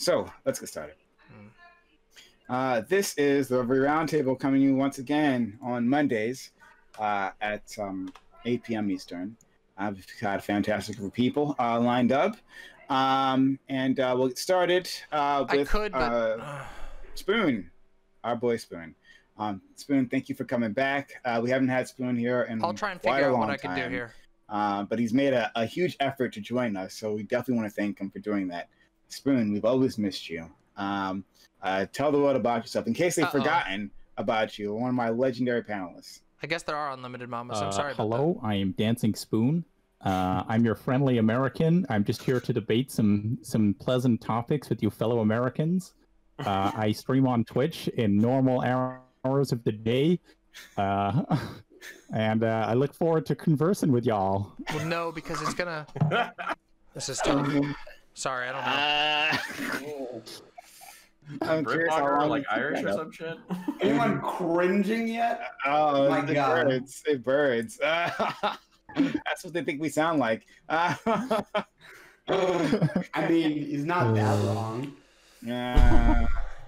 So let's get started. This is the Roundtable coming to you once again on Mondays at 8 p.m. Eastern. I've got a fantastic group of people lined up. And we'll get started with Spoon, our boy Spoon. Spoon, thank you for coming back. We haven't had Spoon here in quite a long time. I'll try and figure out what I can do here. But he's made a huge effort to join us, so we definitely want to thank him for doing that. Spoon, we've always missed you. Tell the world about yourself, in case they've forgotten about you, one of my legendary panelists. I guess there are unlimited mamas, so I'm sorry about that. Hello, I am Dancing Spoon. I'm your friendly American. I'm just here to debate some pleasant topics with you fellow Americans. I stream on Twitch in normal hours of the day. And I look forward to conversing with y'all. Well, no, because it's gonna... This is terrible. Sorry, I don't know. I'm curious how long like Irish or some shit. Anyone cringing yet? Oh my God! Birds. It birds. That's what they think we sound like. I mean, it's not that wrong. All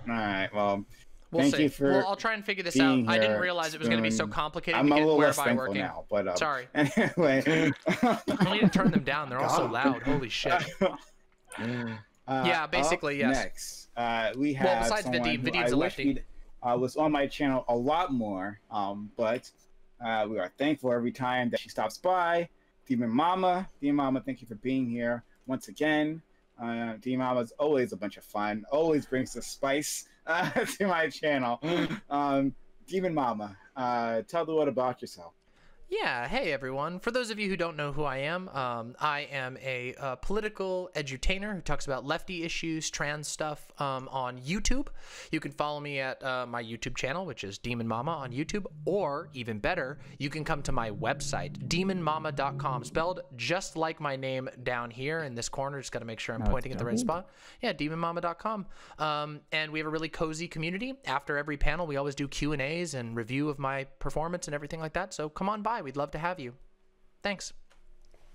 right. Well, we'll thank you for. Well, I'll try and figure this out. I didn't realize it was going to be so complicated. I'm a little less thankful now, but sorry. Anyway, I need to turn them down. They're all so loud. Holy shit. Yeah. Basically, yes. Next. We have besides Vadim's a lefty. Was on my channel a lot more, but we are thankful every time that she stops by. Demon Mama, thank you for being here once again. Demon Mama is always a bunch of fun, always brings the spice to my channel. Demon Mama, tell the world about yourself. Yeah, hey everyone. For those of you who don't know who I am a political edutainer who talks about lefty issues, trans stuff on YouTube. You can follow me at my YouTube channel, which is Demon Mama on YouTube, or even better, you can come to my website, demonmama.com, spelled just like my name down here in this corner. Just got to make sure I'm pointing at the right spot. Yeah, demonmama.com. And we have a really cozy community. After every panel, we always do Q&As and review of my performance and everything like that. So come on by. We'd love to have you. Thanks.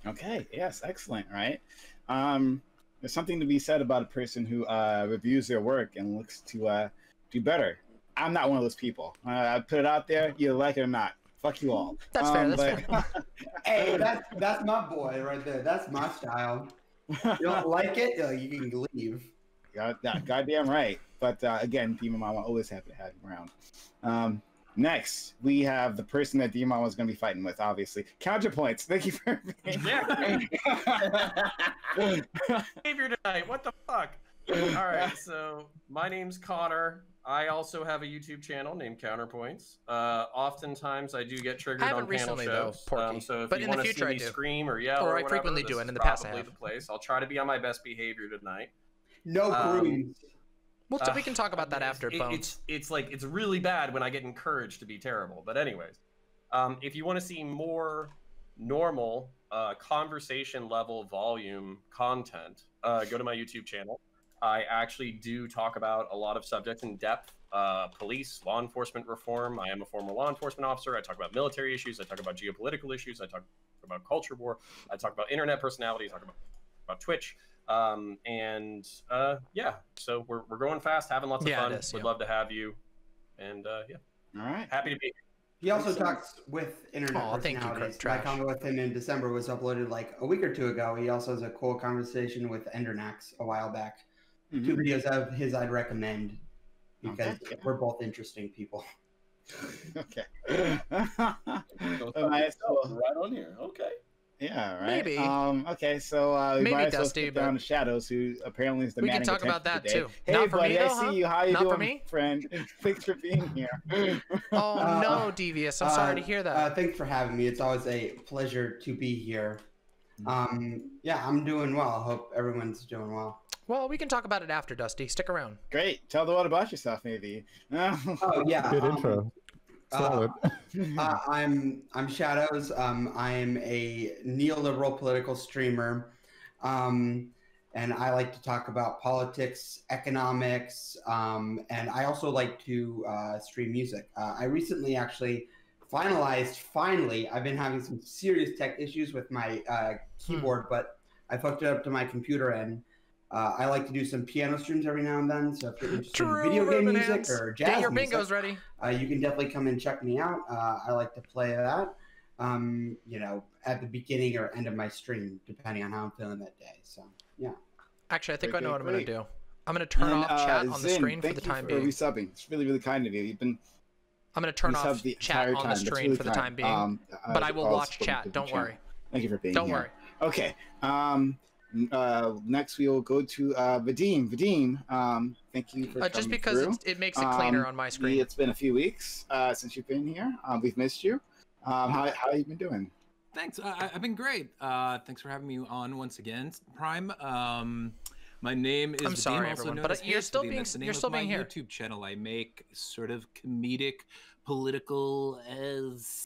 Okay. Yes. Excellent. Right. There's something to be said about a person who reviews their work and looks to do better. I'm not one of those people. I put it out there. You like it or not. Fuck you all. That's fair. That's fair. Hey, that's my boy right there. That's my style. You don't like it? You can leave. Goddamn right. But again, Demon Mama, always happy to have him around. Next, we have the person that Demon Mama was going to be fighting with, obviously. Counterpoints. Thank you for being behavior tonight. What the fuck? All right. So my name's Connor. I also have a YouTube channel named Counterpoints. Oftentimes, I do get triggered on panel shows. Though, so if you want to see me scream or yell, or I frequently do it in the past. Probably the place. I'll try to be on my best behavior tonight. No crews. Well, so we can talk about that after, Bones. It's like, it's really bad when I get encouraged to be terrible. But anyways, if you want to see more normal conversation level volume content, go to my YouTube channel. I actually do talk about a lot of subjects in depth, police, law enforcement reform. I am a former law enforcement officer. I talk about military issues. I talk about geopolitical issues. I talk about culture war. I talk about internet personality. I talk about Twitch. Yeah, so we're going fast, having lots of fun. Would love to have you, and yeah, all right, happy to be here. He also talks with internet personalities. My convo with him in December was uploaded like a week or two ago. He also has a cool conversation with Endernax a while back. Two videos of his I'd recommend because we're both interesting people. Okay. Right on here. Okay. Yeah, right. Maybe. Okay, so we might as well skip down to Shadows, who apparently is the man. We can talk about that too. Hey, not for buddy, me, though, I see you. How you not doing, for me? Friend? Thanks for being here. Oh no, Devious. I'm sorry to hear that. Thanks for having me. It's always a pleasure to be here. Yeah, I'm doing well. I hope everyone's doing well. Well, we can talk about it after, Dusty. Stick around. Great. Tell the world about yourself, maybe. Oh yeah. Good intro. I'm Shadows. I am a neoliberal political streamer, and I like to talk about politics, economics, and I also like to stream music. I recently actually finally, I've been having some serious tech issues with my keyboard, but I fucked it up to my computer, and I like to do some piano streams every now and then, so if you're interested in video game music or jazz music, get your bingos ready. You can definitely come and check me out. I like to play that, you know, at the beginning or end of my stream, depending on how I'm feeling that day. So, yeah. Actually, I think I know what I'm going to do. I'm going to turn off chat on the screen for the time being. Resubbing. It's really, really kind of you. You've been. I'm going to turn off chat on the screen for the time being, but I will watch chat. Don't worry. Thank you for being here. Don't worry. Okay. Next we will go to Vadim. Vadim, thank you for just because it makes it cleaner on my screen. It's been a few weeks since you've been here. We've missed you. How have you been doing? Thanks. I've been great. Thanks for having me on once again, Prime. My name is. I'm sorry, everyone, but you're still being here. YouTube channel. I make sort of comedic, political,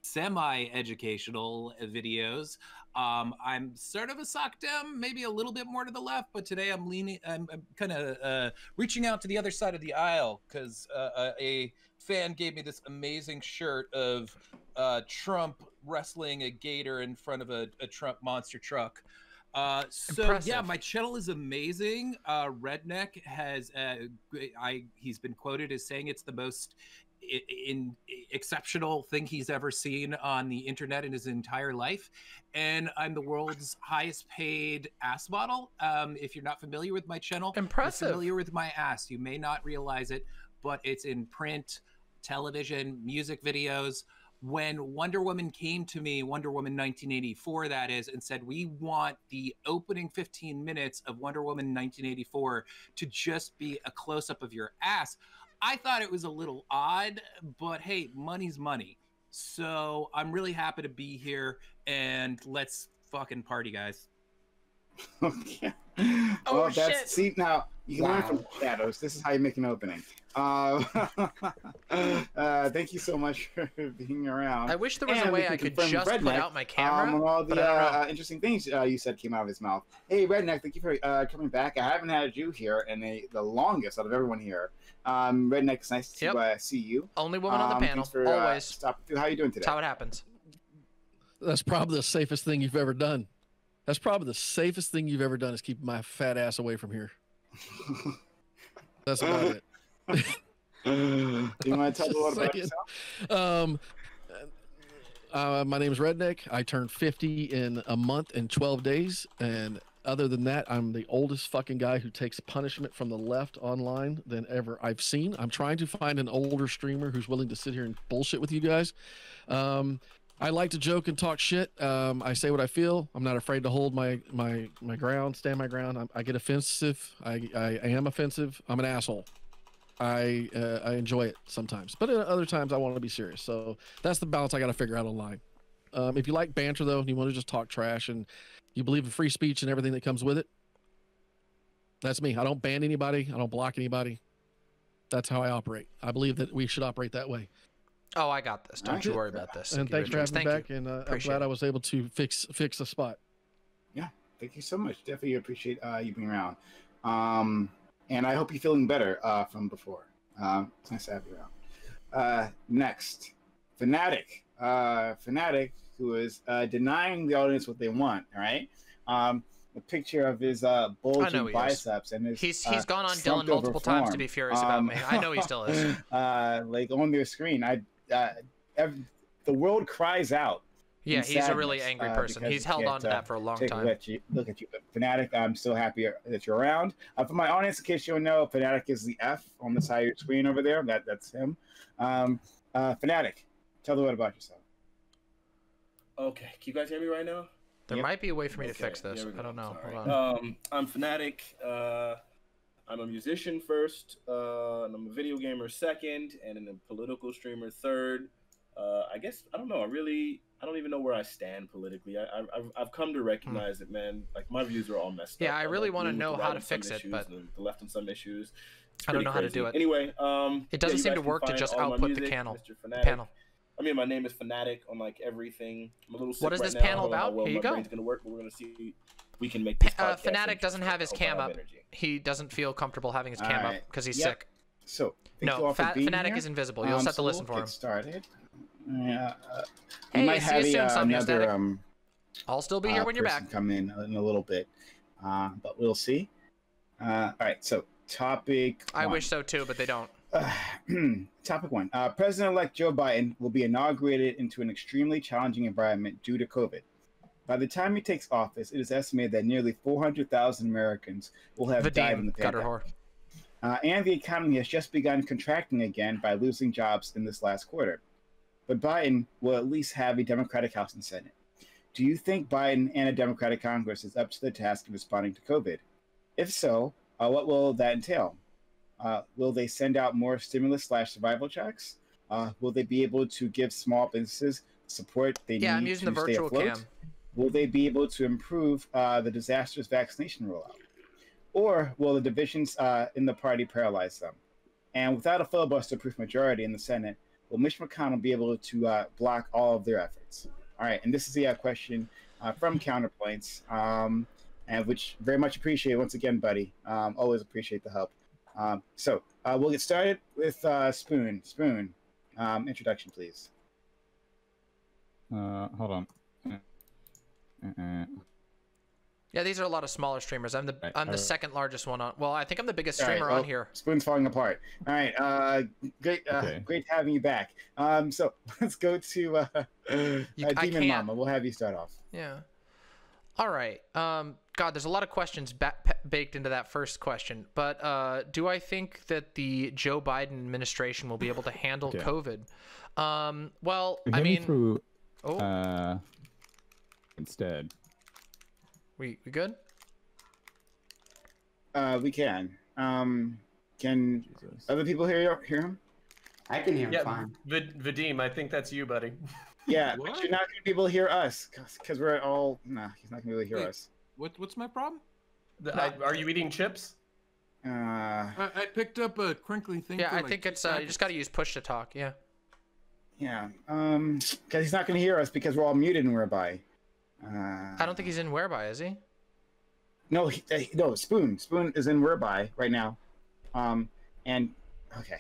semi-educational videos. I'm sort of a sock dem, maybe a little bit more to the left, but today I'm leaning. I'm kind of reaching out to the other side of the aisle because a fan gave me this amazing shirt of Trump wrestling a gator in front of a Trump monster truck. So impressive. Yeah, my channel is amazing. Redneck has he's been quoted as saying it's the most exceptional thing he's ever seen on the internet in his entire life, and I'm the world's highest paid ass model. If you're not familiar with my channel, impressive. You're familiar with my ass, you may not realize it, but it's in print, television, music videos. When Wonder Woman came to me, Wonder Woman 1984, that is, and said, we want the opening 15 minutes of Wonder Woman 1984 to just be a close-up of your ass, I thought it was a little odd, but hey, money's money. So I'm really happy to be here, and let's fucking party, guys. Okay. Oh, well, shit. See, now, you learn from Shadows. This is how you make an opening. Thank you so much for being around. I wish there was a way I could just put out my camera. All the interesting things you said came out of his mouth. Hey, Redneck, thank you for coming back. I haven't had you here in the longest out of everyone here. Redneck, it's nice to see you. Only woman on the panel, for, always. How are you doing today? That's how it happens. That's probably the safest thing you've ever done. That's probably the safest thing you've ever done is keep my fat ass away from here. That's about it. Do you mind telling a lot about yourself? My name is Redneck. I turned 50 in a month and 12 days. And other than that, I'm the oldest fucking guy who takes punishment from the left online than ever I've seen. I'm trying to find an older streamer who's willing to sit here and bullshit with you guys. I like to joke and talk shit. I say what I feel. I'm not afraid to hold my ground, stand my ground. I get offensive. I am offensive. I'm an asshole. I enjoy it sometimes, but at other times I want to be serious. So that's the balance I got to figure out online. If you like banter though, and you want to just talk trash and you believe in free speech and everything that comes with it, that's me. I don't ban anybody. I don't block anybody. That's how I operate. I believe that we should operate that way. Oh, I got this. Don't you worry about this. And thanks for having me back. And I'm glad I was able to fix the spot. Yeah, thank you so much. Definitely appreciate you being around. And I hope you're feeling better from before. It's nice to have you around. Next, Fnatic. Fnatic, who is denying the audience what they want. All right. A picture of his bulging biceps and his he's gone on Dylan multiple times to be furious about me. I know he still is. Like on their screen, the world cries out. Yeah, he's a really angry person. He's held on to that for a long time. Look at you, Fnatic. I'm so happy that you're around. For my audience, in case you don't know, Fnatic is the F on the side of your screen over there. That's him. Fnatic, tell the world about yourself. Okay, can you guys hear me right now? There might be a way for me to fix this. I don't know. Hold on. I'm Fnatic. I'm a musician first, and I'm a video gamer second, and a political streamer third. I guess I don't know. I don't even know where I stand politically. I've come to recognize it, man. Like my views are all messed up. Yeah, I really want to know how to fix it, but the left on some issues. I don't know how to do it. Anyway, it doesn't seem to work to just output the panel. I mean, my name is Fnatic on like everything. I'm a little sick. What is this panel about? Here you go. It's gonna work, but we're gonna see. We can make this Fnatic doesn't have his cam up. He doesn't feel comfortable having his cam up because he's sick. So no, Fnatic is invisible. You'll have to listen for him. Started. Yeah. Hey, see you soon, Fnatic. I'll still be here when you're back. Come in a little bit, but we'll see. All right, so topic one. I wish so too, but they don't. Topic one. President-elect Joe Biden will be inaugurated into an extremely challenging environment due to COVID. By the time he takes office, it is estimated that nearly 400,000 Americans will have died in the pandemic. And the economy has just begun contracting again by losing jobs in this last quarter. But Biden will at least have a Democratic House and Senate. Do you think Biden and a Democratic Congress is up to the task of responding to COVID? If so, what will that entail? Will they send out more stimulus/survival checks? Will they be able to give small businesses support they need I'm using to the virtual stay afloat? Cam. Will they be able to improve the disastrous vaccination rollout? Or will the divisions in the party paralyze them? And without a filibuster-proof majority in the Senate, will Mitch McConnell be able to block all of their efforts? All right, and this is the question from Counterpoints, and which very much appreciate once again, buddy. Always appreciate the help. So we'll get started with Spoon. Spoon, introduction, please. Hold on. Yeah, these are a lot of smaller streamers. I'm the second largest one on. Well, I think I'm the biggest streamer on here. Spoon's falling apart. All right, great having you back. So let's go to Demon Mama. We'll have you start off. Yeah. All right. God, there's a lot of questions baked into that first question. But do I think that the Joe Biden administration will be able to handle COVID? Well, I mean, instead. We good? We can. Can other people hear him? I can hear him fine. Vadim, I think that's you, buddy. Yeah, but you're not gonna be able to hear us because we're all. Nah, he's not gonna be able to hear us. What's my problem? Are you eating chips? I picked up a crinkly thing. Yeah, I think it's you just gotta use push to talk. Yeah. Yeah. Because he's not gonna hear us because we're all muted and we're by. I don't think he's in Whereby, is he? No, no. Spoon is in Whereby right now, and okay.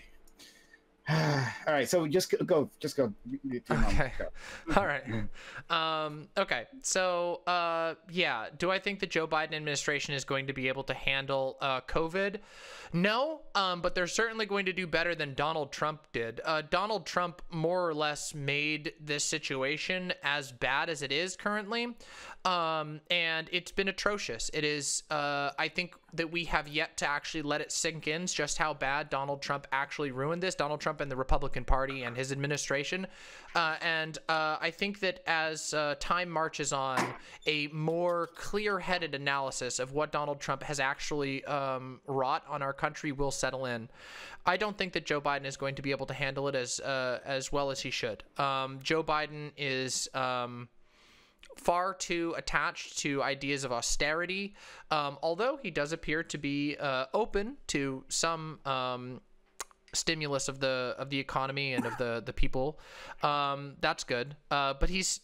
All right, so just go. Okay. All right. Okay. So, yeah. Do I think the Joe Biden administration is going to be able to handle COVID? No. But they're certainly going to do better than Donald Trump did. Donald Trump more or less made this situation as bad as it is currently, and it's been atrocious. It is. I think that we have yet to actually let it sink in just how bad Donald Trump actually ruined this. Donald Trump and the Republican Party and his administration. I think that as time marches on, a more clear-headed analysis of what Donald Trump has actually wrought on our country will settle in. I don't think that Joe Biden is going to be able to handle it as well as he should. Joe Biden is far too attached to ideas of austerity, although he does appear to be open to some stimulus of the economy and of the people. That's good, but he's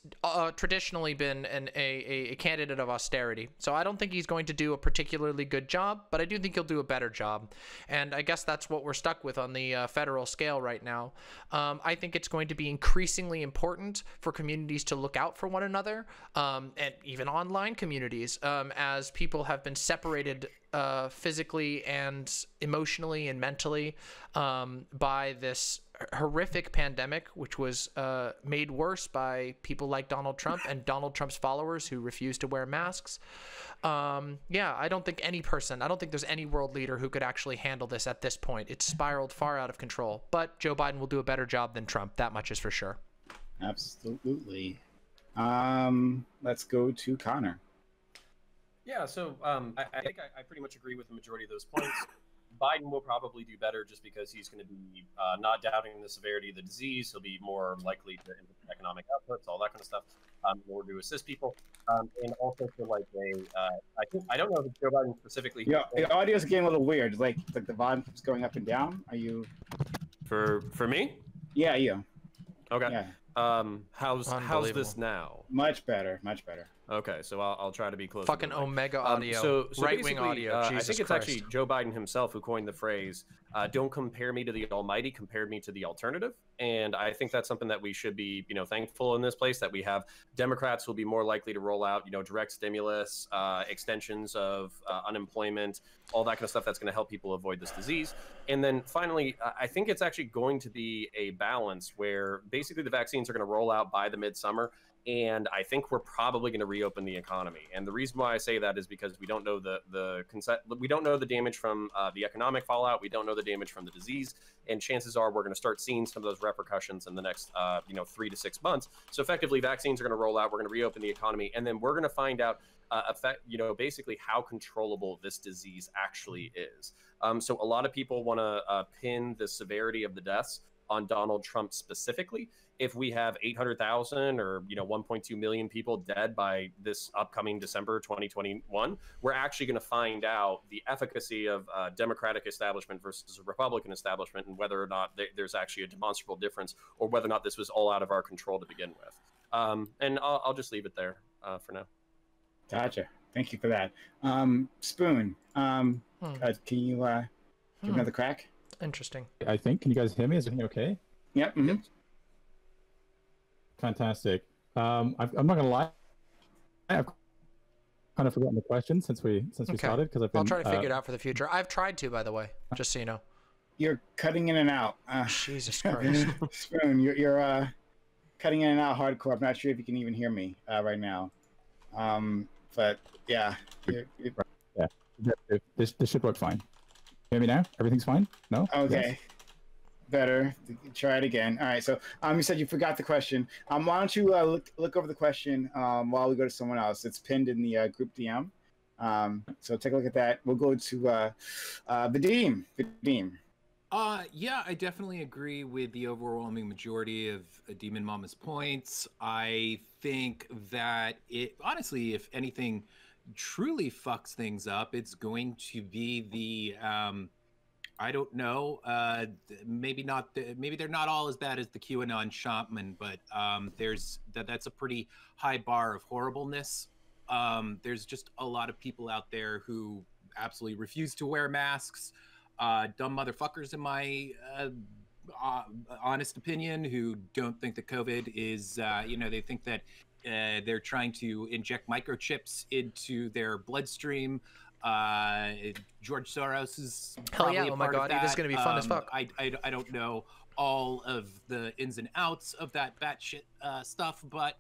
traditionally been a candidate of austerity, so I don't think he's going to do a particularly good job, but I do think he'll do a better job, and I guess that's what we're stuck with on the federal scale right now. I think it's going to be increasingly important for communities to look out for one another, and even online communities, as people have been separated physically and emotionally and mentally by this horrific pandemic, which was made worse by people like Donald Trump and Donald Trump's followers who refuse to wear masks. Yeah, I don't think there's any world leader who could actually handle this at this point. It's spiraled far out of control, but Joe Biden will do a better job than Trump. That much is for sure. Absolutely. Let's go to Connor. Yeah, so I think I pretty much agree with the majority of those points. Biden will probably do better just because he's going to be not doubting the severity of the disease. He'll be more likely to improve economic outputs, all that kind of stuff, in order to assist people. And also for like a, I don't know if Joe Biden specifically. Yeah, the audio's getting a little weird. Like the volume keeps going up and down. Are you? For me? Yeah, you. Okay. Yeah. How's this now? Much better. Much better. Okay, so I'll try to be close. Fucking Omega Audio, so right-wing audio. Jesus I think it's Christ. Actually Joe Biden himself who coined the phrase, "Don't compare me to the Almighty, compare me to the alternative." And I think that's something that we should be, thankful in this place that we have. Democrats will be more likely to roll out, direct stimulus, extensions of unemployment, all that kind of stuff that's going to help people avoid this disease. And then finally, I think it's actually going to be a balance where basically the vaccines are going to roll out by the midsummer. And I think we're probably going to reopen the economy. And the reason why I say that is because we don't know we don't know the damage from the economic fallout. We don't know the damage from the disease. And chances are we're going to start seeing some of those repercussions in the next 3 to 6 months. So effectively, vaccines are going to roll out. We're going to reopen the economy, and then we're going to find out basically how controllable this disease actually is. So a lot of people want to pin the severity of the deaths on Donald Trump specifically. If we have 800,000 or 1.2 million people dead by this upcoming December 2021, we're actually going to find out the efficacy of Democratic establishment versus a Republican establishment, and whether or not there's actually a demonstrable difference, or whether or not this was all out of our control to begin with. And I'll just leave it there for now. Gotcha. Thank you for that. Spoon, can you give another crack? Interesting. I think. Can you guys hear me? Is everything okay? Yep. Mm-hmm. Fantastic. I'm not gonna lie, I've kind of forgotten the question since we started, because I'll try to figure it out for the future. I've tried to, by the way, just so you know. You're cutting in and out. Jesus Christ. Spoon, you're cutting in and out hardcore. I'm not sure if you can even hear me right now. But yeah. Yeah. This should work fine. Hear me now? Everything's fine? No? Okay. Yes. Better. Try it again. All right. So you said you forgot the question. Why don't you look over the question while we go to someone else? It's pinned in the group DM. So take a look at that. We'll go to Vadim. Vadim. Yeah, I definitely agree with the overwhelming majority of Demon Mama's points. I think that it, honestly, if anything truly fucks things up, it's going to be the I don't know. Maybe not. Maybe they're not all as bad as the QAnon shaman, but there's that's a pretty high bar of horribleness. There's just a lot of people out there who absolutely refuse to wear masks. Dumb motherfuckers, in my honest opinion, who don't think that COVID is. They think that they're trying to inject microchips into their bloodstream. George Soros is probably a part of that. It is going to be fun as fuck. I don't know all of the ins and outs of that batshit stuff, but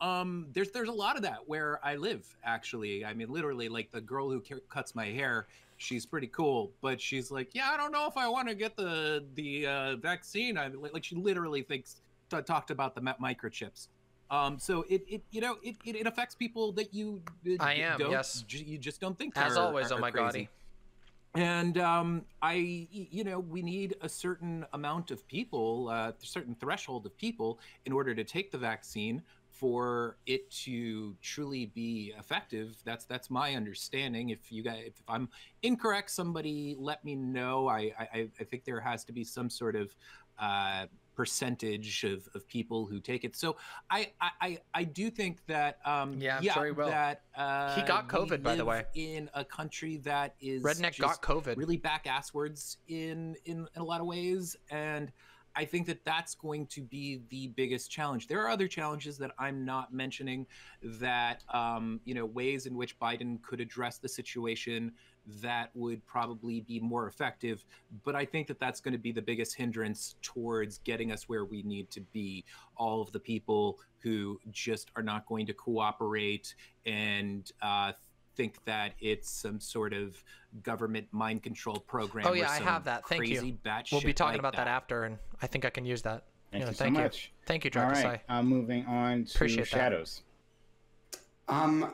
there's a lot of that where I live, actually. I mean, literally, like, the girl who cuts my hair, she's pretty cool, but she's like, yeah, I don't know if I want to get the vaccine. I mean, like, she literally talked about the microchips. So it affects people that you you just don't think as always. Oh my god. And we need a certain amount of people, a certain threshold of people, in order to take the vaccine for it to truly be effective. That's my understanding. If you guys, if I'm incorrect, somebody let me know. I think there has to be some sort of percentage of people who take it. So I do think that he got COVID, by the way, in a country that is Redneck got COVID really back asswards in a lot of ways, and I think that that's going to be the biggest challenge. There are other challenges that I'm not mentioning that ways in which Biden could address the situation that would probably be more effective, but I think that that's going to be the biggest hindrance towards getting us where we need to be. All of the people who just are not going to cooperate and think that it's some sort of government mind control program. Oh yeah, I have that. Thank you. We'll be talking about that after, and I think I can use that. Thank you so much. Thank you, Dr. Sai. All right, I'm moving on to Shadows.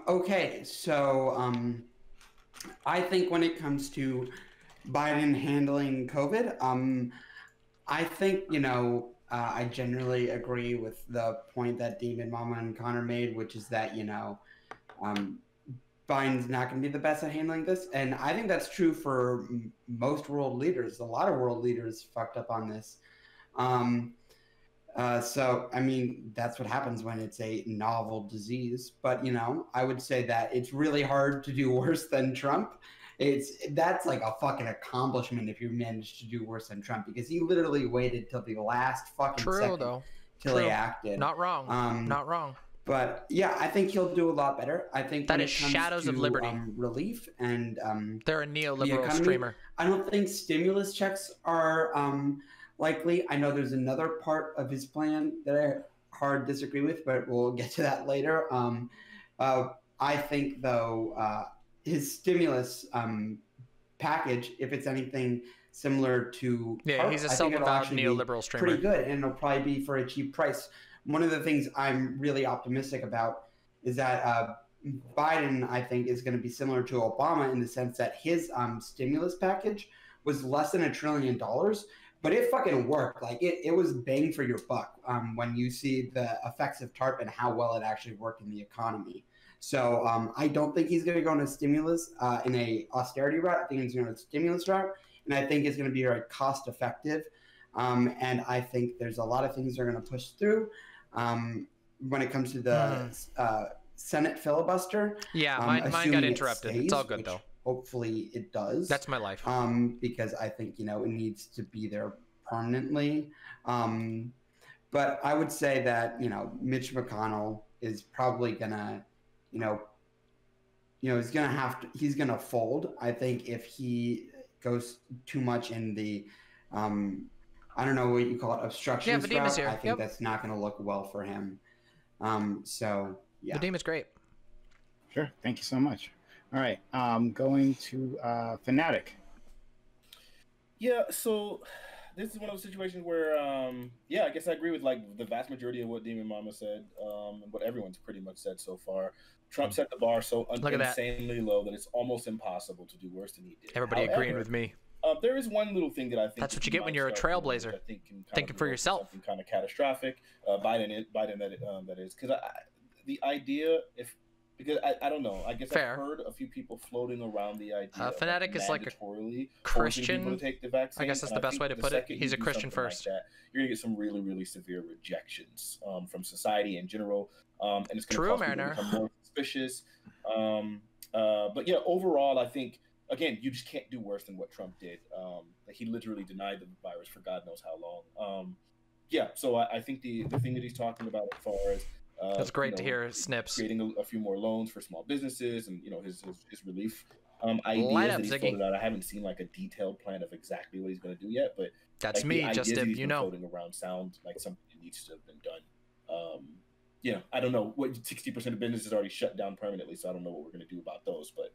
Okay, so I think when it comes to Biden handling COVID, I think, I generally agree with the point that Demon Mama and Connor made, which is that, Biden's not going to be the best at handling this. And I think that's true for most world leaders. A lot of world leaders fucked up on this. So, I mean, that's what happens when it's a novel disease. But, you know, I would say that it's really hard to do worse than Trump. That's like a fucking accomplishment if you manage to do worse than Trump, because he literally waited till the last fucking second till he acted. Not wrong. Not wrong. But yeah, I think he'll do a lot better. I think that is Shadows of Liberty relief, and they're a neoliberal streamer. I don't think stimulus checks are likely. I know there's another part of his plan that I hard disagree with, but we'll get to that later. I think though, his stimulus package, if it's anything similar to Trump, he's a self-avowed neoliberal streamer. Pretty good, and it'll probably be for a cheap price. One of the things I'm really optimistic about is that Biden, I think, is going to be similar to Obama in the sense that his stimulus package was less than $1 trillion, but it fucking worked. Like it was bang for your buck when you see the effects of TARP and how well it actually worked in the economy. So I don't think he's going to go on a stimulus in a austerity route. I think he's going to go on a stimulus route, and I think it's going to be very cost effective. And I think there's a lot of things they're going to push through. When it comes to the Senate filibuster, mine got interrupted. It's all good though. Hopefully it does. That's my life. Because I think, you know, it needs to be there permanently. But I would say that, you know, Mitch McConnell is probably gonna, he's gonna have to. He's gonna fold. I think if he goes too much in the I don't know what you call it, obstruction. Yeah, Vadim's here. I think that's not going to look well for him. So, yeah. Vadim is great. Sure. Thank you so much. All right. Going to Fnatic. Yeah, so this is one of those situations where, yeah, I guess I agree with like the vast majority of what Demon Mama said and what everyone's pretty much said so far. Trump set the bar so insanely low that it's almost impossible to do worse than he did. Everybody agreeing with me. There is one little thing that I think that's what you get when you're a trailblazer. I think thinking for yourself. Kind of catastrophic. Biden, that is, because the idea, because I don't know. I guess I've heard a few people floating around the idea. Fnatic is like a Christian. I guess that's the best way to put it. He's a Christian first. Like that, you're gonna get some really, really severe rejections from society in general, and it's gonna cause people to become more suspicious. But yeah, overall, I think. Again, you just can't do worse than what Trump did. He literally denied the virus for God knows how long. Yeah, so I think the thing that he's talking about as far as that's great to hear, Snips. Creating a few more loans for small businesses and his relief ideas that he's floated out. I haven't seen like a detailed plan of exactly what he's going to do yet, but that's like, me, just if you know, floating around sounds like something that needs to have been done. Yeah, I don't know what 60% of businesses already shut down permanently, so I don't know what we're going to do about those, but.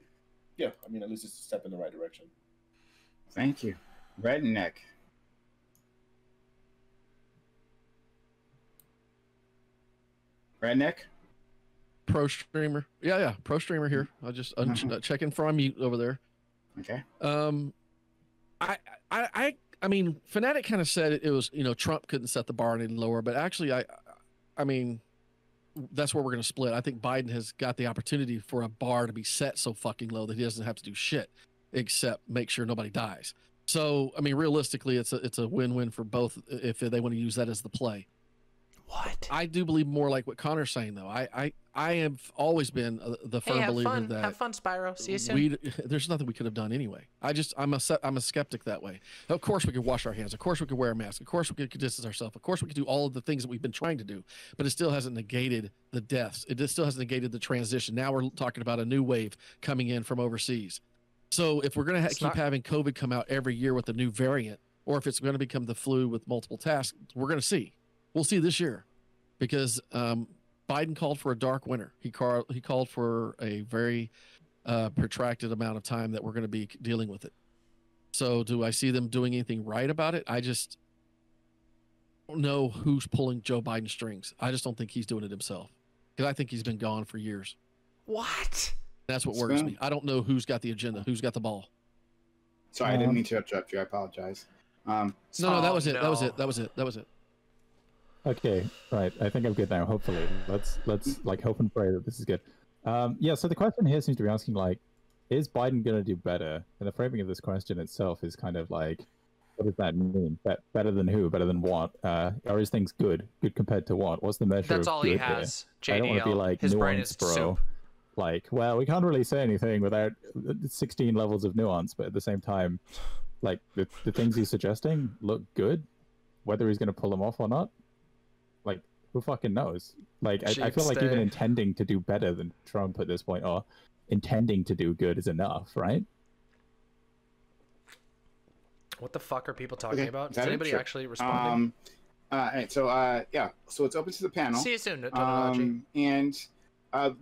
Yeah, I mean, at least it's a step in the right direction. Thank you. Redneck. Redneck? Pro streamer. Yeah, yeah. Pro streamer here. I'll just check in for my mute over there. Okay. I mean, Fnatic kind of said it was, you know, Trump couldn't set the bar any lower, but actually, I mean... that's where we're going to split. I think Biden has got the opportunity for a bar to be set so fucking low that he doesn't have to do shit except make sure nobody dies. So, I mean, realistically, it's a win-win for both if they want to use that as the play. What? I do believe more like what Connor's saying, though. I have always been the firm believer that... Have fun, Spyro. See you soon. There's nothing we could have done anyway. I'm a skeptic that way. Of course we could wash our hands. Of course we could wear a mask. Of course we could distance ourselves. Of course we could do all of the things that we've been trying to do, but it still hasn't negated the deaths. It still hasn't negated the transition. Now we're talking about a new wave coming in from overseas. So if we're going to keep having COVID come out every year with a new variant, or if it's going to become the flu with multiple tasks, we're going to see. We'll see this year, because Biden called for a dark winter. He called for a very protracted amount of time that we're going to be dealing with it. So do I see them doing anything right about it? I just don't know who's pulling Joe Biden's strings. I just don't think he's doing it himself, because I think he's been gone for years. What? That's what worries me. I don't know who's got the agenda, who's got the ball. Sorry, I didn't mean to interrupt you. I apologize. No, that was it. That was it. That was it. That was it. Okay, right. I think I'm good now. Hopefully, let's like hope and pray that this is good. Yeah. So the question here seems to be asking like, is Biden going to do better? And the framing of this question itself is kind of like, What does that mean? Better than who? Better than what? Are his things good? Good compared to what? What's the measure? That's all he has. JDL. I don't want to be like his brain is soup. Like, well, we can't really say anything without 16 levels of nuance, but at the same time, like the things he's suggesting look good, whether he's going to pull them off or not. Like, who fucking knows? Like, I feel like even intending to do better than Trump at this point, or intending to do good is enough, right? What the fuck are people talking about? Is anybody actually responding? All right, so yeah, so it's open to the panel. See you soon, and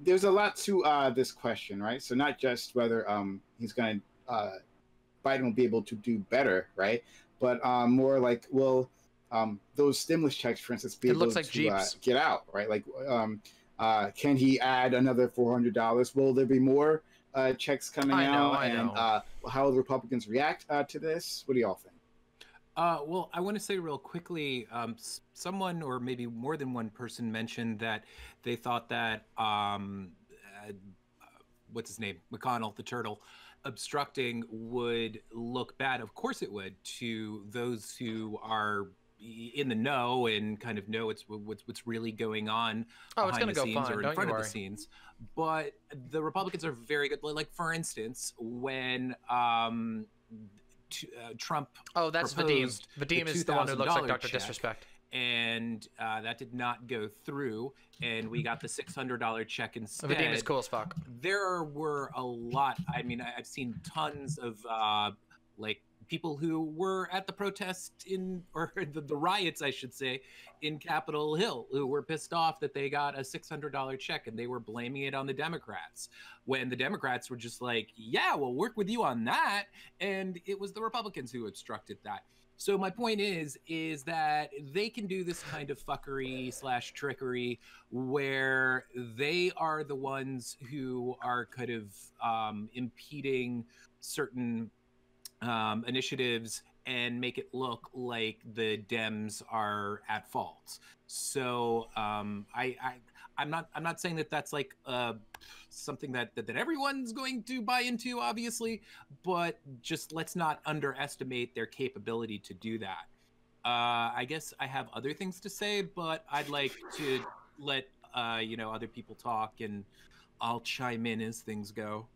there's a lot to this question, right? So not just whether he's going to Biden will be able to do better, right? But more like, will those stimulus checks, for instance, be able to get out, right? Like, can he add another $400? Will there be more checks coming out? And how will the Republicans react to this? What do y'all think? Well, I want to say real quickly, someone or maybe more than one person mentioned that they thought that, what's his name? McConnell, the turtle, obstructing would look bad. Of course it would, to those who are in the know and kind of know what's really going on behind the scenes or in front of the scenes. But the Republicans are very good. Like, for instance, when Trump proposed Vadim is the one who looks like Dr. Disrespect, and that did not go through, and we got the $600 check instead. Vadim is cool as fuck. There were a lot. I mean, I've seen tons of like, people who were at the protest in, or the riots, I should say, in Capitol Hill, who were pissed off that they got a $600 check, and they were blaming it on the Democrats, when the Democrats were just like, yeah, we'll work with you on that. And it was the Republicans who obstructed that. So my point is that they can do this kind of fuckery / trickery where they are the ones who are kind of impeding certain initiatives and make it look like the Dems are at fault. So I'm not saying that that's like something that everyone's going to buy into, obviously, but just let's not underestimate their capability to do that. I guess I have other things to say, but I'd like to let you know, other people talk, and I'll chime in as things go.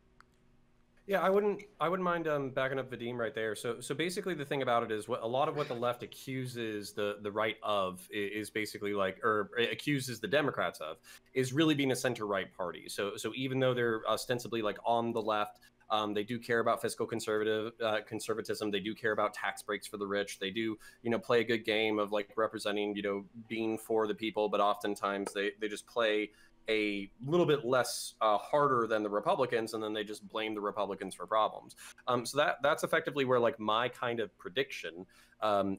Yeah, I wouldn't mind backing up Vadim right there. So basically, the thing about it is, what a lot of what the left accuses the right of is basically like, or accuses the Democrats of, is really being a center-right party. So even though they're ostensibly like on the left, they do care about fiscal conservatism. They do care about tax breaks for the rich. They do, you know, play a good game of like representing, you know, being for the people, but oftentimes they just play a little bit less harder than the Republicans, and then they just blame the Republicans for problems. So that's effectively where like my kind of prediction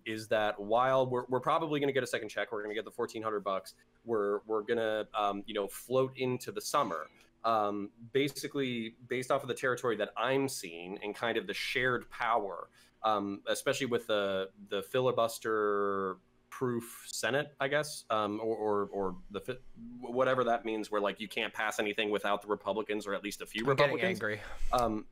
is that while we're probably going to get a second check, we're going to get the $1,400. We're going to you know, float into the summer. Basically, based off of the territory that I'm seeing and kind of the shared power, especially with the filibuster proof Senate, I guess, or the whatever that means, where like you can't pass anything without the Republicans, or at least a few Republicans. I'm getting angry.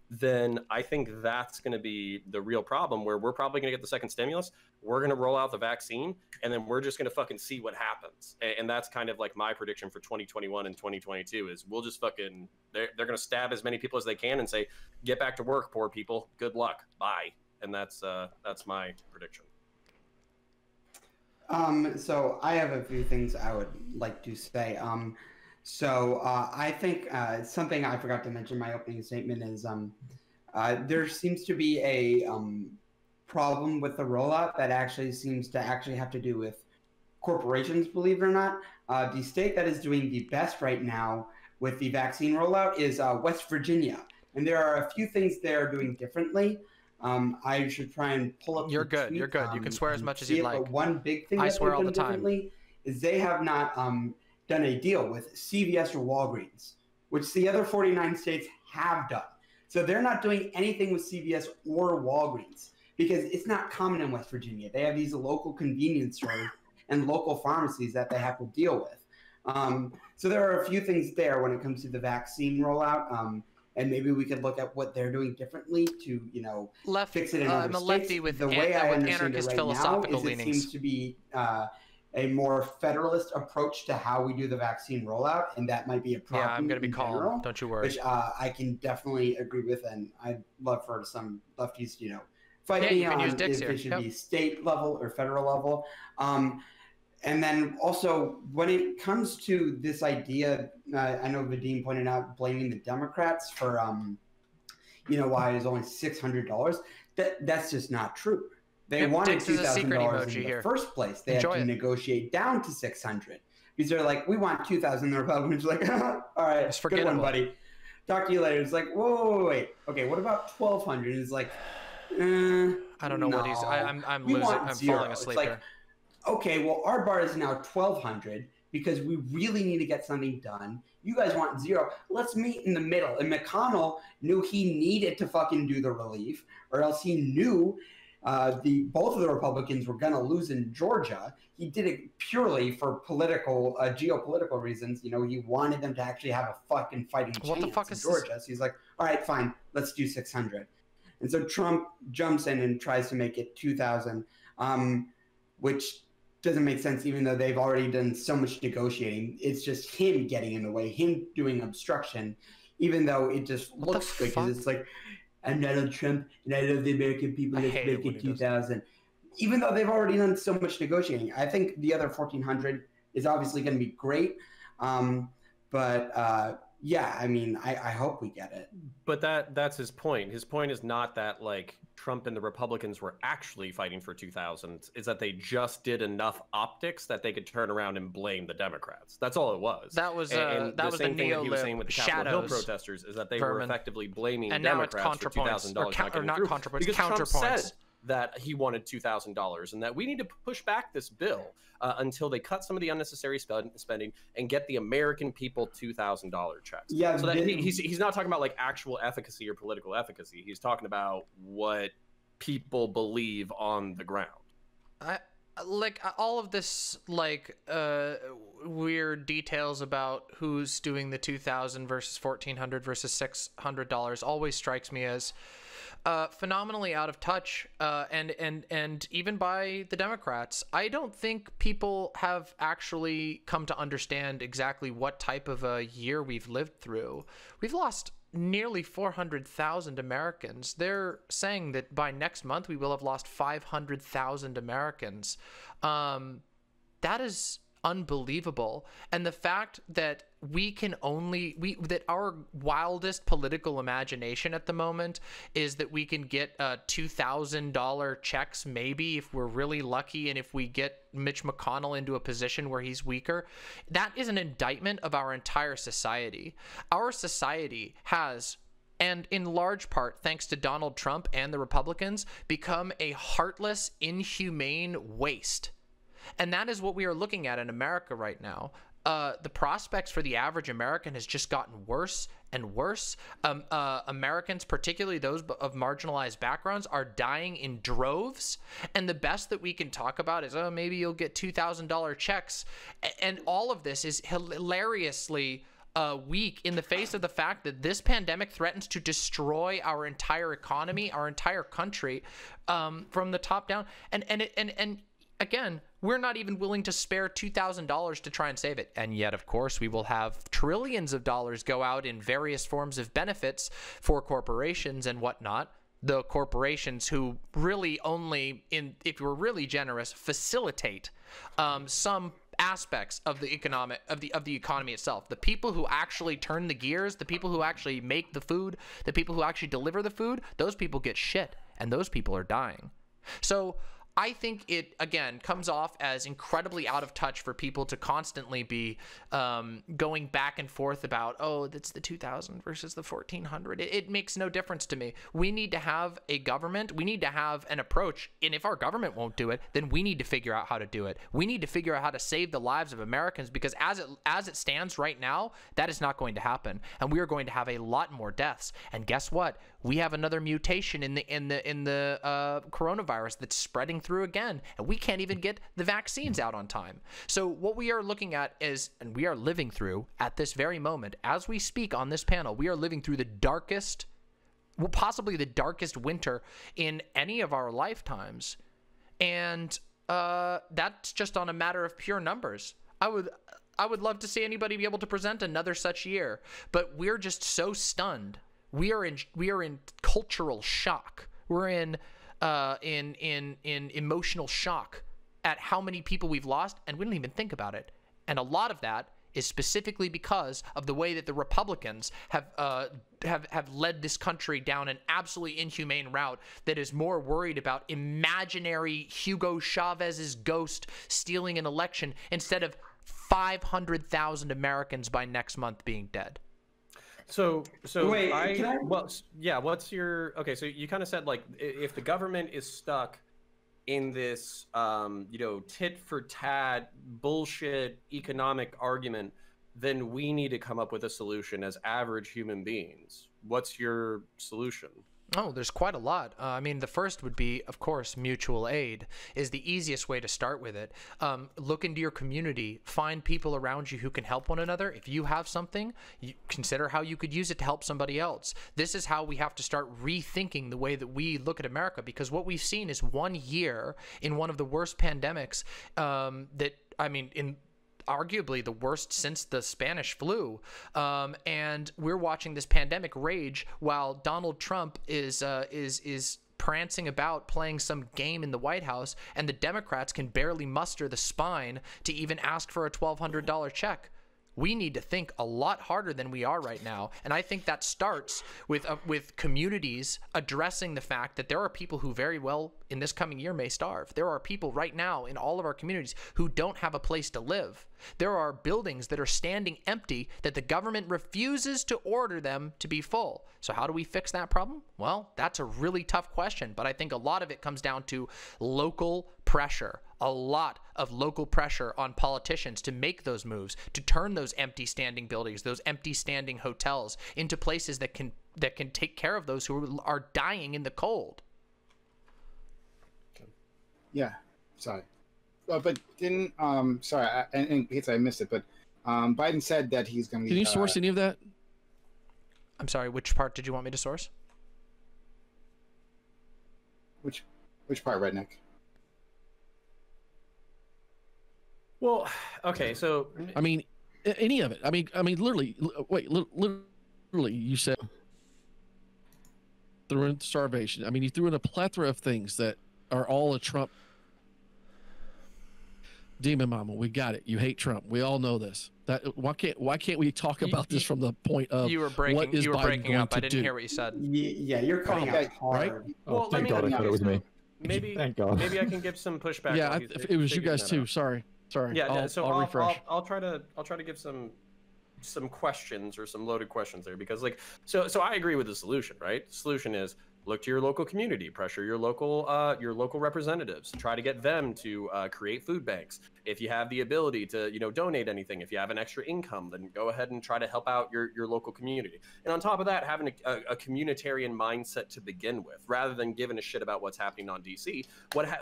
Then I think that's going to be the real problem, where we're probably going to get the second stimulus. We're going to roll out the vaccine, and then we're just going to fucking see what happens. And that's kind of like my prediction for 2021 and 2022 is we'll just fucking, they're going to stab as many people as they can and say, get back to work, poor people. Good luck. Bye. And that's my prediction. So I have a few things I would like to say. I think something I forgot to mention in my opening statement is there seems to be a problem with the rollout that actually seems to have to do with corporations, believe it or not. The state that is doing the best right now with the vaccine rollout is West Virginia. And there are a few things they're doing differently. I should try and pull up. You're good. Tweet. You're good. You can swear as much as you like. But one big thing I swear all the time is they have not done a deal with CVS or Walgreens, which the other 49 states have done. So they're not doing anything with CVS or Walgreens because it's not common in West Virginia. They have these local convenience stores and local pharmacies that they have to deal with. So there are a few things there when it comes to the vaccine rollout. and maybe we could look at what they're doing differently to, you know, fix it in other states. I'm a lefty with the way I understand it right now is it seems to be a more federalist approach to how we do the vaccine rollout, and that might be a problem. Yeah, I'm going to be calm. Don't you worry. Which I can definitely agree with, and I'd love for some lefties, you know, fight me on if it should be state level or federal level. And then also, when it comes to this idea, I know Vadim pointed out blaming the Democrats for, you know, why it's only $600. That's just not true. They wanted $2,000 in the first place. They had to negotiate down to $600 because they're like, we want $2,000. The Republicans are like, all right, good one, buddy. Talk to you later. It's like, whoa, wait, okay, what about $1,200? It's like, I don't know what he's. I'm losing. I'm falling asleep here. Okay, well, our bar is now $1,200 because we really need to get something done. You guys want $0. Let's meet in the middle. And McConnell knew he needed to fucking do the relief, or else he knew both of the Republicans were going to lose in Georgia. He did it purely for political, geopolitical reasons. You know, he wanted them to actually have a fucking fighting chance in Georgia. So he's like, all right, fine, let's do $600. And so Trump jumps in and tries to make it $2,000, which doesn't make sense, even though they've already done so much negotiating. It's just him getting in the way, him doing obstruction, even though it just looks good because it's like, I'm Donald Trump and I love the American people. Let's make it 2,000. Even though they've already done so much negotiating. I think the other 1,400 is obviously going to be great. Yeah, I mean, I hope we get it. But that's his point. His point is not that, like, Trump and the Republicans were actually fighting for 2,000. It's that they just did enough optics that they could turn around and blame the Democrats. That's all it was. That was and that the was same the thing that he was saying with the Capitol Hill protesters is that they were effectively blaming Democrats for $2,000 because Trump said that he wanted $2,000 and that we need to push back this bill until they cut some of the unnecessary spending and get the American people $2,000 checks. Yeah, so that he's not talking about like actual efficacy or political efficacy. He's talking about what people believe on the ground. Like all of this, like weird details about who's doing the $2,000 versus $1,400 versus $600 always strikes me as phenomenally out of touch, and even by the Democrats. I don't think people have actually come to understand exactly what type of a year we've lived through. We've lost nearly 400,000 Americans. They're saying that by next month we will have lost 500,000 Americans. That is unbelievable. And the fact that we can only that our wildest political imagination at the moment is that we can get $2,000 checks, maybe, if we're really lucky and if we get Mitch McConnell into a position where he's weaker. That is an indictment of our entire society. Our society has, and in large part thanks to Donald Trump and the Republicans, become a heartless, inhumane waste. And that is what we are looking at in America right now. The prospects for the average American has just gotten worse and worse. Americans, particularly those of marginalized backgrounds, are dying in droves. And the best that we can talk about is, oh, maybe you'll get $2,000 checks. And all of this is hilariously weak in the face of the fact that this pandemic threatens to destroy our entire economy, our entire country, from the top down. And again, we're not even willing to spare $2,000 to try and save it. And yet, of course, we will have trillions of dollars go out in various forms of benefits for corporations and whatnot. The corporations who really only, if we're really generous, facilitate some aspects of the economic of the economy itself. The people who actually turn the gears, the people who actually make the food, the people who actually deliver the food, those people get shit, and those people are dying. So I think it, again, comes off as incredibly out of touch for people to constantly be going back and forth about, oh, that's the 2,000 versus the 1,400. It makes no difference to me. We need to have a government. We need to have an approach. And if our government won't do it, then we need to figure out how to do it. We need to figure out how to save the lives of Americans, because as it stands right now, that is not going to happen. And we are going to have a lot more deaths. And guess what? we have another mutation in the coronavirus that's spreading through again, and we can't even get the vaccines out on time. So what we are looking at is, and we are living through at this very moment, as we speak on this panel, we are living through the darkest, well, possibly the darkest winter in any of our lifetimes. And that's just on a matter of pure numbers. I would love to see anybody be able to present another such year, but we're just so stunned. We are in cultural shock. We're in emotional shock at how many people we've lost, and we don't even think about it. And a lot of that is specifically because of the way that the Republicans have led this country down an absolutely inhumane route that is more worried about imaginary Hugo Chavez's ghost stealing an election instead of 500,000 Americans by next month being dead. So wait, what's your, okay, so you kind of said, like, if the government is stuck in this, you know, tit for tat bullshit economic argument, then we need to come up with a solution as average human beings. What's your solution? Oh, there's quite a lot. I mean, the first would be, of course, mutual aid is the easiest way to start with it. Look into your community, find people around you who can help one another. If you have something, you consider how you could use it to help somebody else. This is how we have to start rethinking the way that we look at America, because what we've seen is 1 year in one of the worst pandemics that, I mean, in arguably the worst since the Spanish flu, and we're watching this pandemic rage while Donald Trump is prancing about playing some game in the White House, and the Democrats can barely muster the spine to even ask for a $1,200 check. We need to think a lot harder than we are right now, and I think that starts with communities addressing the fact that there are people who very well in this coming year may starve. There are people right now in all of our communities who don't have a place to live. There are buildings that are standing empty that the government refuses to order them to be full. So how do we fix that problem? Well, that's a really tough question, but I think a lot of it comes down to local pressure. A lot of local pressure on politicians to make those moves, to turn those empty standing buildings, those empty standing hotels into places that can take care of those who are dying in the cold. Yeah, sorry. Well, but didn't sorry, in case I missed it, but Biden said that he's going to be. Can you source any of that? I'm sorry. Which part did you want me to source? Which part, Redneck? Well, okay, so I mean, any of it. I mean, literally. Wait, literally, you said threw in starvation. I mean, you threw in a plethora of things that are all a Trump. Demon Mama, we got it. You hate Trump. We all know this. That why can't we talk about this from the point of what is Biden going to do? I didn't hear what you said. Yeah, you're cutting out hard. Right? Well, thank God I thought it was me. Maybe thank God. Maybe I can give some pushback. Yeah, it was you guys too. Sorry. Sorry. Yeah, I'll refresh. I'll try to give some questions or some loaded questions there, because like so I agree with the solution, right? The solution is look to your local community, pressure your local representatives, try to get them to create food banks. If you have the ability to, you know, donate anything, if you have an extra income, then go ahead and try to help out your local community. And on top of that, having a communitarian mindset to begin with, rather than giving a shit about what's happening on DC,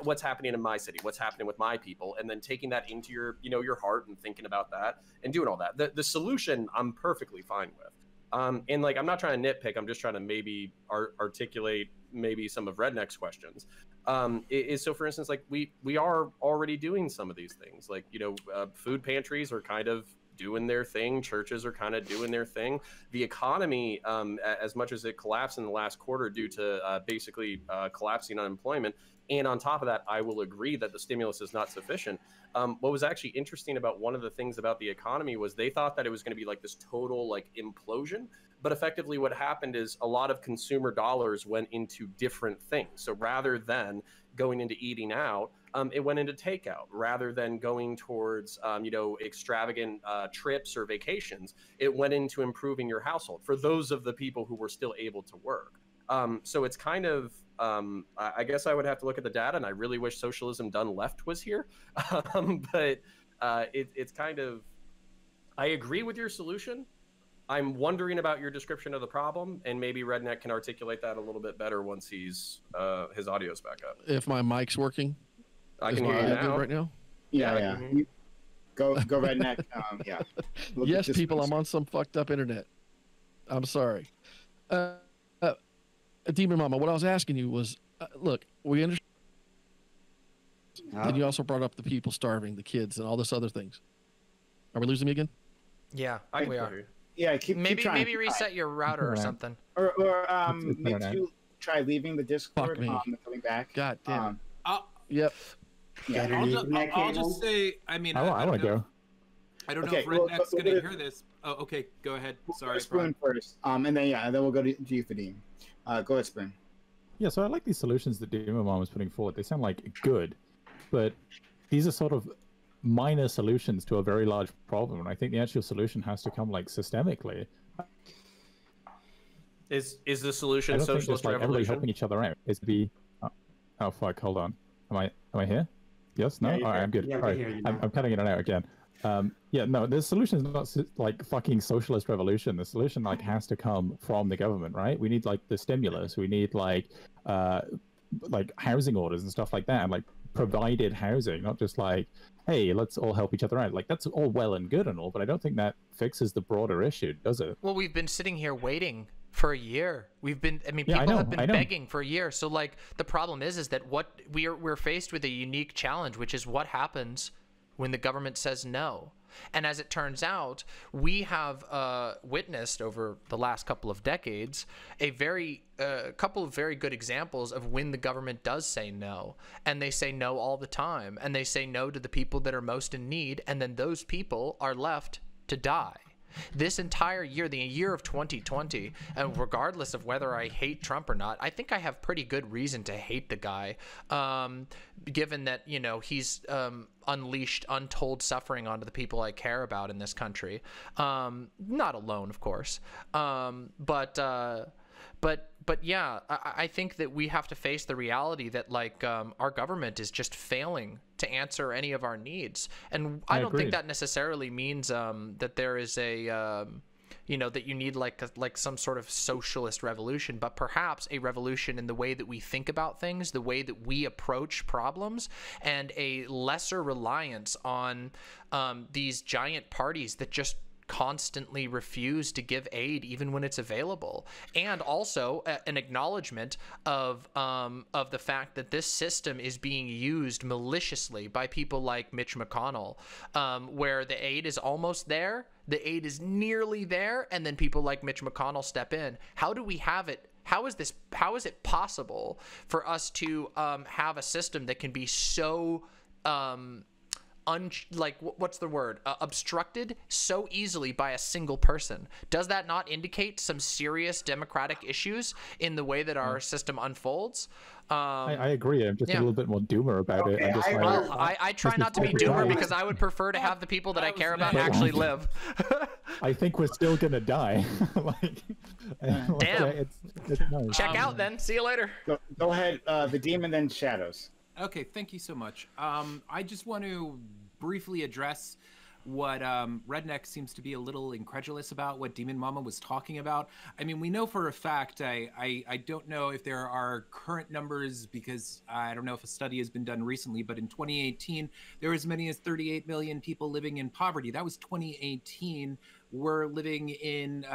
what's happening in my city, what's happening with my people, and then taking that into your, you know, your heart and thinking about that and doing all that. The solution I'm perfectly fine with. And like, I'm not trying to nitpick. I'm just trying to maybe articulate maybe some of Redneck's questions. So for instance, like we are already doing some of these things, like, you know, food pantries are kind of doing their thing. Churches are kind of doing their thing. The economy, as much as it collapsed in the last quarter due to basically collapsing unemployment. And on top of that, I will agree that the stimulus is not sufficient. What was actually interesting about one of the things about the economy was they thought that it was going to be like this total like implosion. But effectively what happened is a lot of consumer dollars went into different things. So rather than going into eating out, it went into takeout. Rather than going towards, you know, extravagant trips or vacations, it went into improving your household for those of the people who were still able to work. So it's kind of, I guess I would have to look at the data, and I really wish Socialism Done Left was here. But it's kind of, I agree with your solution. I'm wondering about your description of the problem, and maybe Redneck can articulate that a little bit better once he's his audio's back up. If my mic's working, I can hear you now. Right now. Yeah, yeah. You, go Redneck. Yeah. Yes, people. I'm on some fucked up internet. I'm sorry. Demon Mama, what I was asking you was, look, we understand. And you also brought up the people starving, the kids, and all this other things. Are we losing me again? Yeah, we are. Yeah, maybe reset your router or something. Or maybe you try leaving the Discord and coming back. God damn. Yep. Yeah, I'll just say, I mean, I want to go. I don't know if Redneck's going to hear this. Oh, okay, go ahead. Sorry. Spoon first. And then, yeah, then we'll go to you, Vadim. Go ahead, Spoon. Yeah, so I like these solutions that Demon Mom is putting forward. They sound like good, but these are sort of minor solutions to a very large problem. And I think the actual solution has to come like systemically. Is the solution socialist revolution? Everybody helping each other out is to be. Oh fuck! Hold on. Am I here? Yes. No. Yeah, all right, I'm good. Yeah, all right. I'm cutting it out again. Yeah. No. The solution is not like fucking socialist revolution. The solution like has to come from the government, right? We need like the stimulus. We need like housing orders and stuff like that. And, like, provided housing, not just like, hey, let's all help each other out. Like, that's all well and good and all, but I don't think that fixes the broader issue, does it? Well, we've been sitting here waiting for a year. We've been, I mean, people have been begging for a year. So, like, the problem is that what we're faced with a unique challenge, which is what happens when the government says no. And as it turns out, we have witnessed over the last couple of decades a couple of very good examples of when the government does say no, and they say no all the time, and they say no to the people that are most in need, and then those people are left to die. This entire year, the year of 2020, and regardless of whether I hate Trump or not, I think I have pretty good reason to hate the guy, given that, you know, he's unleashed untold suffering onto the people I care about in this country. Not alone, of course, but yeah, I think that we have to face the reality that, like, our government is just failing to answer any of our needs. And I don't think that necessarily means that there is a, you know, that you need like some sort of socialist revolution, but perhaps a revolution in the way that we think about things, the way that we approach problems, and a lesser reliance on these giant parties that just constantly refuse to give aid even when it's available, and also an acknowledgement of the fact that this system is being used maliciously by people like Mitch McConnell, where the aid is almost there, the aid is nearly there, and then people like Mitch McConnell step in. How do we have it? How is it possible for us to have a system that can be so like, what's the word, obstructed so easily by a single person? Does that not indicate some serious democratic issues in the way that our system unfolds? I agree. I'm just a little bit more doomer about it. I'm just I try not to be doomer because I would prefer to have the people that I care about actually live. I think we're still gonna die. Like, damn. It's nice. Check out then. See you later. Go ahead, the demon, then Shadows. Okay, thank you so much. I just want to briefly address what Redneck seems to be a little incredulous about, what Demon Mama was talking about. I mean, we know for a fact, I don't know if there are current numbers because I don't know if a study has been done recently, but in 2018, there were as many as 38 million people living in poverty. That was 2018. We're living in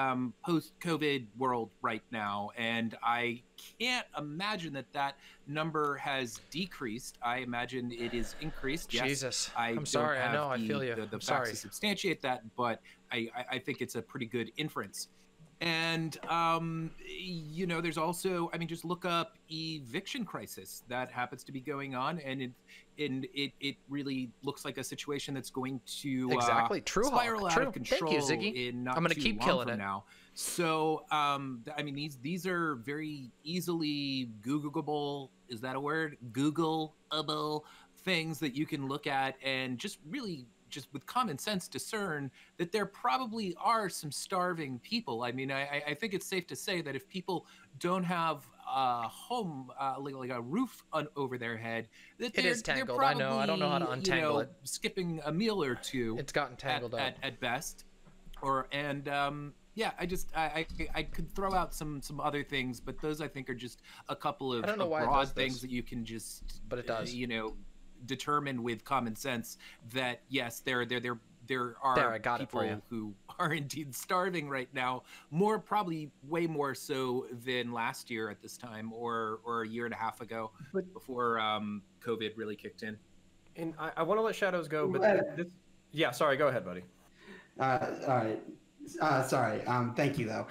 post-COVID world right now, and I can't imagine that that number has decreased. I imagine it is increased. Yes, Jesus, I'm sorry. I know. I feel you. The facts to substantiate that, but I think it's a pretty good inference. And you know, there's also, I mean, just look up eviction crisis that happens to be going on, and it really looks like a situation that's going to spiral out of control. Thank you, Ziggy. I'm going to keep killing it now. So I mean, these are very easily Googleable. Is that a word? Googleable things that you can look at and just really, just with common sense, discern that there probably are some starving people. I mean, I think it's safe to say that if people don't have a home, like a roof over their head, that it is tangled. Probably, I know. I don't know how to untangle it. Skipping a meal or two. It's gotten tangled at best. Or and Yeah, I could throw out some other things, but those I think are just a couple of broad things that you can just, but it does, you know, determine with common sense that yes, there are people who are indeed starving right now, more probably way more so than last year at this time or a year and a half ago, but before COVID really kicked in. And I want to let Shadows go, but this, yeah, sorry, go ahead, buddy. All right. Sorry. Thank you though.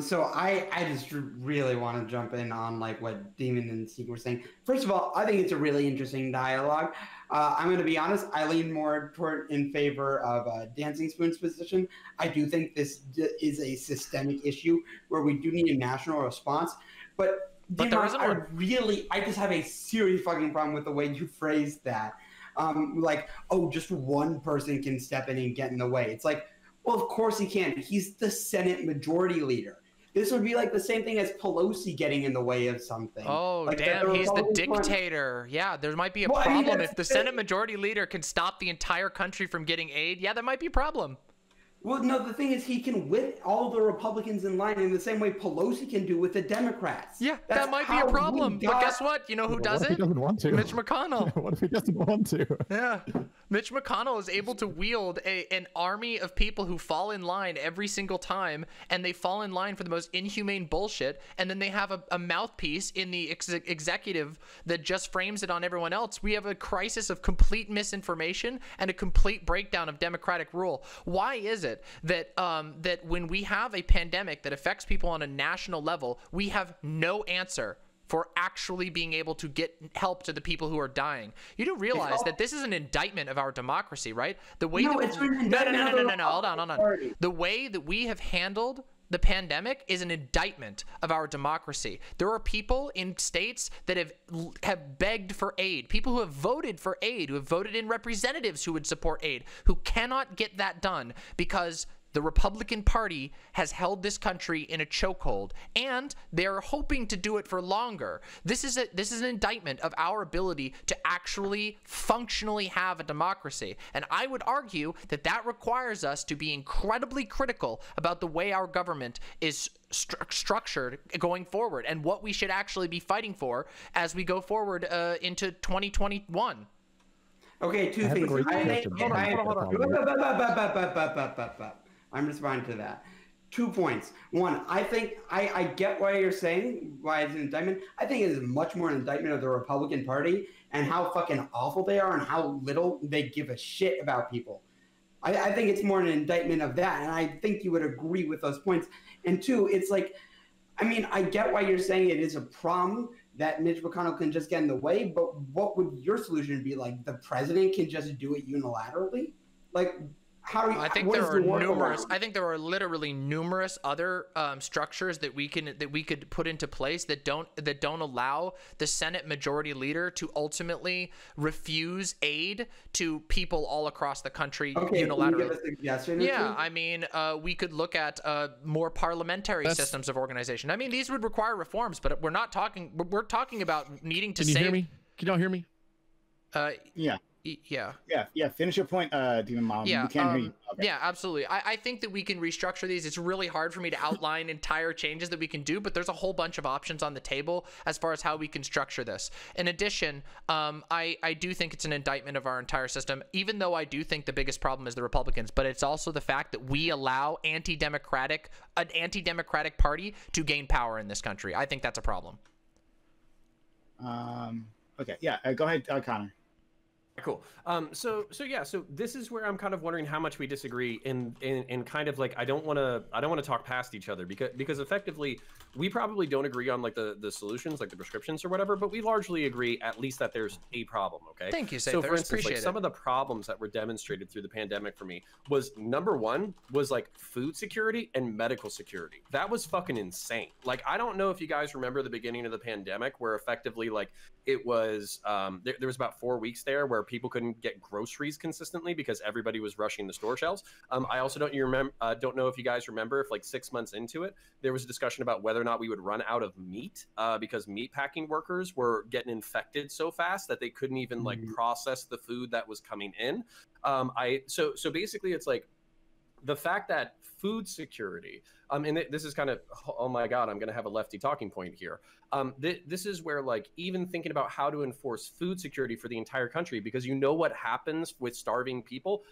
So I just really want to jump in on like what Demon and Seek were saying. First of all, I think it's a really interesting dialogue. I'm going to be honest. I lean more toward in favor of Dancing Spoon's position. I do think this is a systemic issue where we do need a national response, but there isn't one. I just have a serious fucking problem with the way you phrased that. Like, oh, just one person can step in and get in the way. It's like, well, of course he can. He's the Senate majority leader. This would be like the same thing as Pelosi getting in the way of something. Oh, like damn, he's the dictator. Yeah, there might be a problem. I mean, if the Senate majority leader can stop the entire country from getting aid, yeah, there might be a problem. Well, no, the thing is he can whip all the Republicans in line in the same way Pelosi can do with the Democrats. Yeah, that might be a problem. But guess what? You know who doesn't? He doesn't want to. Mitch McConnell. What if he doesn't want to? Yeah. Mitch McConnell is able to wield an army of people who fall in line every single time, and they fall in line for the most inhumane bullshit, and then they have a mouthpiece in the executive that just frames it on everyone else. We have a crisis of complete misinformation and a complete breakdown of democratic rule. Why is it that that when we have a pandemic that affects people on a national level, we have no answer for actually being able to get help to the people who are dying? You do realize that this is an indictment of our democracy, right? The way no, hold on. The way that we have handled the pandemic is an indictment of our democracy. There are people in states that have begged for aid, people who have voted for aid, who have voted in representatives who would support aid, who cannot get that done because the Republican Party has held this country in a chokehold, and they're hoping to do it for longer. This is an indictment of our ability to actually functionally have a democracy. And I would argue that that requires us to be incredibly critical about the way our government is structured going forward and what we should actually be fighting for as we go forward into 2021. Okay, two things. Hold on. I'm responding to that. 2 points. One, I think I get why you're saying why it's an indictment. I think it is much more an indictment of the Republican Party and how fucking awful they are and how little they give a shit about people. I think it's more an indictment of that, and I think you would agree with those points. And two, it's like, I mean, I get why you're saying it is a problem that Mitch McConnell can just get in the way, but what would your solution be? Like, the president can just do it unilaterally? Like, I think there are literally numerous other structures that we could put into place that don't allow the Senate majority leader to ultimately refuse aid to people all across the country unilaterally. Yeah, I mean, we could look at more parliamentary systems of organization. I mean, these would require reforms, but we're not talking. We're talking about needing to. Can you hear me? Can y'all hear me? Yeah. Yeah. Finish your point, Demon Mama. Yeah, okay. Yeah, absolutely. I think that we can restructure these. It's really hard for me to outline entire changes that we can do, but there's a whole bunch of options on the table as far as how we can structure this. In addition, I do think it's an indictment of our entire system, even though I do think the biggest problem is the Republicans, but it's also the fact that we allow an anti-democratic party to gain power in this country. I think that's a problem. Okay. Yeah. Go ahead, Connor. Cool. So yeah. So this is where I'm kind of wondering how much we disagree, in kind of like I don't want to talk past each other because effectively we probably don't agree on like the solutions, like the prescriptions or whatever, but we largely agree at least that there's a problem. Okay. Thank you. So for instance, like some of the problems that were demonstrated through the pandemic for me was number one like food security and medical security. That was fucking insane. Like, I don't know if you guys remember the beginning of the pandemic where effectively like it was there was about 4 weeks there where people couldn't get groceries consistently because everybody was rushing the store shelves. I also don't know if you guys remember if like 6 months into it, there was a discussion about whether or not we would run out of meat because meat packing workers were getting infected so fast that they couldn't even like process the food that was coming in. So basically it's like, the fact that food security, and this is kind of, oh my God, I'm going to have a lefty talking point here. This is where, like, even thinking about how to enforce food security for the entire country, because you know what happens with starving people,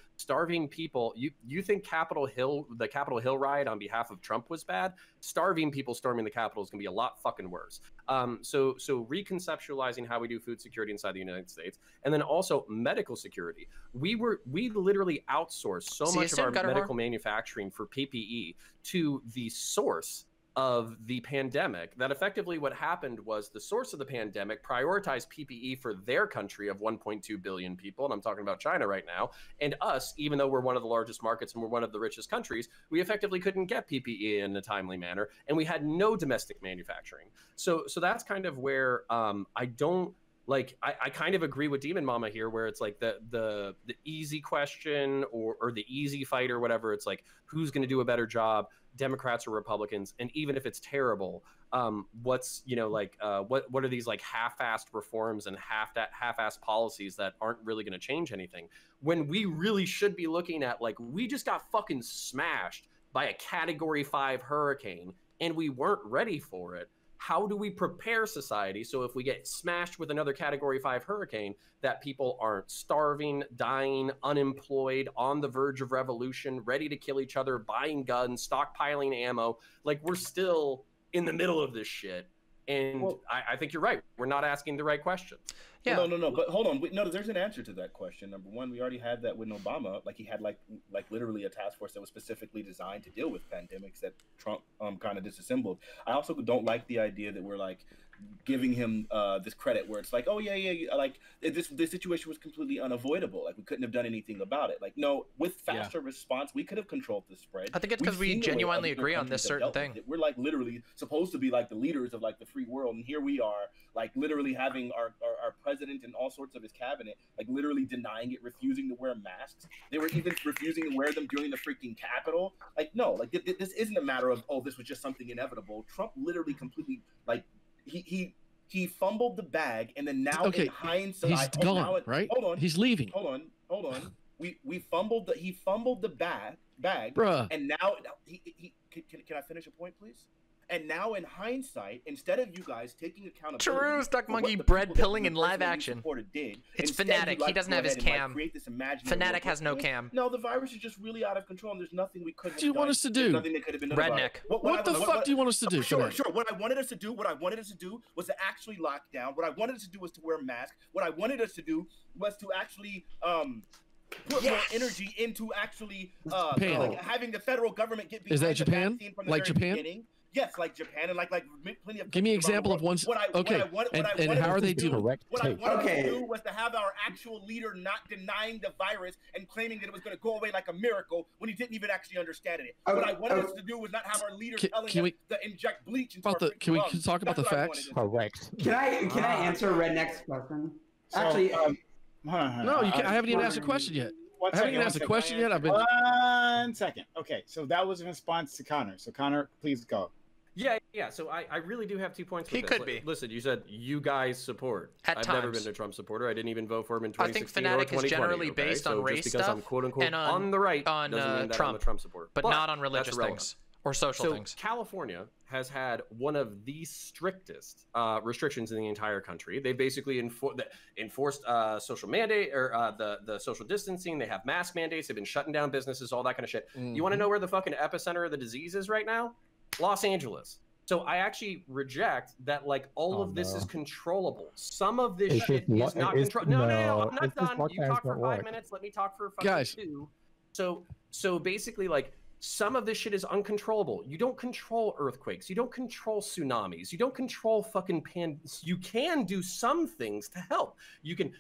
you think Capitol Hill, the Capitol Hill riot on behalf of Trump was bad? Starving people storming the Capitol is going to be a lot fucking worse. So reconceptualizing how we do food security inside the United States, and then also medical security. We literally outsourced so much of our medical manufacturing for PPE to the source of the pandemic, that effectively what happened was the source of the pandemic prioritized PPE for their country of 1.2 billion people, and I'm talking about China right now, and us, even though we're one of the largest markets and we're one of the richest countries, we effectively couldn't get PPE in a timely manner, and we had no domestic manufacturing. So that's kind of where I kind of agree with Demon Mama here, where it's like the easy question or the easy fight or whatever. It's like, who's going to do a better job, Democrats or Republicans? And even if it's terrible, what's, you know, like, what are these like half-assed reforms and half-assed policies that aren't really going to change anything, when we really should be looking at, like, we just got fucking smashed by a Category 5 hurricane and we weren't ready for it. How do we prepare society so if we get smashed with another Category 5 hurricane, that people aren't starving, dying, unemployed, on the verge of revolution, ready to kill each other, buying guns, stockpiling ammo? Like, we're still in the middle of this shit. And I think you're right. We're not asking the right question. Yeah. No. But hold on. No, there's an answer to that question. Number one, we already had that with Obama. Like, he had like literally a task force that was specifically designed to deal with pandemics that Trump kind of disassembled. I also don't like the idea that we're like giving him this credit where it's like, oh yeah, like this situation was completely unavoidable. Like, we couldn't have done anything about it. Like, no, with faster response, we could have controlled the spread. I think it's because we genuinely agree on this certain thing. We're like literally supposed to be like the leaders of like the free world, and here we are like literally having our president and all sorts of his cabinet like literally denying it, refusing to wear masks. They were even refusing to wear them during the freaking Capitol. Like, no, like this isn't a matter of, oh, this was just something inevitable. Trump literally completely like he fumbled the bag, and then now in hindsight, he's gone, right? Hold on, he's leaving. Hold on. We fumbled the bag, bruh. And now he can I finish a point, please? And now, in hindsight, instead of you guys taking accountability, Stuck Monkey, bread pilling, and live action, did, it's Fnatic. He doesn't have his cam. Fnatic has no cam. No, the virus is just really out of control, and there's nothing we could. What do you want us to do? Nothing that could have been done. Redneck. What the fuck do you want us to do? Sure. What I wanted us to do was to actually lock down. What I wanted us to do was to wear masks. What I wanted us to do was to actually put more energy into actually like having the federal government get. Is that Japan? Like Japan? Yes, like Japan and like plenty of. Give me an example of one. Okay, and how are they doing? What I wanted to do was to have our actual leader not denying the virus and claiming that it was going to go away like a miracle when he didn't even actually understand it. What I wanted us to do was not have our leader telling us to inject bleach into our lungs. Can we talk about the facts? Correct. Can I answer Redneck's question? Actually, no, you can't. I haven't even asked a question yet. I haven't even asked a question yet. I've been. 1 second. Okay, so that was in response to Connor. So Connor, please go. Yeah. So I really do have 2 points. He could be. Listen, you said you guys support. I've never been a Trump supporter. I didn't even vote for him in 2016 or 2020. I think Fnatic is generally based on race stuff. Just because I'm quote unquote on the right doesn't mean that I'm a Trump supporter. But not on religious things or social things. California has had one of the strictest restrictions in the entire country. They basically enforced social mandate or the social distancing. They have mask mandates. They've been shutting down businesses, all that kind of shit. Mm-hmm. You want to know where the fucking epicenter of the disease is right now? Los Angeles. So I actually reject that. Like, all of this is controllable. Some of this shit is not controllable. No, I'm not done. You talk for 5 minutes. Let me talk for fucking two. So basically, like, some of this shit is uncontrollable. You don't control earthquakes. You don't control tsunamis. You don't control fucking pandemics. You can do some things to help. You can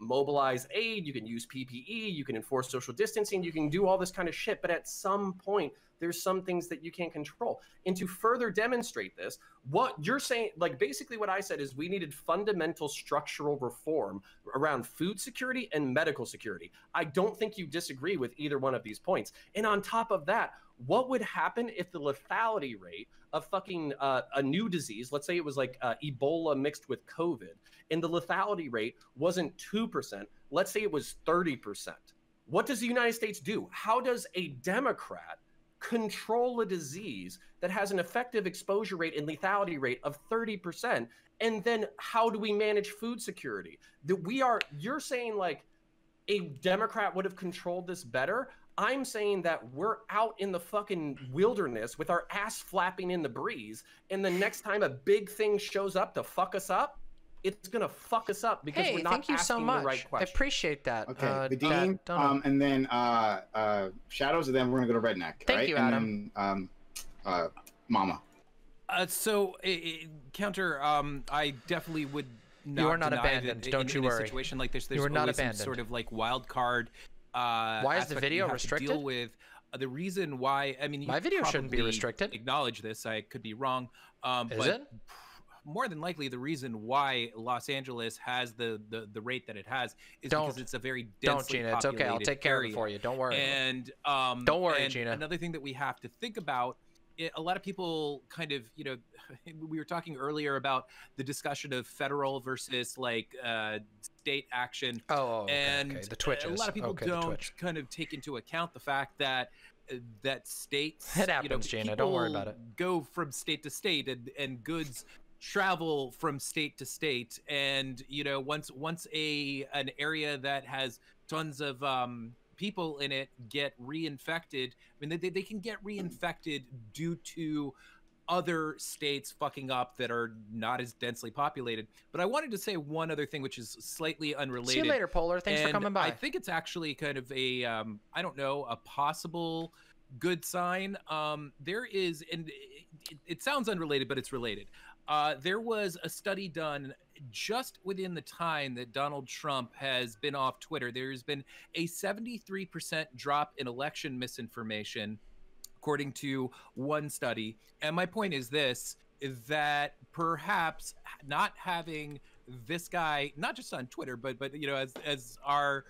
mobilize aid. You can use PPE. You can enforce social distancing. You can do all this kind of shit. But at some point, there's some things that you can't control. And to further demonstrate this, what you're saying, like, basically what I said is we needed fundamental structural reform around food security and medical security. I don't think you disagree with either one of these points. And on top of that, what would happen if the lethality rate of fucking a new disease, let's say it was like Ebola mixed with COVID, and the lethality rate wasn't 2%, let's say it was 30%. What does the United States do? How does a Democrat control a disease that has an effective exposure rate and lethality rate of 30%? And then how do we manage food security? That we are, you're saying like a Democrat would have controlled this better. I'm saying that we're out in the fucking wilderness with our ass flapping in the breeze. And the next time a big thing shows up to fuck us up, it's going to fuck us up because we're not asking the right question. I appreciate that. Okay, Vadim, and then Shadows, and then we're going to go to Redneck. Thank you, Adam. And then Mama. Counter, I definitely would not deny. You are not abandoned, don't you worry. Situation like this, there's always some sort of like wild card. Why is the video restricted? Deal with. The reason why, I mean, my video shouldn't be restricted. Acknowledge this, I could be wrong. Is it? More than likely, the reason why Los Angeles has the rate that it has is because it's a very densely populated area. Don't, Gina. It's okay. I'll take care of it for you. Don't worry. And don't worry, Gina. Another thing that we have to think about, a lot of people kind of, you know, we were talking earlier about the discussion of federal versus like state action. Oh, okay, and okay. The Twitch. A lot of people don't kind of take into account the fact that. States. It happens, Gina. Don't worry about it. Go from state to state, and goods travel from state to state, and you know, once an area that has tons of people in it get reinfected, I mean they can get reinfected due to other states fucking up that are not as densely populated. But I wanted to say one other thing, which is slightly unrelated. See you later, Polar. Thanks for coming by. I think it's actually kind of a I don't know, a possible good sign. There is, and it sounds unrelated, but it's related. There was a study done just within the time that Donald Trump has been off Twitter. There's been a 73% drop in election misinformation, according to one study. And my point is this, that perhaps not having this guy, not just on Twitter, but you know, as our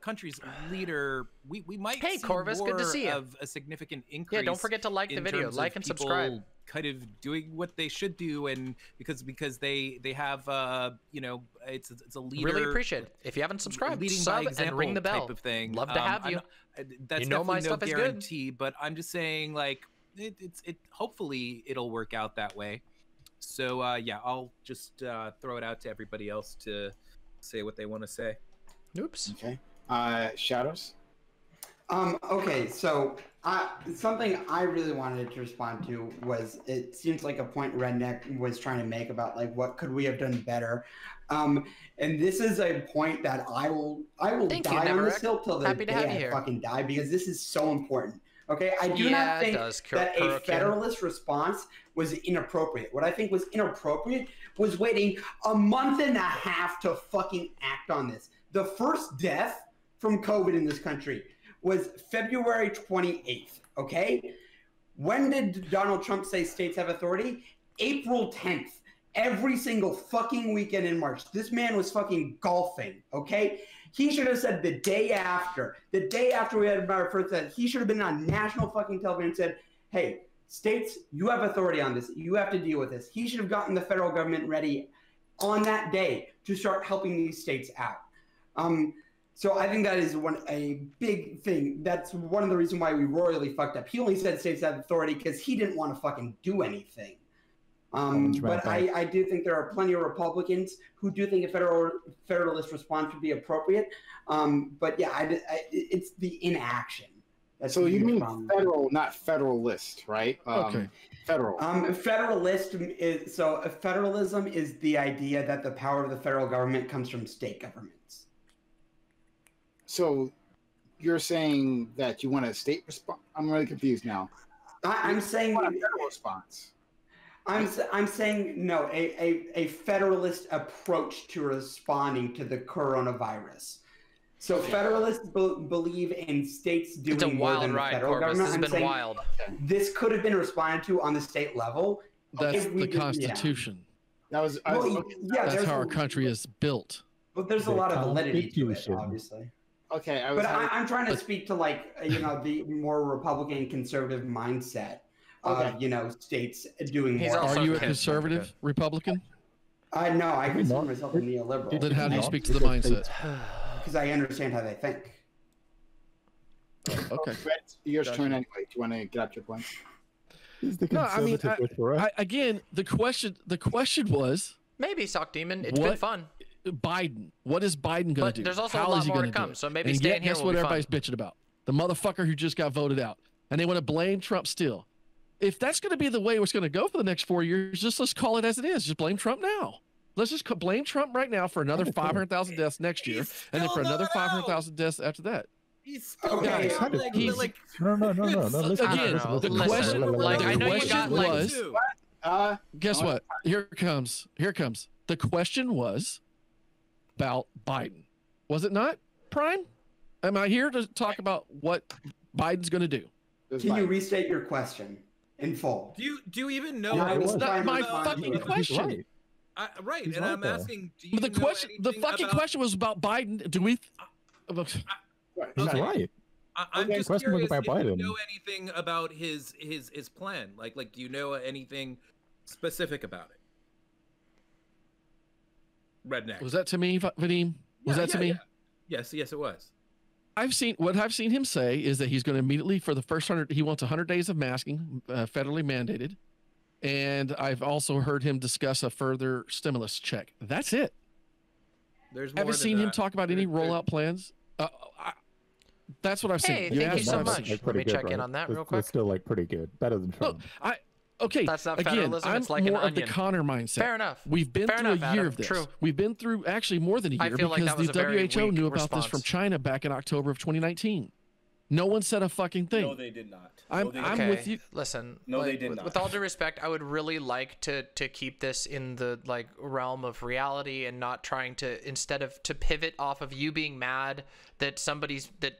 country's leader, we might see Corvus, more good to see of a significant increase. Yeah, don't forget to like the video, like and subscribe. Kind of doing what they should do, and because they have you know, it's a leader. Really appreciate it. If you haven't subscribed, sub and ring the bell. Type of thing. Love to have you. That's, you know, my stuff is good. But I'm just saying, like it. Hopefully, it'll work out that way. So yeah, I'll just throw it out to everybody else to say what they want to say. Oops. Okay. Shadows. Okay, so something I really wanted to respond to was, it seems like a point Redneck was trying to make about like what could we have done better, and this is a point that I will die on this hill till the day I fucking die, because this is so important. Okay, I do not think that a federalist response was inappropriate. What I think was inappropriate was waiting a month and a half to fucking act on this. The first death from COVID in this country was February 28th, okay? When did Donald Trump say states have authority? April 10th, every single fucking weekend in March. This man was fucking golfing, okay? He should have said the day after we had our first set, he should have been on national fucking television and said, hey, states, you have authority on this. You have to deal with this. He should have gotten the federal government ready on that day to start helping these states out. So I think that is a big thing. That's one of the reasons why we royally fucked up. He only said states have authority because he didn't want to fucking do anything. But I do think there are plenty of Republicans who do think a federalist response would be appropriate. But yeah, it's the inaction. That's so you mean federal, not federalist, right? Okay. Federal. Federalist is, so federalism is the idea that the power of the federal government comes from state governments. So you're saying that you want a state response? I'm really confused now. I'm saying a federal response. I'm saying no, a federalist approach to responding to the coronavirus. So federalists believe in states doing more than the federal government. It's a wild ride, Corvus. This has been wild. This could have been responded to on the state level. That's the Constitution. Yeah. That's how our country is built. But there's a lot of validity to it, obviously. Okay, I'm trying to speak to, like, you know, the more Republican conservative mindset of you know, states doing more. Are you a conservative Republican? No, I consider myself a neoliberal. Then how do you speak to the mindset? Because I understand how they think. Oh, okay. Brett, your turn anyway. Do you want to get up your points? No, I mean, again, the question was maybe sock demon. It's been fun. Biden. What is Biden going to do? There's also a lot more to come. So maybe staying here will be fun. Guess what everybody's bitching about? The motherfucker who just got voted out, and they want to blame Trump still. If that's going to be the way it's going to go for the next 4 years, just let's call it as it is. Just blame Trump now. Let's just blame Trump right now for another 500,000 deaths next year, and then for another 500,000 deaths after that. He's still the question was, guess what? Here it comes. Here it comes. The question was about Biden. Was it not, Prime? Am I here to talk about what Biden's going to do? Can you restate your question in full? Do you even know? Yeah, it's not my fucking question. Right. I'm asking. Do you but the know question, the fucking about... question was about Biden. Do we? I'm just curious about Biden. Do you know anything about his plan? Like, do you know anything specific about it? Redneck. Was that to me, Vadim? Was that to me? Yeah. Yes, it was. What I've seen him say is that he's going to immediately, for the first 100, he wants 100 days of masking, federally mandated. And I've also heard him discuss a further stimulus check. That's it. There's more. Haven't seen him talk about any rollout plans. That's what I've seen. Hey, thank you so much. Let me check in on that real quick. It's still like pretty good, better than Trump. Look, okay, that's not federalism. Again, it's like more of the Connor mindset. Fair enough. We've been through a year of this. True. We've been through actually more than a year because the WHO knew about this from China back in October of 2019. No one said a fucking thing. No, they did not. I'm with you. Listen, no, like, they did not. With all due respect, I would really like to keep this in the like realm of reality and not trying to instead pivot off of you being mad that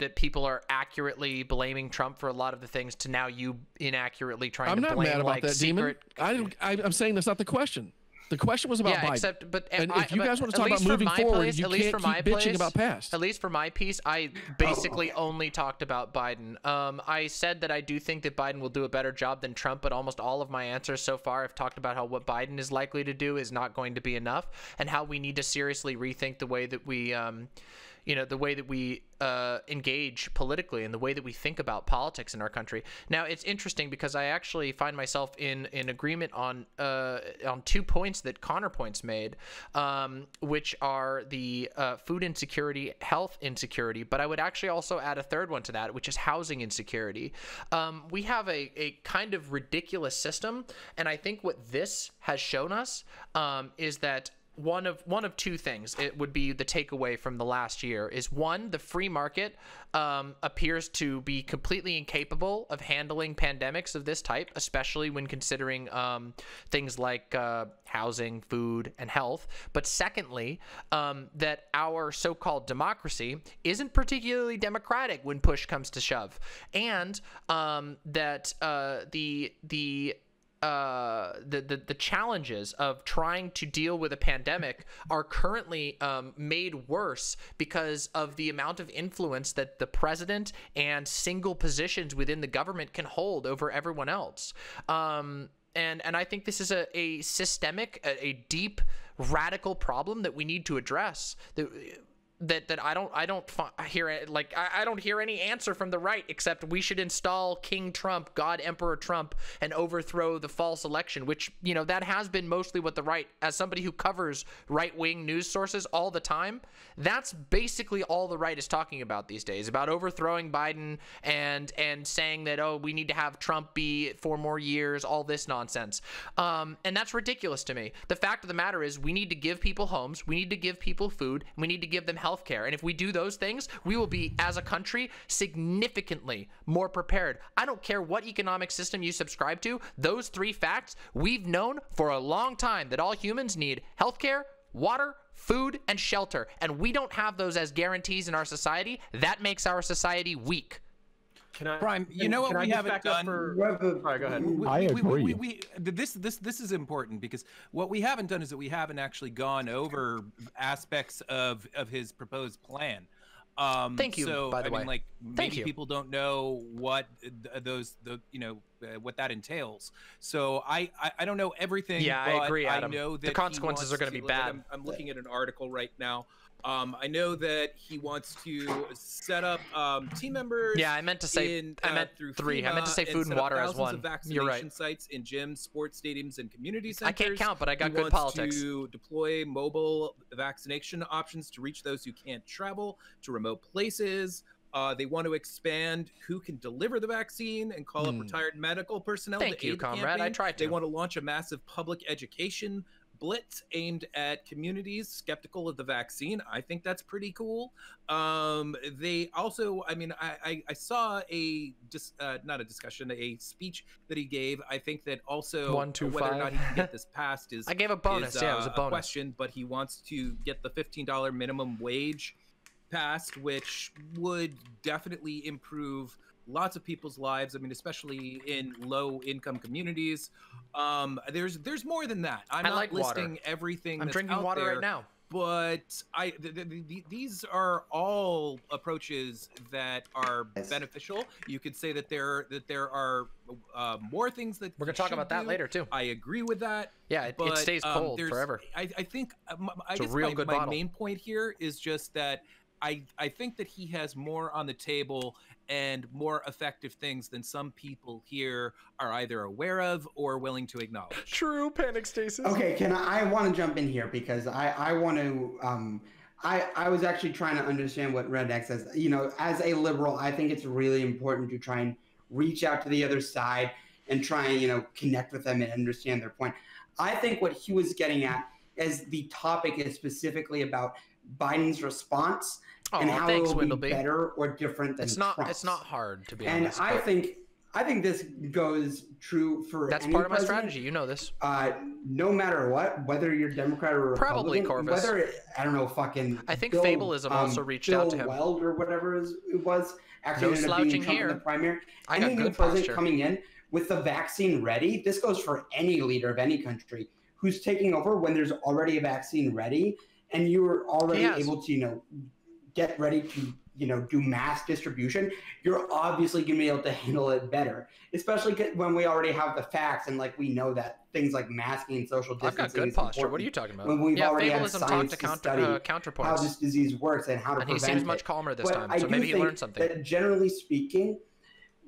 that people are accurately blaming Trump for a lot of the things to now you inaccurately trying to blame. I'm not mad about that, Demon. I'm saying that's not the question. The question was about Biden. And if you guys want to talk about moving forward, you can't keep bitching about past. At least for my piece, I basically only talked about Biden. I said that I do think that Biden will do a better job than Trump, but almost all of my answers so far have talked about how what Biden is likely to do is not going to be enough, and how we need to seriously rethink the way that we, the way that we engage politically and the way that we think about politics in our country. Now, it's interesting because I actually find myself in agreement on 2 points that Counterpoints made, which are the food insecurity, health insecurity, but I would actually also add a third one to that, which is housing insecurity. We have a kind of ridiculous system, and I think what this has shown us is that one of two things it would be the takeaway from the last year is one, the free market appears to be completely incapable of handling pandemics of this type, especially when considering things like housing, food, and health. But secondly, that our so-called democracy isn't particularly democratic when push comes to shove, and that the challenges of trying to deal with a pandemic are currently made worse because of the amount of influence that the president and single positions within the government can hold over everyone else. And I think this is a systemic, a deep, radical problem that we need to address. That I don't hear any answer from the right except we should install King Trump, God Emperor Trump, and overthrow the false election, which, you know, that has been mostly what the right, as somebody who covers right-wing news sources all the time, that's basically all the right is talking about these days, about overthrowing Biden and saying that, oh, we need to have Trump be 4 more years, all this nonsense. And that's ridiculous to me. The fact of the matter is we need to give people homes, we need to give people food, we need to give them health care, and if we do those things, we will be, as a country, significantly more prepared. I don't care what economic system you subscribe to, those 3 facts we've known for a long time, that all humans need healthcare, water, food, and shelter, and we don't have those as guarantees in our society. That makes our society weak. Prime, you know what we haven't done? Go ahead. I agree. This is important because what we haven't done is that we haven't actually gone over aspects of his proposed plan. Thank you. So, by the way, I mean, like, maybe people don't know what what that entails. So I don't know everything. Yeah, I agree. Adam, I know that the consequences are going to be bad. I'm looking at an article right now I know that he wants to set up team members. Yeah, I meant to say in, I meant through three. FEMA, I meant to say food and water as one. You're right. Sites in gyms, sports stadiums, and community centers. I can't count, but I got good politics. To deploy mobile vaccination options to reach those who can't travel to remote places. They want to expand who can deliver the vaccine and call up retired medical personnel. Thank you, comrade. I tried to. They want to launch a massive public education blitz aimed at communities skeptical of the vaccine. I think that's pretty cool. They also, I mean, I saw a not a discussion, a speech that he gave. I think that also whether or not he can get this passed is I gave a bonus. Yeah, it was a bonus question, but he wants to get the $15 minimum wage passed, which would definitely improve lots of people's lives. I mean, especially in low-income communities. There's more than that. I'm not like listing everything. I'm drinking water right now. But these are all approaches that are beneficial. You could say that there are more things that we're gonna talk about that later too. I agree with that. Yeah, it stays cold forever. I think I guess my main point here is just that I think that he has more on the table and more effective things than some people here are either aware of or willing to acknowledge. True panic stasis. Okay, can I want to jump in here because I want to I was actually trying to understand what Redneck says. You know, as a liberal, I think it's really important to try and reach out to the other side and try and, you know, connect with them and understand their point. I think what he was getting at is the topic is specifically about Biden's response and how it will be better or different than Trump's. It's not hard to be honest. And I think this goes true for that's part of my strategy. You know this. No matter what, whether you're Democrat or Republican, probably Corvus. Whether I don't know, fucking. I think Fableism also reached out to him. Weld or whatever it was actually ended up being Trump in the primary. I got good posture. Coming in with the vaccine ready. This goes for any leader of any country who's taking over when there's already a vaccine ready. And you were already able to, you know, get ready to, you know, do mass distribution. You're obviously going to be able to handle it better, especially when we already have the facts and like we know that things like masking and social distancing. I've got good posture. What are you talking about? When we've already had science to study Counterpoints. How this disease works and how to prevent it. And he seems much calmer this time, so maybe he learned something. That generally speaking,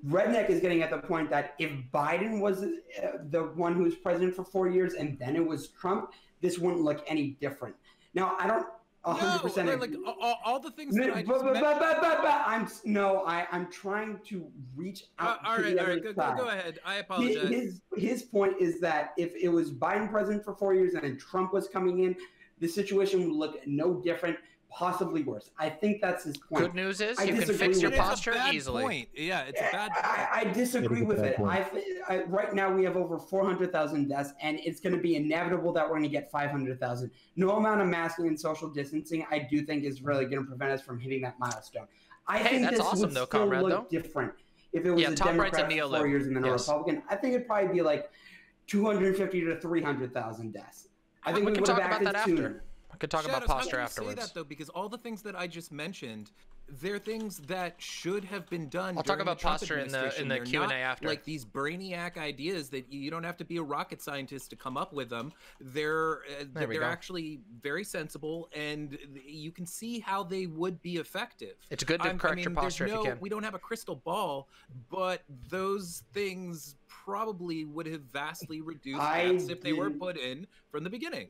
Redneck is getting at the point that if Biden was the one who was president for 4 years and then it was Trump, this wouldn't look any different. Now, I don't 100% agree. Like, all the things that I just mentioned. I'm trying to reach out to the other side. Go ahead. I apologize. His point is that if it was Biden president for 4 years and then Trump was coming in, the situation would look no different, possibly worse. I think that's his point. Good news is you can fix your posture easily. Point. Yeah, it's a bad point. I disagree with it. Right now we have over 400,000 deaths, and it's going to be inevitable that we're going to get 500,000. No amount of masking and social distancing, I do think, is really going to prevent us from hitting that milestone. I think that's awesome, though, comrade. Look different if it was a Democrat for 4 years and then a Republican. I think it'd probably be like 250,000 to 300,000 deaths. I think we can talk about that after. I could talk about posture afterwards. I say that though, because all the things that I just mentioned, they're things that should have been done. I'll talk about posture in the Q&A after. Like these brainiac ideas that you don't have to be a rocket scientist to come up with them. They're actually very sensible, and you can see how they would be effective. It's good to correct your posture if you can. We don't have a crystal ball, but those things probably would have vastly reduced deaths if they were put in from the beginning.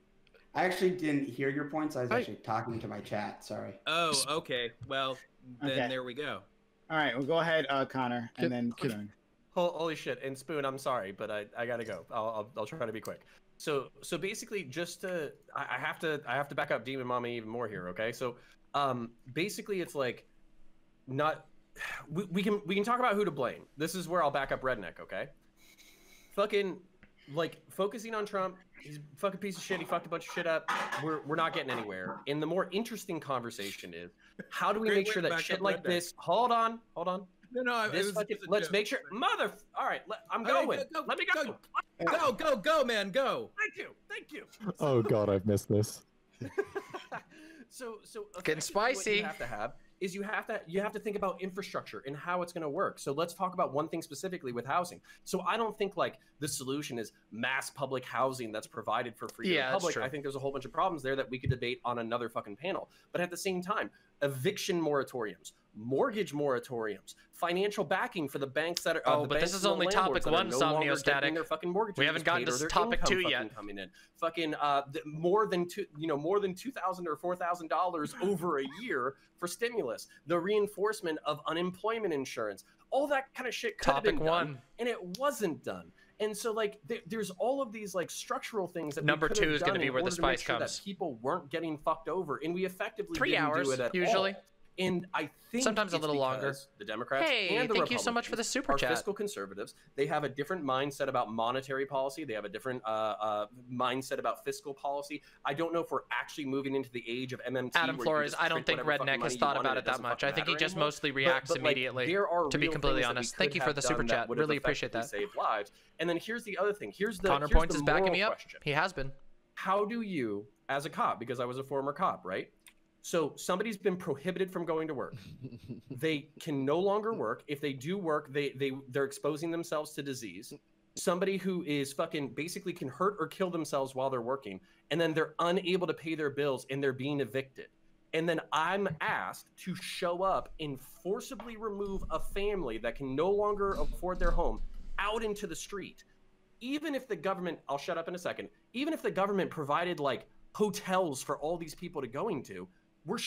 I actually didn't hear your points. I was actually talking to my chat. Sorry. Oh, okay. Well, then there we go. All right. Well, go ahead, Connor, and then Spoon. Holy shit. And Spoon, I'm sorry, but I got to go. I'll try to be quick. So basically, just to I have to back up Demon Mama even more here. Okay. So basically, it's like not we can talk about who to blame. This is where I'll back up Redneck. Okay. Fucking. Like focusing on Trump, he's a fucking piece of shit. He fucked a bunch of shit up. We're not getting anywhere. And the more interesting conversation is, how do we make sure that shit like this? Hold on. No. Let's make sure. All right, I'm going. Let me go. Go, man, go. Thank you. Oh God, I've missed this. So getting spicy. You have to have is you have to think about infrastructure and how it's going to work. So let's talk about one thing specifically with housing. So I don't think like the solution is mass public housing that's provided for free to the public. I think there's a whole bunch of problems there that we could debate on another fucking panel. But at the same time, eviction moratoriums, mortgage moratoriums, financial backing for the banks that are but this is only topic one, Somniostatic. We haven't gotten to topic two yet. Coming in fucking more than $2,000 or $4,000 over a year for stimulus, the reinforcement of unemployment insurance, all that kind of shit could have been done, and it wasn't done. And so, like, there's all of these like structural things that number two is going to be where the spice comes. That people weren't getting fucked over, and we effectively didn't do it at all. And I think sometimes a little longer. The Democrats and the Republicans, thank you so much for the super chat. Are fiscal conservatives. They have a different mindset about monetary policy. They have a different mindset about fiscal policy. I don't know if we're actually moving into the age of MMT. Adam Flores, I don't think Redneck has thought about it that much. I think he just mostly reacts immediately. To be completely honest, thank you for the super chat. Really appreciate that. Save lives. And then here's the other thing. Here's the Counterpoints is backing me up. He has been. How do you, as a cop, because I was a former cop, right? So somebody's been prohibited from going to work. They can no longer work. If they do work, they're exposing themselves to disease. Somebody who is fucking basically can hurt or kill themselves while they're working, and then they're unable to pay their bills and they're being evicted. And then I'm asked to show up and forcibly remove a family that can no longer afford their home out into the street. Even if the government, I'll shut up in a second, even if the government provided like hotels for all these people to go into, we're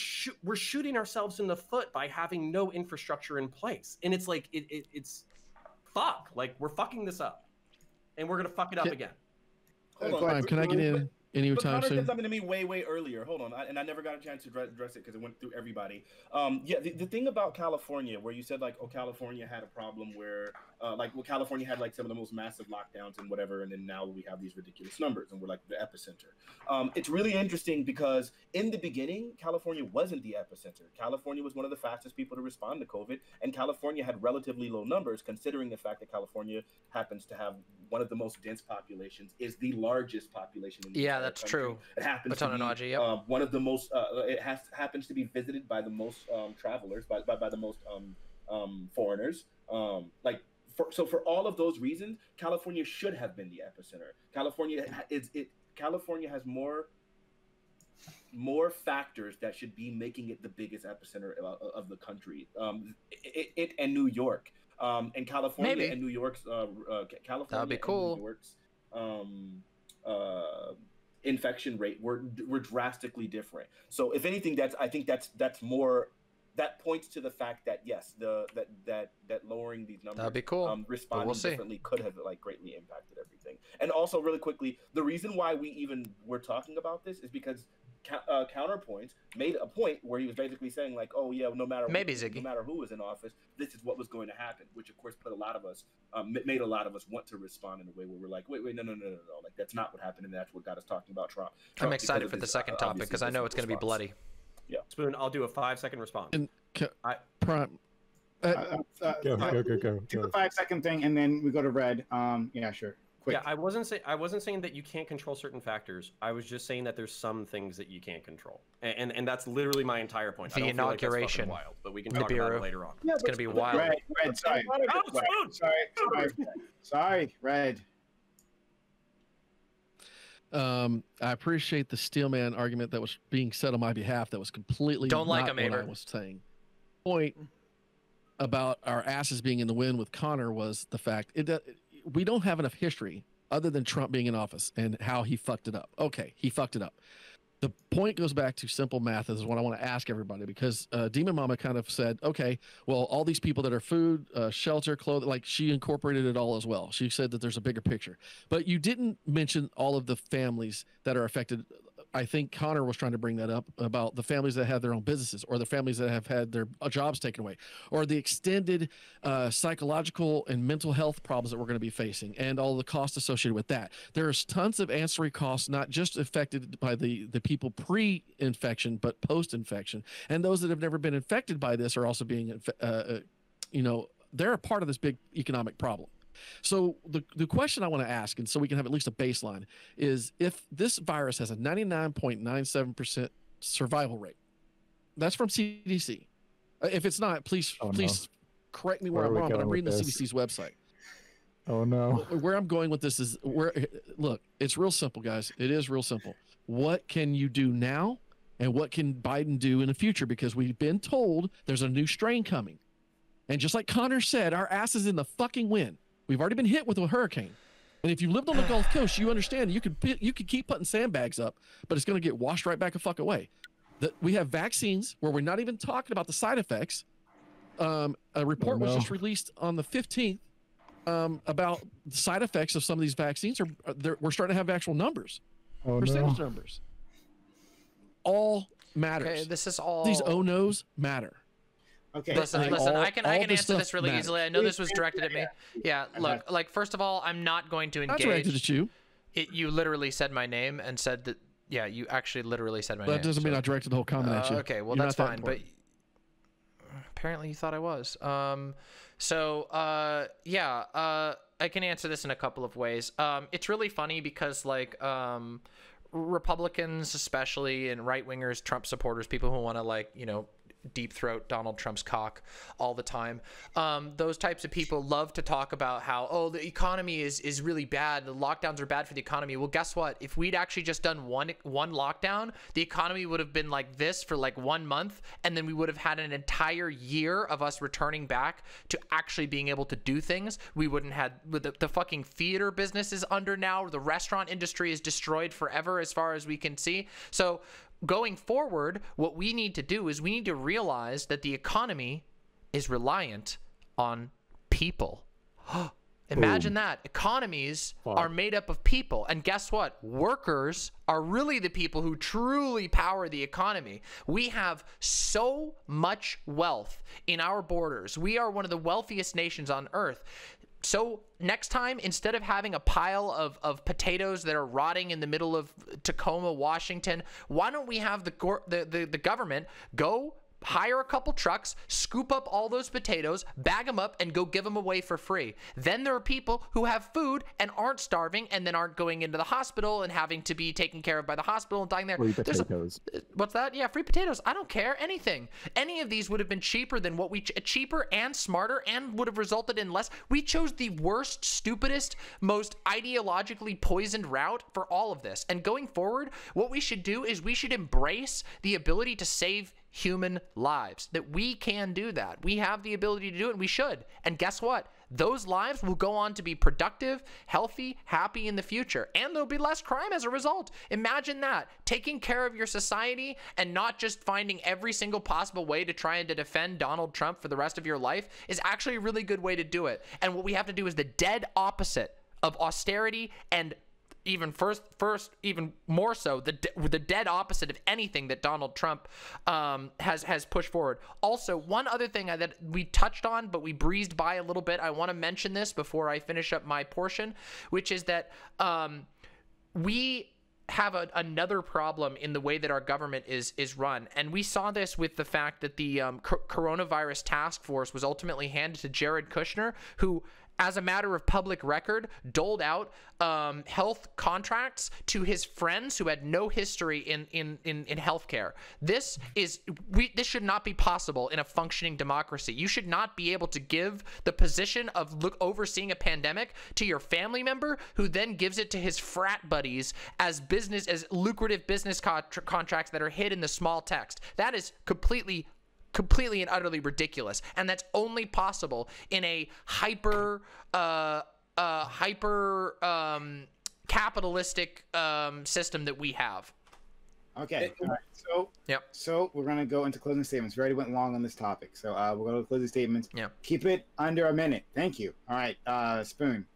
shooting ourselves in the foot by having no infrastructure in place. And it's like, it's fuck, like we're fucking this up and we're going to fuck it up again. Hold on. Can I get in anytime soon? But Connor said something to me way earlier. Hold on. And I never got a chance to address it because it went through everybody. Yeah, the thing about California where you said like, oh, California had a problem where California had like some of the most massive lockdowns and whatever. And then now we have these ridiculous numbers and we're like the epicenter. It's really interesting because in the beginning, California wasn't the epicenter. California was one of the fastest people to respond to COVID. And California had relatively low numbers considering the fact that California happens to have one of the most dense populations, is the largest population in the entire country. True. It happens to be one of the most, happens to be visited by the most travelers, by the most foreigners. So for all of those reasons, California should have been the epicenter. California has more factors that should be making it the biggest epicenter of the country. It and New York. And California and New York's New York's infection rate were drastically different. So if anything, I think that's more that points to the fact that yes, that lowering these numbers responding differently could have like greatly impacted everything. And also really quickly, the reason why we even were talking about this is because Counterpoints made a point where he was basically saying like, oh yeah, no matter who was in office, this is what was going to happen, which of course put a lot of us made a lot of us want to respond in a way where we're like, wait, no, like that's not what happened, and that's what got us talking about Trump. I'm excited for the second topic because I know it's going to be bloody. Yeah, Spoon, I'll do a 5-second response. And go. Do the 5-second thing and then we go to Red. Yeah, sure. Yeah, I wasn't saying that you can't control certain factors. I was just saying that there's some things that you can't control, and that's literally my entire point. The inauguration, wild, but we can talk about it later on. Yeah, it's going to be wild. Red, sorry. Oh, sorry, Red. I appreciate the Steelman argument that was being said on my behalf. That was completely not what I was saying. Point about our asses being in the wind with Connor was the fact we don't have enough history other than Trump being in office and how he fucked it up. Okay, he fucked it up. The point goes back to simple math is what I want to ask everybody, because Demon Mama kind of said, okay, well, all these people that are food, shelter, clothing, like she incorporated it all as well. She said that there's a bigger picture. But you didn't mention all of the families that are affected. I think Connor was trying to bring that up about the families that have their own businesses or the families that have had their jobs taken away or the extended psychological and mental health problems that we're going to be facing and all the costs associated with that. There's tons of ancillary costs, not just affected by the people pre-infection, but post-infection. And those that have never been infected by this are also being, they're a part of this big economic problem. So the question I want to ask, and so we can have at least a baseline, is if this virus has a 99.97% survival rate, that's from CDC, If it's not, please correct me where I'm wrong, but I'm reading the CDC's website. Oh no. Where I'm going with this is where, look, it's real simple, guys. It is real simple. What can you do now? And what can Biden do in the future? Because we've been told there's a new strain coming. And just like Connor said, our ass is in the fucking wind. We've already been hit with a hurricane. And if you lived on the Gulf Coast, you understand you could keep putting sandbags up, but it's going to get washed right back a fuck away. We have vaccines where we're not even talking about the side effects. A report was just released on the 15th about the side effects of some of these vaccines. We're starting to have actual numbers, percentage numbers. All matters. Okay, this is all. These oh-nos matter. Okay. Listen, I can answer this really easily. I know this was directed at me. Yeah, look, like, first of all, I'm not going to engage. That's directed at you. You literally said my name and said that, yeah, you actually literally said my name. That doesn't mean I directed the whole comment at you. Okay, well, that's fine, but apparently you thought I was. I can answer this in a couple of ways. It's really funny because, like, Republicans especially and right-wingers, Trump supporters, people who want to, like, you know, deep throat Donald Trump's cock all the time. Those types of people love to talk about how, oh, the economy is really bad. The lockdowns are bad for the economy. Well, guess what? If we'd actually just done one lockdown, the economy would have been like this for like 1 month. And then we would have had an entire year of us returning back to actually being able to do things. We wouldn't have the fucking theater business is under now. The restaurant industry is destroyed forever as far as we can see. So going forward, what we need to do is we need to realize that the economy is reliant on people. Imagine that. Economies are made up of people. And guess what? Workers are really the people who truly power the economy. We have so much wealth in our borders. We are one of the wealthiest nations on earth. So next time, instead of having a pile of potatoes that are rotting in the middle of Tacoma, Washington, why don't we have the government go hire a couple trucks, scoop up all those potatoes, bag them up, and go give them away for free? Then there are people who have food and aren't starving and then aren't going into the hospital and having to be taken care of by the hospital and dying there. Free potatoes. What's that? Yeah, free potatoes. I don't care. Anything. Any of these would have been cheaper than what we – cheaper and smarter and would have resulted in less. We chose the worst, stupidest, most ideologically poisoned route for all of this. And going forward, what we should do is we should embrace the ability to save human lives, that we can do that. We have the ability to do it, and we should. And guess what? Those lives will go on to be productive, healthy, happy in the future, and there'll be less crime as a result. Imagine that. Taking care of your society and not just finding every single possible way to try and to defend Donald Trump for the rest of your life is actually a really good way to do it. And what we have to do is the dead opposite of austerity and even even more so, the dead opposite of anything that Donald Trump has pushed forward. Also, one other thing that we touched on, but we breezed by a little bit, I want to mention this before I finish up my portion, which is that we have another problem in the way that our government is run. And we saw this with the fact that the coronavirus task force was ultimately handed to Jared Kushner, who, as a matter of public record, doled out health contracts to his friends who had no history in healthcare. This is this should not be possible in a functioning democracy. You should not be able to give the position of overseeing a pandemic to your family member, who then gives it to his frat buddies as lucrative business contracts that are hid in the small text. That is completely and utterly ridiculous, and that's only possible in a hyper capitalistic system that we have. Okay, all right. So so we're gonna go into closing statements. We already went long on this topic, so we'll go to closing statements. Yeah, keep it under a minute. Thank you. All right, Spoon.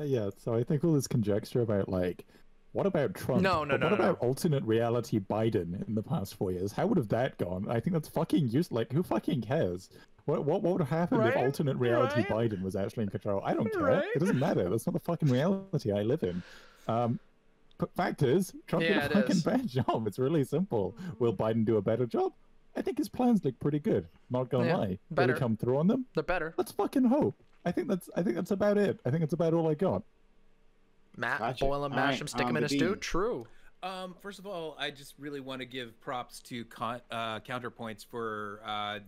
Yeah, so I think all this conjecture about like, what about Trump? What about alternate reality Biden in the past 4 years? How would have that gone? I think that's fucking useless. Like, who fucking cares? What would have happened if alternate reality Biden was actually in control? I don't care. It doesn't matter. That's not the fucking reality I live in. But fact is, Trump did a fucking bad job. It's really simple. Will Biden do a better job? I think his plans look pretty good. Not gonna lie. Better. Did he come through on them? They're better. Let's fucking hope. I think that's about it. I think that's about all I got. Matt, gotcha. Boil him, mash him, stick him in a stew. True. First of all, I just really want to give props to Counterpoints for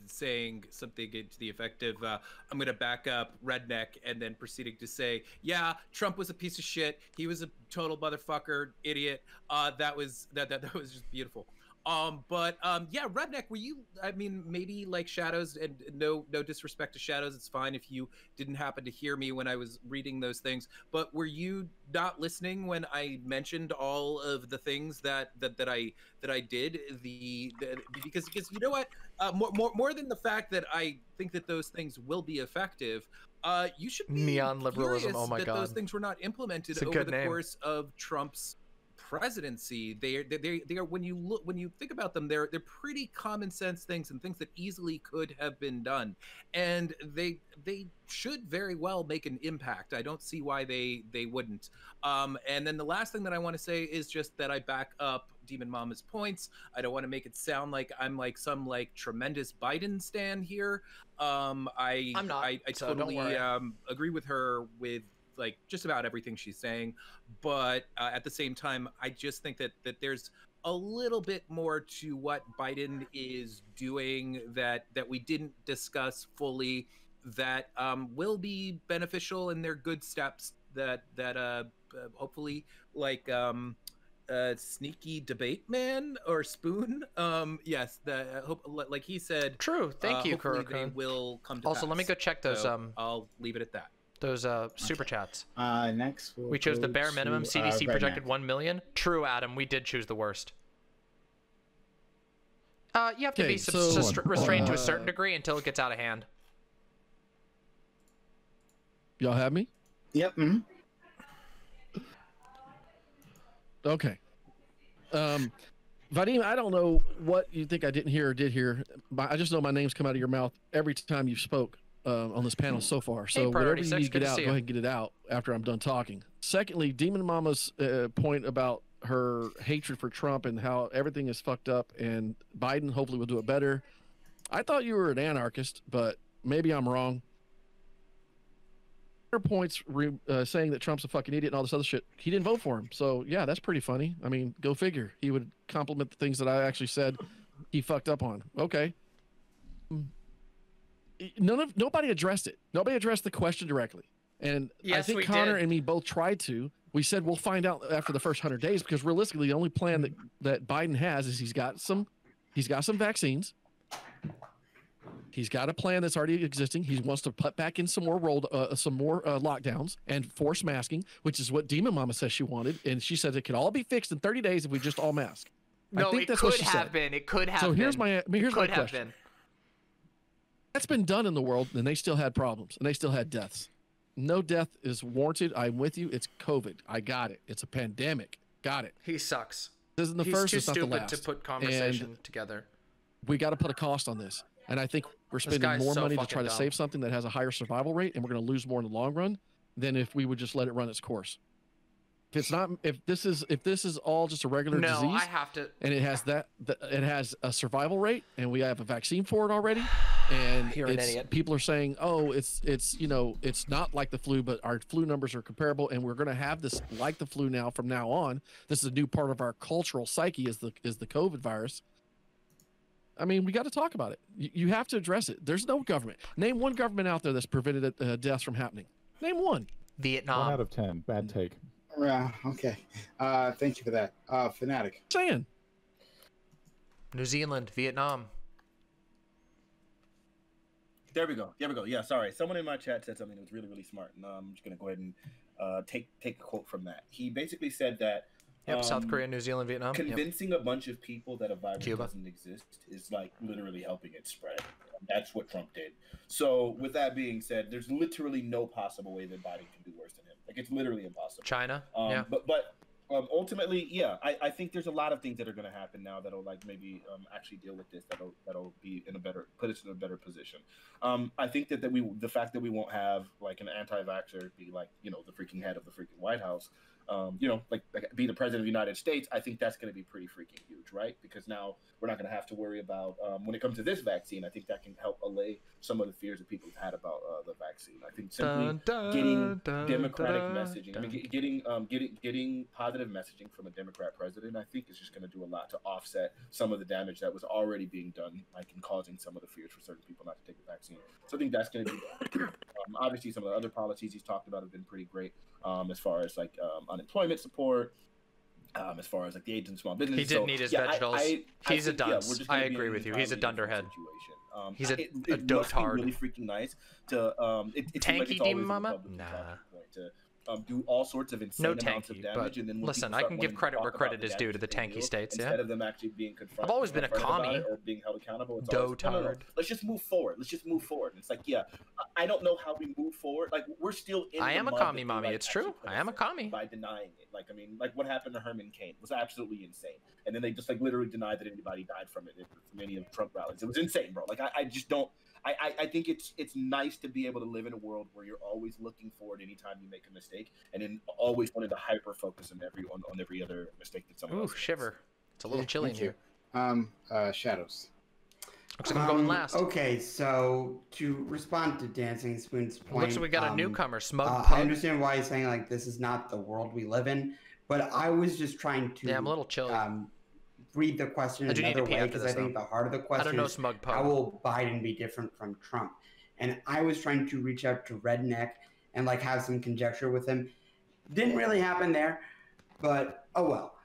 saying something to the effect of, I'm going to back up Redneck, and then proceeding to say, yeah, Trump was a piece of shit. He was a total motherfucker, idiot. That was just beautiful. Yeah, Redneck, were you, I mean, maybe like Shadows, and no disrespect to Shadows, it's fine if you didn't happen to hear me when I was reading those things, but were you not listening when I mentioned all of the things that I did, because you know what, more than the fact that I think that those things will be effective, you should be neon liberalism, oh my god, those things were not implemented over the course of Trump's presidency. They are, when you think about them, they're pretty common sense things and things that easily could have been done, and they should very well make an impact. I don't see why they wouldn't. And then the last thing that I want to say is just that I back up Demon Mama's points. I don't want to make it sound like I'm like some like tremendous Biden stan here. I totally agree with her with like just about everything she's saying, but at the same time, I just think that there's a little bit more to what Biden is doing that we didn't discuss fully, that will be beneficial, and they're good steps that hopefully, like sneaky debate man or Spoon, yes, the hope, like he said, true, thank you, Kuroko, will come to also pass. Let me go check those, so I'll leave it at that. Those super chats. Next we chose the bare minimum. CDC projected 1 million. True, Adam. We did choose the worst. You have to be restrained to a certain degree until it gets out of hand. Y'all have me? Yep. Mm-hmm. Okay. Vadim, I don't know what you think I didn't hear or did hear. I just know my name's come out of your mouth every time you spoke. On this panel so far, so whatever you need to get out, go ahead and get it out after I'm done talking. Secondly, Demon Mama's point about her hatred for Trump and how everything is fucked up and Biden hopefully will do it better. I thought you were an anarchist, but maybe I'm wrong. Counterpoints saying that Trump's a fucking idiot and all this other shit. He didn't vote for him, so yeah, that's pretty funny. I mean, go figure. He would compliment the things that I actually said he fucked up on. Okay. Nobody addressed it. Nobody addressed the question directly. And yes, I think Connor and me both tried to. We said we'll find out after the first 100 days, because realistically the only plan that Biden has is he's got some vaccines. He's got a plan that's already existing. He wants to put back in some more lockdowns and forced masking, which is what Demon Mama says she wanted, and she says it could all be fixed in 30 days if we just all mask. No, I think that's what she said. It could have been. So here's my question. That's been done in the world, and they still had problems, and they still had deaths. No death is warranted. I'm with you. It's COVID. I got it. It's a pandemic. Got it. He sucks. This isn't the first. He's too stupid to put conversation together. We got to put a cost on this, and I think we're spending more money to try to save something that has a higher survival rate, and we're going to lose more in the long run than if we would just let it run its course. If this is all just a regular disease, I have to, and it has it has a survival rate, and we have a vaccine for it already, and people are saying, oh, it's not like the flu, but our flu numbers are comparable, and we're going to have this like the flu now from now on. This is a new part of our cultural psyche is the COVID virus. I mean, we got to talk about it. You have to address it. There's no government. Name one government out there that's prevented deaths from happening. Name one. Vietnam. 1 out of 10. Bad take. Okay. Thank you for that. Fnatic. Saying. New Zealand, Vietnam. There we go. Yeah, sorry. Someone in my chat said something that was really, really smart, and I'm just going to go ahead and take a quote from that. He basically said that South Korea, New Zealand, Vietnam. Convincing a bunch of people that a virus doesn't exist is like literally helping it spread. That's what Trump did. So with that being said, there's literally no possible way that Biden can do worse than him. Like, it's literally impossible. China. But ultimately, yeah, I think there's a lot of things that are going to happen now that'll like maybe actually deal with this. That'll be put us in a better position. I think that the fact that we won't have like an anti-vaxxer be like, you know, the freaking head of the freaking White House, like be the president of the United States. I think that's going to be pretty freaking huge, right? Because now we're not going to have to worry about when it comes to this vaccine. I think that can help allay some of the fears that people have had about the vaccine. vaccine. I think simply getting democratic messaging. I mean, getting positive messaging from a Democrat president, I think, is just going to do a lot to offset some of the damage that was already being done, like in causing some of the fears for certain people not to take the vaccine. So I think that's going to do that. Obviously, some of the other policies he's talked about have been pretty great, as far as like unemployment support, as far as like the aid and small business. He didn't need his vegetables. He's a dunce. I agree with you. He's a dunderhead. He's a dotard. Really freaking nice to tanky Demon Mama. Nah. Do all sorts of insane amounts of damage, and then listen, I can give credit where credit is due to the tanky states. Yeah. Instead of them actually being confronted, I've always been a commie or being held accountable. It's always, no, let's just move forward. Let's just move forward. And it's like, yeah, I don't know how we move forward. Like, we're still in. I am a commie, mommy. It's true. I am a commie. By denying it, like, I mean, like what happened to Herman Cain was absolutely insane. And then they just like literally denied that anybody died from it from any of the Trump rallies. It was insane, bro. Like, I just don't. I think it's nice to be able to live in a world where you're always looking forward anytime you make a mistake, and then always wanted to hyper focus on every other mistake that someone else makes. Shiver. It's a little chilly in here. Shadows. Looks like I'm going last. Okay, so to respond to Dancing Spoon's point, looks like we got a newcomer, Smug Pug. I understand why he's saying like this is not the world we live in, but I was just trying to. Yeah, I'm a little chilly. Read the question another way, because I think the heart of the question is how will Biden be different from Trump? And I was trying to reach out to Redneck and like have some conjecture with him. Didn't really happen there, but oh well.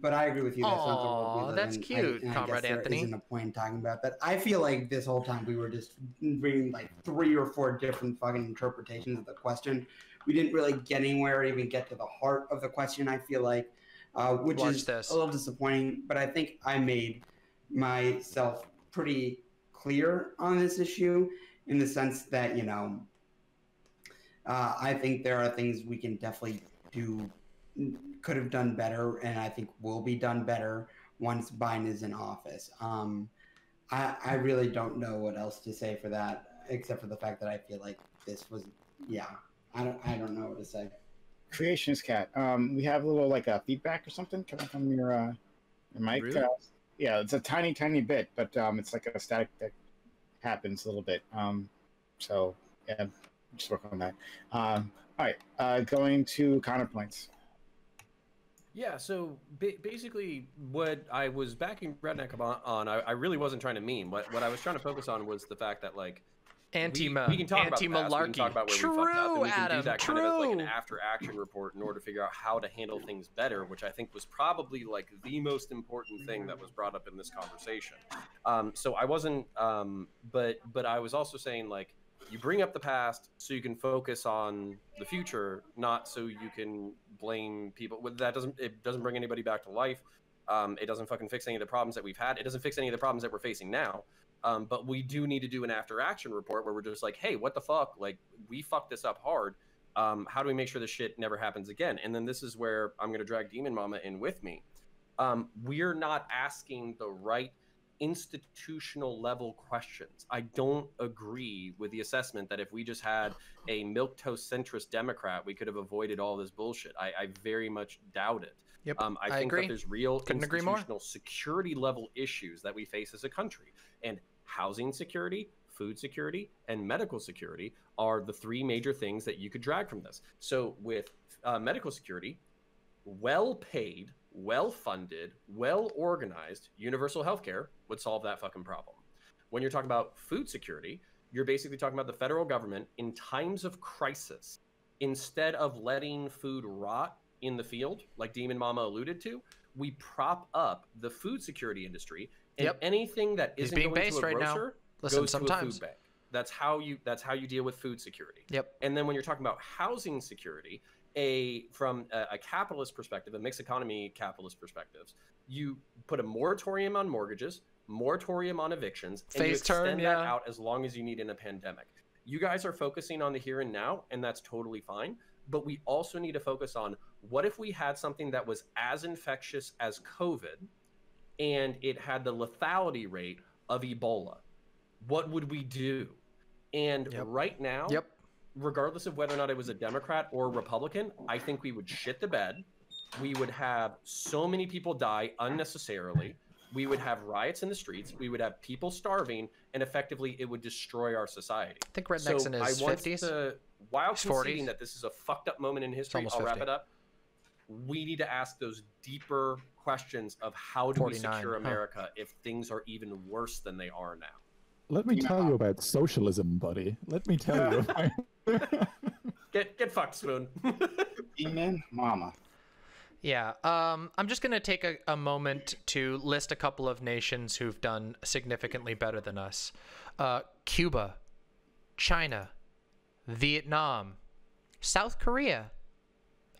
But I agree with you. That's not the world we live in. That's cute, Comrade Anthony. There isn't a point in talking about that. I feel like this whole time we were just reading like 3 or 4 different fucking interpretations of the question. We didn't really get anywhere or even get to the heart of the question, I feel like. Which is a little disappointing, but I think I made myself pretty clear on this issue in the sense that, you know, I think there are things we can definitely could have done better, and I think will be done better once Biden is in office. I really don't know what else to say for that, except for the fact that I feel like this was, yeah, I don't know what to say. Creationist cat, we have a little like a feedback or something coming from your mic. Really? Yeah, it's a tiny bit, but it's like a static that happens a little bit. So yeah, just work on that. All right, going to Counterpoints. Yeah, so basically what I was backing Redneck on, I really wasn't trying to meme. What I was trying to focus on was the fact that like we can talk about where we fucked up, and we can do that kind of as like an after-action report in order to figure out how to handle things better, which I think was probably like the most important thing that was brought up in this conversation. So I wasn't, but I was also saying like you bring up the past so you can focus on the future, not so you can blame people. That doesn't bring anybody back to life. It doesn't fucking fix any of the problems that we've had. It doesn't fix any of the problems that we're facing now. But we do need to do an after-action report where we're just like, hey, what the fuck? Like, we fucked this up hard. How do we make sure this shit never happens again? And then this is where I'm going to drag Demon Mama in with me. We're not asking the right institutional level questions. I don't agree with the assessment that if we just had a milquetoast centrist Democrat, we could have avoided all this bullshit. I very much doubt it. Yep, I think agree. That there's real institutional security level issues that we face as a country. And housing security, food security, and medical security are the 3 major things that you could drag from this. So with medical security, well-paid, well-funded, well-organized universal healthcare would solve that fucking problem. When you're talking about food security, you're basically talking about the federal government in times of crisis, instead of letting food rot in the field, like Demon Mama alluded to, we prop up the food security industry. And yep, anything that isn't being going to a grocer goes to a food bank. That's how you deal with food security. Yep. And then when you're talking about housing security, from a capitalist perspective, a mixed economy capitalist perspectives, you put a moratorium on mortgages, moratorium on evictions, and you extend that out as long as you need in a pandemic. You guys are focusing on the here and now, and that's totally fine. But we also need to focus on what if we had something that was as infectious as COVID, and it had the lethality rate of Ebola. What would we do? And right now, regardless of whether or not it was a Democrat or a Republican, I think we would shit the bed. We would have so many people die unnecessarily. we would have riots in the streets, we would have people starving, and effectively it would destroy our society. I think Redneck's in his 50s. While conceding that this is a fucked up moment in history, I'll wrap it up. We need to ask those deeper questions of how do we secure America if things are even worse than they are now. Let me tell you about socialism, buddy. Let me tell you. Get fucked, Spoon. Demon Mama. Yeah, I'm just going to take a moment to list a couple of nations who've done significantly better than us. Cuba, China, Vietnam, South Korea,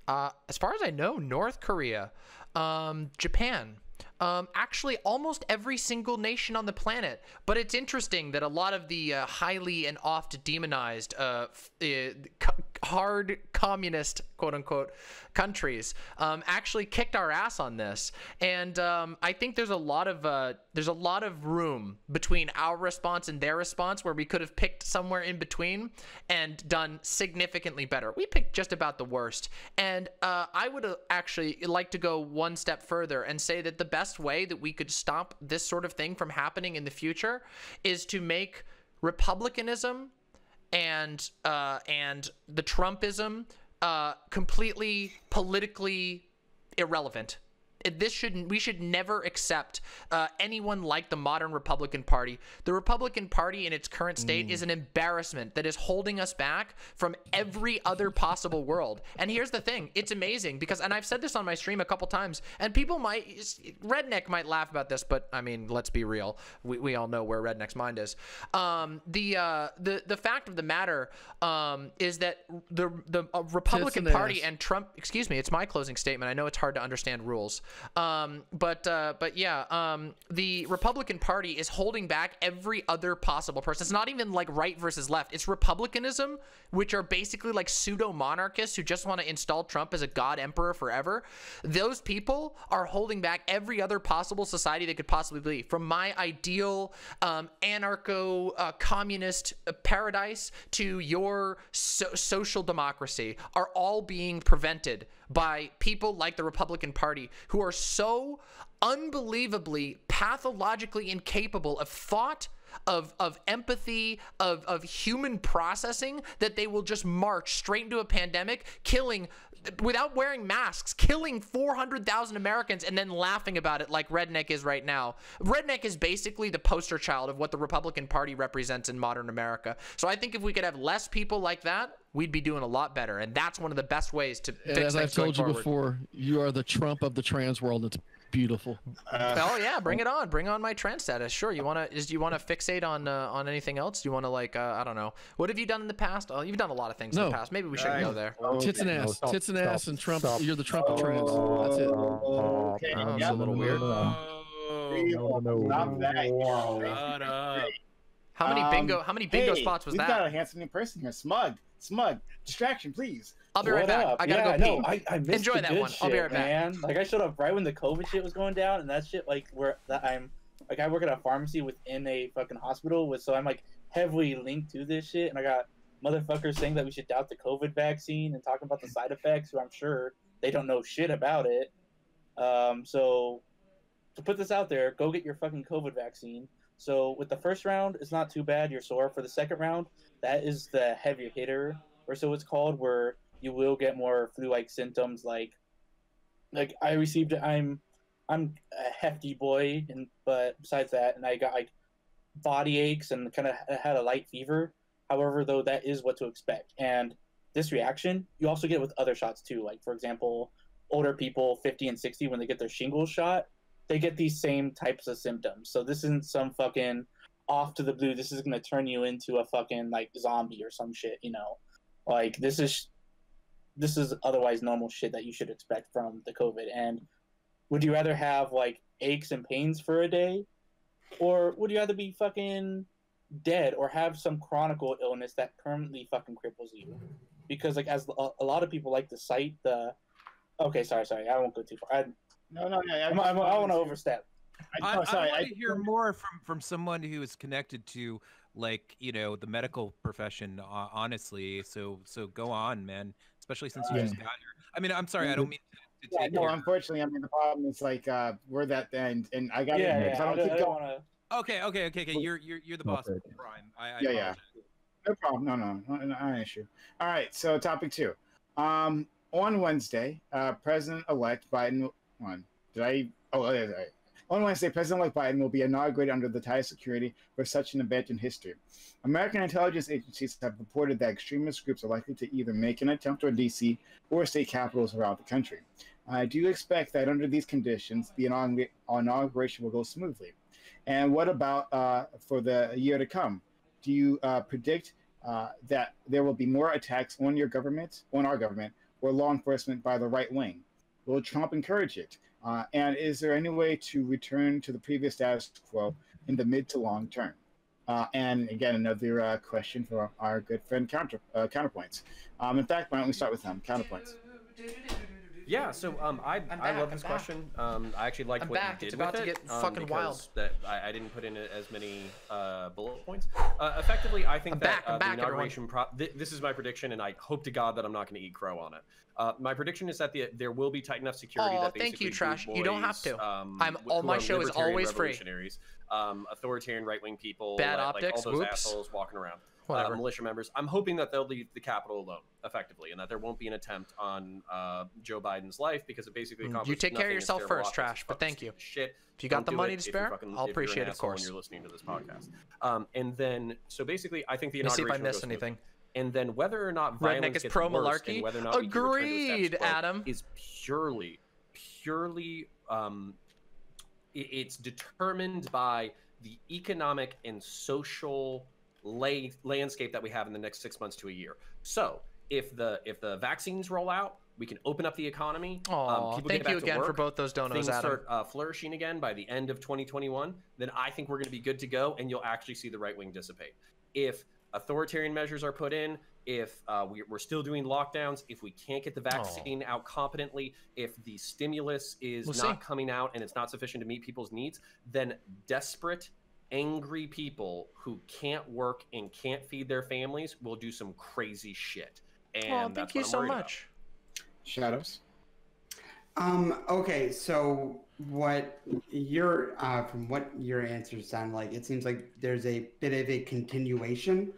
as far as I know, North Korea, Japan. Actually, almost every single nation on the planet. But it's interesting that a lot of the highly and oft demonized, hard communist, quote unquote, countries actually kicked our ass on this. And I think there's a lot of room between our response and their response where we could have picked somewhere in between and done significantly better. We picked just about the worst. And I would actually like to go one step further and say that the best way that we could stop this sort of thing from happening in the future is to make republicanism and the Trumpism completely politically irrelevant. This shouldn't, we should never accept anyone like the modern Republican Party. The Republican Party in its current state is an embarrassment that is holding us back from every other possible world. And here's the thing. It's amazing because, and I've said this on my stream a couple times, and people might, Redneck might laugh about this, but I mean, let's be real. We all know where Redneck's mind is. The fact of the matter is that the Republican Party and Trump, excuse me, it's my closing statement. I know it's hard to understand rules. But yeah, the Republican Party is holding back every other possible person. It's not even like right versus left. It's Republicanism, which are basically like pseudo-monarchists who just want to install Trump as a god emperor forever. Those people are holding back every other possible society they could possibly be. From my ideal anarcho-communist paradise to your social democracy are all being prevented by people like the Republican Party who are so unbelievably pathologically incapable of thought, of empathy, of human processing, that they will just march straight into a pandemic, killing, without wearing masks, killing 400,000 Americans and then laughing about it like Redneck is right now. Redneck is basically the poster child of what the Republican Party represents in modern America. So I think if we could have less people like that, we'd be doing a lot better. And that's one of the best ways to fix things. As I've told you before, you are the Trump of the trans world. It's beautiful. Oh yeah, bring it on. Bring on my trans status. Sure. You want to, do you want to fixate on anything else? Do you want to, like, I don't know. What have you done in the past? Oh, you've done a lot of things in the past. Maybe we shouldn't go there. Okay. Tits and ass. No, stop, tits and ass and Trump. Stop. You're the Trump of trans. That's it. Okay. That was a little weird. No. How many bingo spots was that? We got a handsome new person here. Smug. Distraction, please. I'll be right back. I gotta go pee. I enjoy that one. I'll be right back. Man, like, I showed up right when the COVID shit was going down, and that shit, like, where I'm, like, I work at a pharmacy within a fucking hospital, so I'm like heavily linked to this shit, and I got motherfuckers saying that we should doubt the COVID vaccine and talking about the side effects, who I'm sure they don't know shit about it. So to put this out there, go get your fucking COVID vaccine. So with the first round, it's not too bad. You're sore. For the second round, that is the heavy hitter, or so it's called, where you will get more flu-like symptoms. Like I received, I'm a hefty boy, and but besides that, and I got like body aches and kind of had a light fever. However, though, that is what to expect. And this reaction, you also get with other shots too. Like, for example, older people, 50 and 60, when they get their shingles shot, they get these same types of symptoms. So this isn't some fucking off to the blue. This is going to turn you into a fucking like zombie or some shit, you know? Like, this is otherwise normal shit that you should expect from the COVID. And would you rather have like aches and pains for a day, or would you rather be fucking dead or have some chronic illness that permanently fucking cripples you? Because, like, as a lot of people like to cite the, okay, sorry, I won't go too far. No. I want to overstep. I want to hear more from someone who is connected to, like, you know, the medical profession, honestly. So go on, man, especially since you just got here. I mean, I'm sorry, I don't mean to take care. Unfortunately, I mean, the problem is like we're at the end, and I got I don't want to. Okay. You're the boss, Brian. I apologize. No problem. No, not an issue. All right. So, topic two. On Wednesday, President-elect Biden. On Wednesday, President-elect Biden will be inaugurated under the highest security for such an event in history. American intelligence agencies have reported that extremist groups are likely to either make an attempt on D.C. or state capitals around the country. I do expect that under these conditions, the inauguration will go smoothly. And what about for the year to come? Do you predict that there will be more attacks on your government, on our government, or law enforcement by the right wing? Will Trump encourage it? And is there any way to return to the previous status quo in the mid to long term? And again, another question from our good friend Counterpoints. In fact, why don't we start with him? Counterpoints. Yeah, so I love this question. I actually liked what you did with it. It's about to get fucking wild. That I didn't put in as many bullet points. Effectively, I think that the inauguration this is my prediction, and I hope to God that I'm not going to eat crow on it. My prediction is that there will be tight enough security that basically— thank you, Trash. You don't have to. My show is always free. Authoritarian right-wing people, bad optics, all those assholes walking around. Militia members. I'm hoping that they'll leave the Capitol alone, effectively, and that there won't be an attempt on Joe Biden's life because it basically— you take care of yourself first, Trash. But thank you. Shit. If you got the money to spare, I'll appreciate it, of course. When you're listening to this podcast, and then so basically, I think the inauguration— let me see if I missed anything. And then whether or not Redneck is pro malarkey, whether or not agreed, Adam, is purely it's determined by the economic and social landscape that we have in the next 6 months to a year. So if the vaccines roll out, we can open up the economy. Thank you again for both those donos. Things start flourishing again by the end of 2021. Then I think we're going to be good to go, and you'll actually see the right wing dissipate. If authoritarian measures are put in, if we're still doing lockdowns, if we can't get the vaccine out competently, if the stimulus is not coming out and it's not sufficient to meet people's needs, then desperate, angry people who can't work and can't feed their families will do some crazy shit. And thank you so much. Shadows. Okay, so what your from what your answers sound like, it seems like there's a bit of a continuation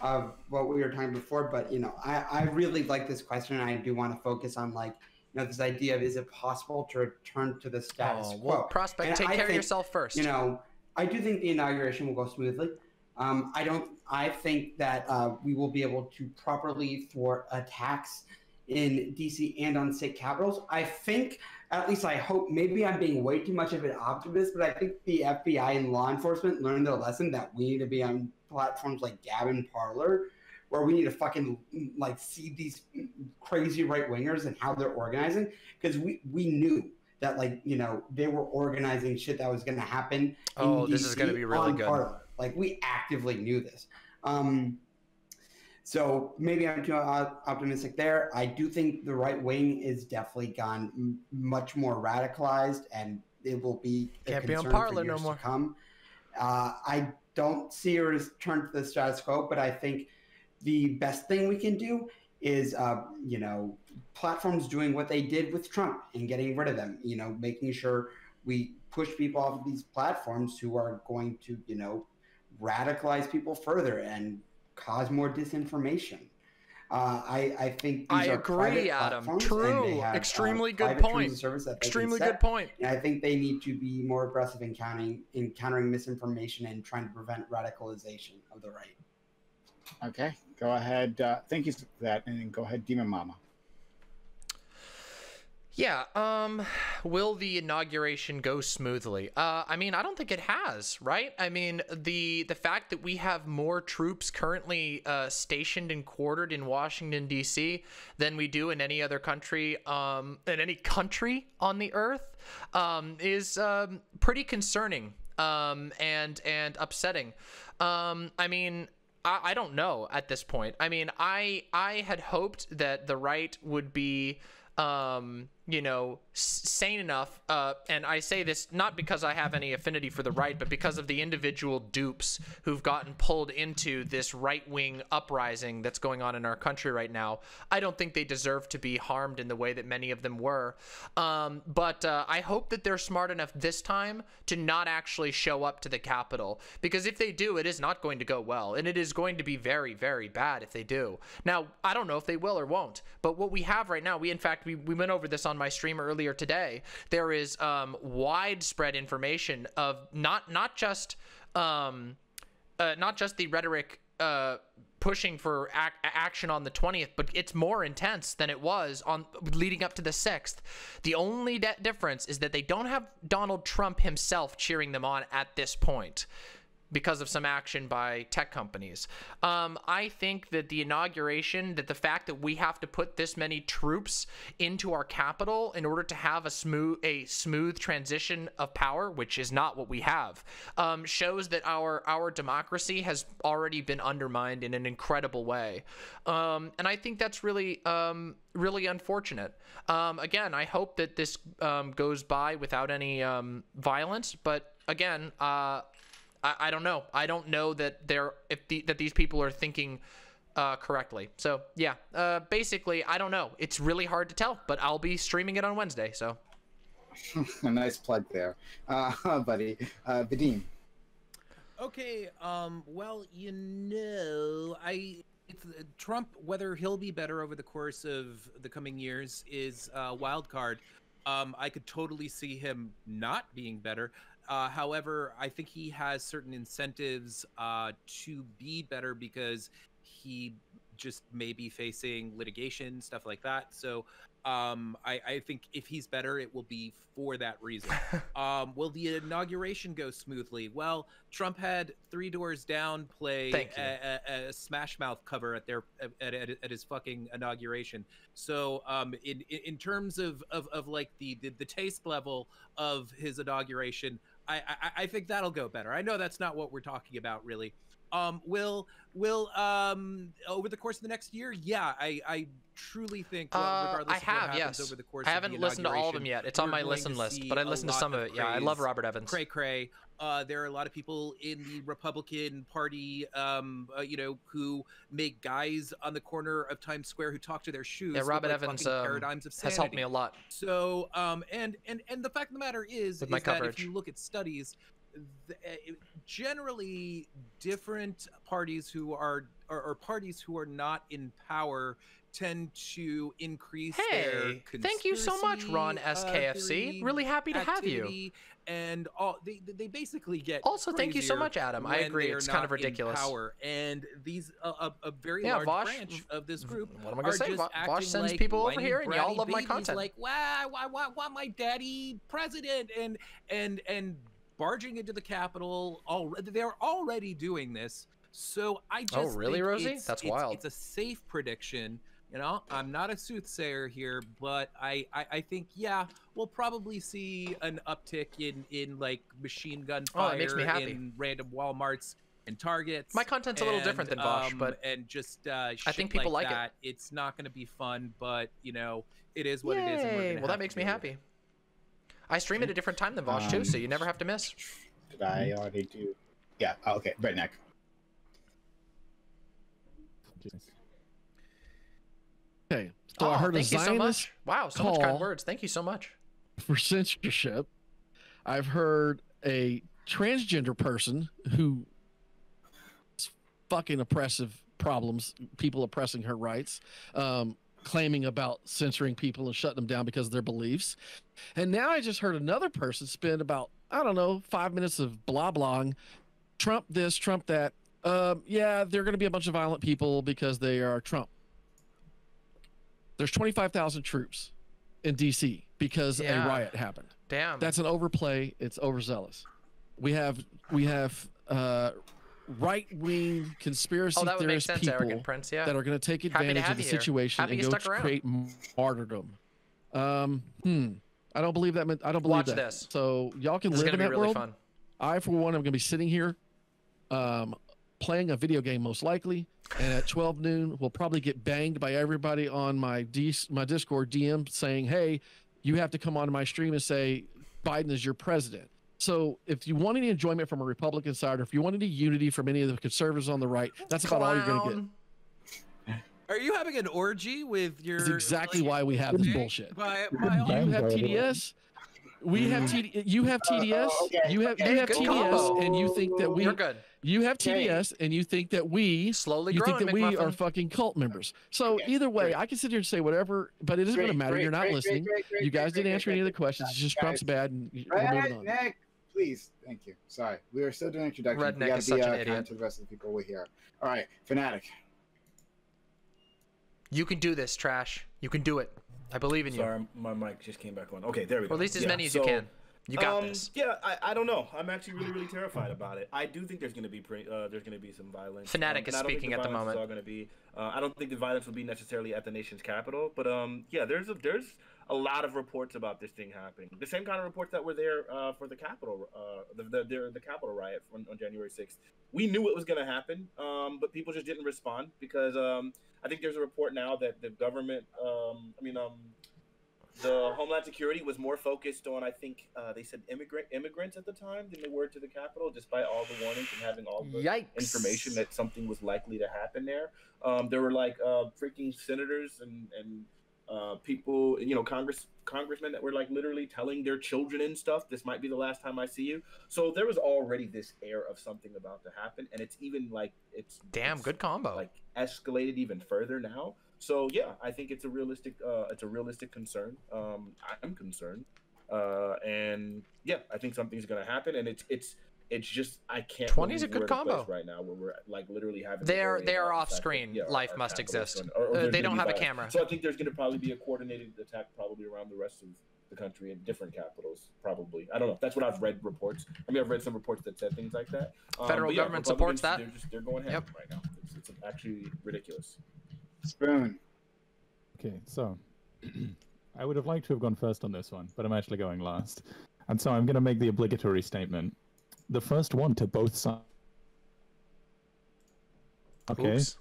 of what we were talking before, but you know, I really like this question, and I do want to focus on, like, you know, this idea of, is it possible to return to the status quo? Prospect, and take care of yourself first. You know, I do think the inauguration will go smoothly. I think that we will be able to properly thwart attacks in DC and on state capitals. I think, at least I hope, maybe I'm being way too much of an optimist, but I think the FBI and law enforcement learned their lesson that we need to be on platforms like Gab and Parler, where we need to fucking, like, see these crazy right wingers and how they're organizing, because we knew that, like, you know, they were organizing shit that was going to happen. Oh, this is going to be really good. Like, we actively knew this. So maybe I'm too optimistic there. I do think the right wing is definitely gone much more radicalized, and it will be a concern be on Parler for years to come. I don't see a return to the status quo, but I think the best thing we can do is, you know, platforms doing what they did with Trump and getting rid of them, you know, making sure we push people off of these platforms who are going to, you know, radicalize people further and cause more disinformation. I think these are private platforms. True. Extremely good point. Extremely good point. And I think they need to be more aggressive in countering misinformation and trying to prevent radicalization of the right. Okay, go ahead. Thank you for that, and then go ahead, Demon Mama. Yeah, will the inauguration go smoothly? I mean, I don't think it has, right? I mean, the fact that we have more troops currently stationed and quartered in Washington, D.C. than we do in any other country, in any country on the earth, is pretty concerning and upsetting. I mean, I don't know at this point. I mean, I had hoped that the right would be you know, sane enough, and I say this not because I have any affinity for the right, but because of the individual dupes who've gotten pulled into this right-wing uprising that's going on in our country right now. I don't think they deserve to be harmed in the way that many of them were. But I hope that they're smart enough this time to not actually show up to the Capitol, because if they do, it is not going to go well, and it is going to be very, very bad if they do. Now, I don't know if they will or won't, but what we have right now, we went over this on my stream earlier today. There is widespread information of not just the rhetoric pushing for action on the 20th, but it's more intense than it was on leading up to the 6th. The only difference is that they don't have Donald Trump himself cheering them on at this point, because of some action by tech companies. I think that the inauguration, that the fact that we have to put this many troops into our capital in order to have a smooth transition of power, which is not what we have, shows that our democracy has already been undermined in an incredible way. And I think that's really, really unfortunate. Again, I hope that this goes by without any violence, but again, I don't know. I don't know that these people are thinking correctly. So yeah, basically, I don't know. It's really hard to tell, but I'll be streaming it on Wednesday. So a nice plug there, buddy. Vadim. Okay. Well, you know, Trump, whether he'll be better over the course of the coming years is a wild card. I could totally see him not being better. However, I think he has certain incentives to be better because he just may be facing litigation, stuff like that. So I think if he's better, it will be for that reason. Will the inauguration go smoothly? Well, Trump had Three Doors Down play a Smash Mouth cover at his fucking inauguration. So in terms of like the taste level of his inauguration, I think that'll go better. I know that's not what we're talking about, really. Will over the course of the next year? Yeah, I truly think, regardless of what happens over the course of the inauguration. I haven't listened to all of them yet. It's on my listen list, but I listened to some of it. Yeah, I love Robert Evans. Cray. There are a lot of people in the Republican Party, you know, who make guys on the corner of Times Square who talk to their shoes. Yeah, Robert Evans paradigms of sanity. Has helped me a lot. So, and the fact of the matter is that if you look at studies, generally different parties who are parties who are not in power tend to increase their conspiracy. Thank you so much, Ron SKFC. Really happy to have you. And all they basically get also thank you so much, Adam. I agree, it's kind of ridiculous. And these a very large branch of this group. What am I gonna say? Vaush sends like people over here, and y'all love my content. Like, why my daddy president? And barging into the Capitol. They're already doing this. So I just think Rosie? That's wild. It's a safe prediction. You know, I'm not a soothsayer here, but I think, yeah, we'll probably see an uptick in like machine gun fire it makes me happy. In random Walmarts and Targets. My content's a little different than Vaush, but I think people like that. It's not going to be fun, but you know, it is what it is. And we're that makes me happy. I stream at a different time than Vaush too, so you never have to miss. Did I already do? Yeah. Oh, okay. Redneck. Okay. So I heard a Zionist call. Wow, so much kind words. Thank you so much for censorship. I've heard a transgender person who has fucking oppressive problems, people oppressing her rights. Claiming about censoring people and shutting them down because of their beliefs. And now I just heard another person spend about, I don't know, 5 minutes of blah blahing, Trump this, Trump that. Yeah, they're going to be a bunch of violent people because they are Trump. There's 25,000 troops in DC because a riot happened. Damn. That's an overplay. It's overzealous. We have right-wing conspiracy theorist people that are going to take advantage of the situation and go create martyrdom. I don't believe that. I don't believe that. Watch this. So y'all can live in that world. Fun. I, for one, am going to be sitting here playing a video game most likely, and at 12 noon, we'll probably get banged by everybody on my Discord DM saying, hey, you have to come onto my stream and say, Biden is your president. So if you want any enjoyment from a Republican side, or if you want any unity from any of the conservatives on the right, that's about all you're going to get. Are you having an orgy with your... That's exactly why we have this bullshit. You have TDS. We have TDS. You have TDS. You have TDS, and you think that we... You're good. You have TDS, and you think that we... Slowly growing, you think that we are fucking cult members. So either way, I can sit here and say whatever, but it isn't going to matter. You're not listening. You guys didn't answer any of the questions. It's just Trump's bad, and we're moving on. Please, thank you. Sorry, we are still doing introductions. We got to be kind to the rest of the people we hear. All right, Fnatic. You can do this, Trash. You can do it. I believe in you. Sorry, my mic just came back on. Okay, there we go. Release as many as you can. You got this. Yeah, I don't know. I'm actually really terrified about it. I do think there's going to be some violence. Fnatic is speaking at the moment. I don't think the violence will be necessarily at the nation's capital, but yeah, there's a lot of reports about this thing happening. The same kind of reports that were there for the Capitol, the Capitol riot on January 6th. We knew it was going to happen, but people just didn't respond because I think there's a report now that the government, the Homeland Security was more focused on, I think, they said immigrants at the time than they were to the Capitol, despite all the warnings and having all the information that something was likely to happen there. There were like freaking senators and people, you know, congressmen that were like literally telling their children and stuff, this might be the last time I see you. So there was already this air of something about to happen, and it's even like good combo. Like escalated even further now. So yeah, I think it's a realistic concern. I'm concerned, and yeah, I think something's gonna happen, and it's just I can't. 20 is a good combo right now, where we're like literally having. They are off screen. That, yeah, life must exist. They don't have a camera, so I think there's gonna probably be a coordinated attack probably around the rest of the country in different capitals. Probably, I don't know. That's what I've read reports. I mean, I've read some reports that said things like that. Federal government supports that. They're going ham right now. It's actually ridiculous. Spoon. Okay, so I would have liked to have gone first on this one, but I'm actually going last. And so I'm going to make the obligatory statement. The first one to both sides. Okay. Oops.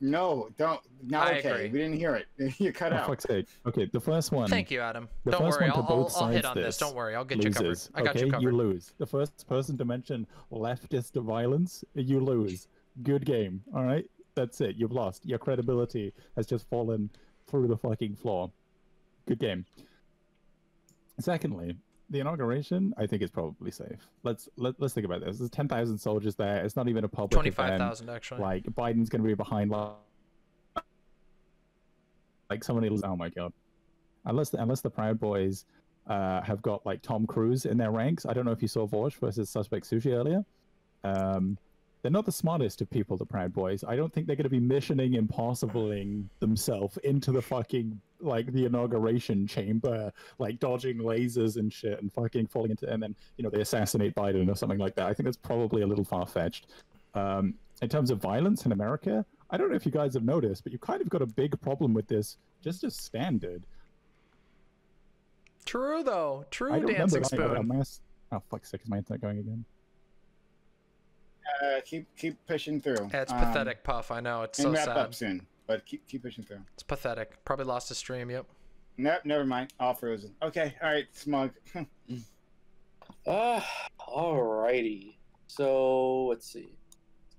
No, don't. Not I okay. Agree. We didn't hear it. You cut out. Fuck's sake. Okay, the first one. Thank you, Adam. Don't worry. I'll hit on this. Don't worry. I'll get you covered. I got you covered. You lose. The first person to mention leftist violence, you lose. Good game. All right? That's it. You've lost. Your credibility has just fallen through the fucking floor. Good game. Secondly, the inauguration, I think, is probably safe. Let's think about this. There's 10,000 soldiers there. It's not even a public 25,000 actually. Like Biden's going to be behind. Like somebody. Oh my god. Unless the Proud Boys have got like Tom Cruise in their ranks. I don't know if you saw Vaush versus Suspect Sushi earlier. They're not the smartest of people, the Proud Boys. I don't think they're going to be missioning impossibling themselves into the fucking, like, the inauguration chamber, like, dodging lasers and shit and fucking falling into... And then, you know, they assassinate Biden or something like that. I think that's probably a little far-fetched. In terms of violence in America, I don't know if you guys have noticed, but you've kind of got a big problem with this just as standard. True, though. True, Dancing Spoon. Oh, fuck's sake, is my internet going again? Keep pushing through. Yeah, it's pathetic, Puff. I know, it's so sad. Wrap up soon, but keep pushing through. It's pathetic. Probably lost a stream. Yep. Nope. Never mind. All frozen. Okay. All right. Smug. Alrighty. So let's see.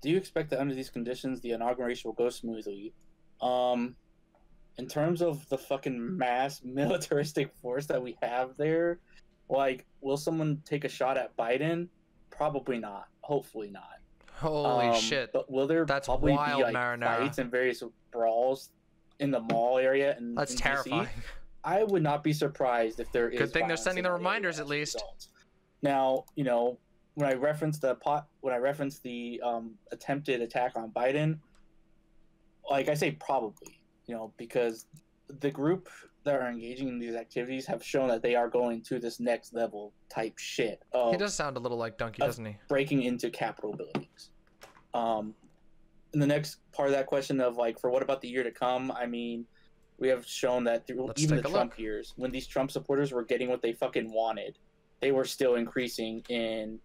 Do you expect that under these conditions the inauguration will go smoothly? In terms of the fucking mass militaristic force that we have there, like, will someone take a shot at Biden? Probably not. Hopefully not. Holy shit. But will there probably wild, be like fights and various brawls in the mall area? And that's terrifying. DC? I would not be surprised if there is. Good thing they're sending the reminders at least. Results. Now, you know, when I referenced the attempted attack on Biden, like I say, probably, you know, because the group that are engaging in these activities have shown that they are going to this next level type shit. He does sound a little like Donkey, doesn't he? Breaking into Capitol buildings. And the next part of that question of like, for what about the year to come? I mean, we have shown that through even the Trump years, when these Trump supporters were getting what they fucking wanted, they were still increasing in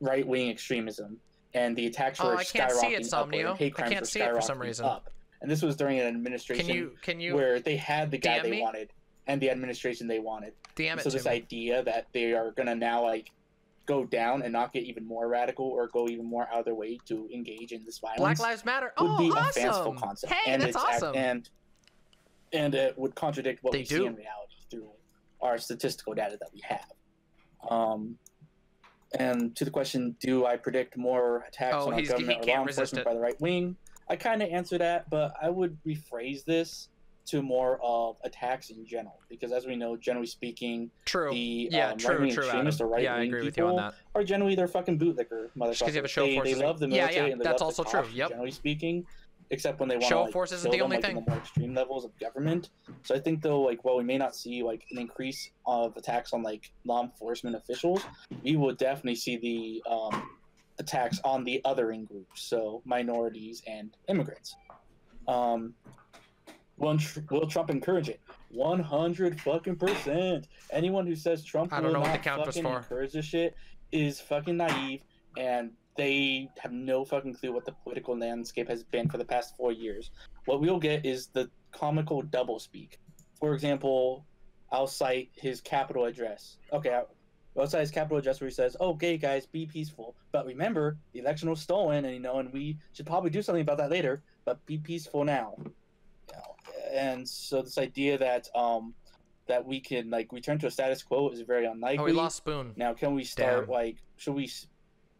right-wing extremism, and the attacks were skyrocketing up, and hate crimes were skyrocketing up. And this was during an administration where they had the guy they wanted, and the administration they wanted. Damn it, so this idea that they are going to now like go down and not get even more radical or go even more out of their way to engage in this violence. Black Lives Matter. Would be awesome. A fanciful concept. Hey, and that's awesome. And it would contradict what we see in reality through our statistical data that we have. And to the question, do I predict more attacks on our government or law enforcement by the right wing? I kind of answer that, but I would rephrase this to more of attacks in general, because as we know, generally speaking, the right-wing extremists or right-wing people are generally they're fucking bootlicker motherfuckers. They love the military and they love the cops, generally speaking, except when they want to like, force isn't the only thing. In the more extreme levels of government. So I think though, like, while we may not see like an increase of attacks on like law enforcement officials, we will definitely see the attacks on the othering groups, so minorities and immigrants. Will Trump encourage it? 100%. Anyone who says Trump will not fucking encourage this shit is fucking naive, and they have no fucking clue what the political landscape has been for the past 4 years. What we'll get is the comical doublespeak. For example, I'll cite his Capitol address. Okay, outside his Capitol address where he says, oh, gay guys, be peaceful. But remember, the election was stolen, and you know, and we should probably do something about that later, but be peaceful now. And so this idea that that we can like return to a status quo is very unlikely. Oh, we lost Spoon. Now, can we start like? Should we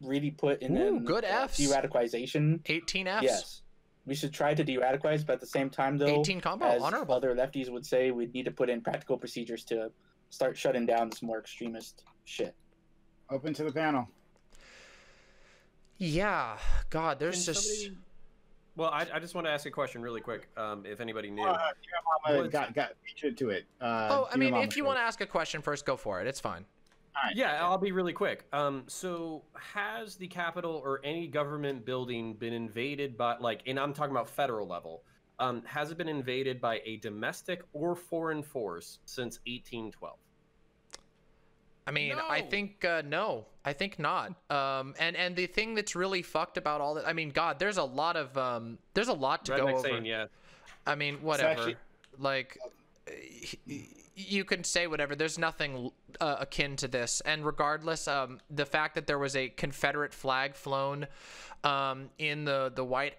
really put in de-radicalization? 18 Fs. Yes, we should try to de-radicalize, but at the same time, though, 18 combo, as honorable. Other lefties would say, we'd need to put in practical procedures to start shutting down this more extremist shit. Open to the panel. Yeah, God, there's just. Well, I just want to ask a question really quick, if anybody knew. Got featured to it. I mean, if you want to ask a question first, go for it. It's fine. All right. Yeah, I'll be really quick. So has the Capitol or any government building been invaded by, like, and I'm talking about federal level, has it been invaded by a domestic or foreign force since 1812? I mean, no. I think, no, I think not. And the thing that's really fucked about all that, I mean, God, there's a lot of, there's a lot to go over. Saying, yeah. I mean, whatever, actually, like, you can say whatever, there's nothing akin to this. And regardless, the fact that there was a Confederate flag flown in the White,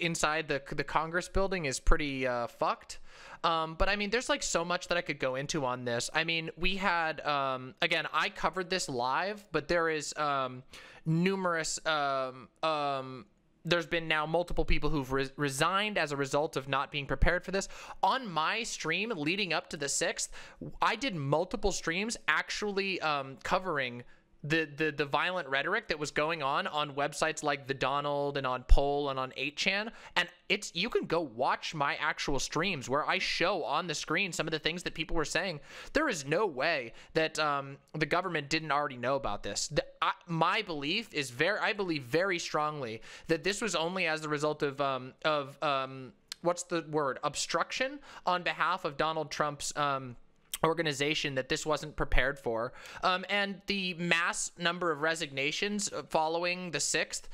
inside the Congress building is pretty fucked. But I mean, there's like so much that I could go into on this. I mean, we had, again, I covered this live, but there is, numerous, there's been now multiple people who've resigned as a result of not being prepared for this. On my stream leading up to the 6th, I did multiple streams actually, covering the violent rhetoric that was going on websites like The Donald and on Poll and on 8chan, and it's, you can go watch my actual streams where I show on the screen some of the things that people were saying. There is no way that the government didn't already know about this. My belief is I believe very strongly that this was only as a result of what's the word, obstruction on behalf of Donald Trump's organization, that this wasn't prepared for, and the mass number of resignations following the 6th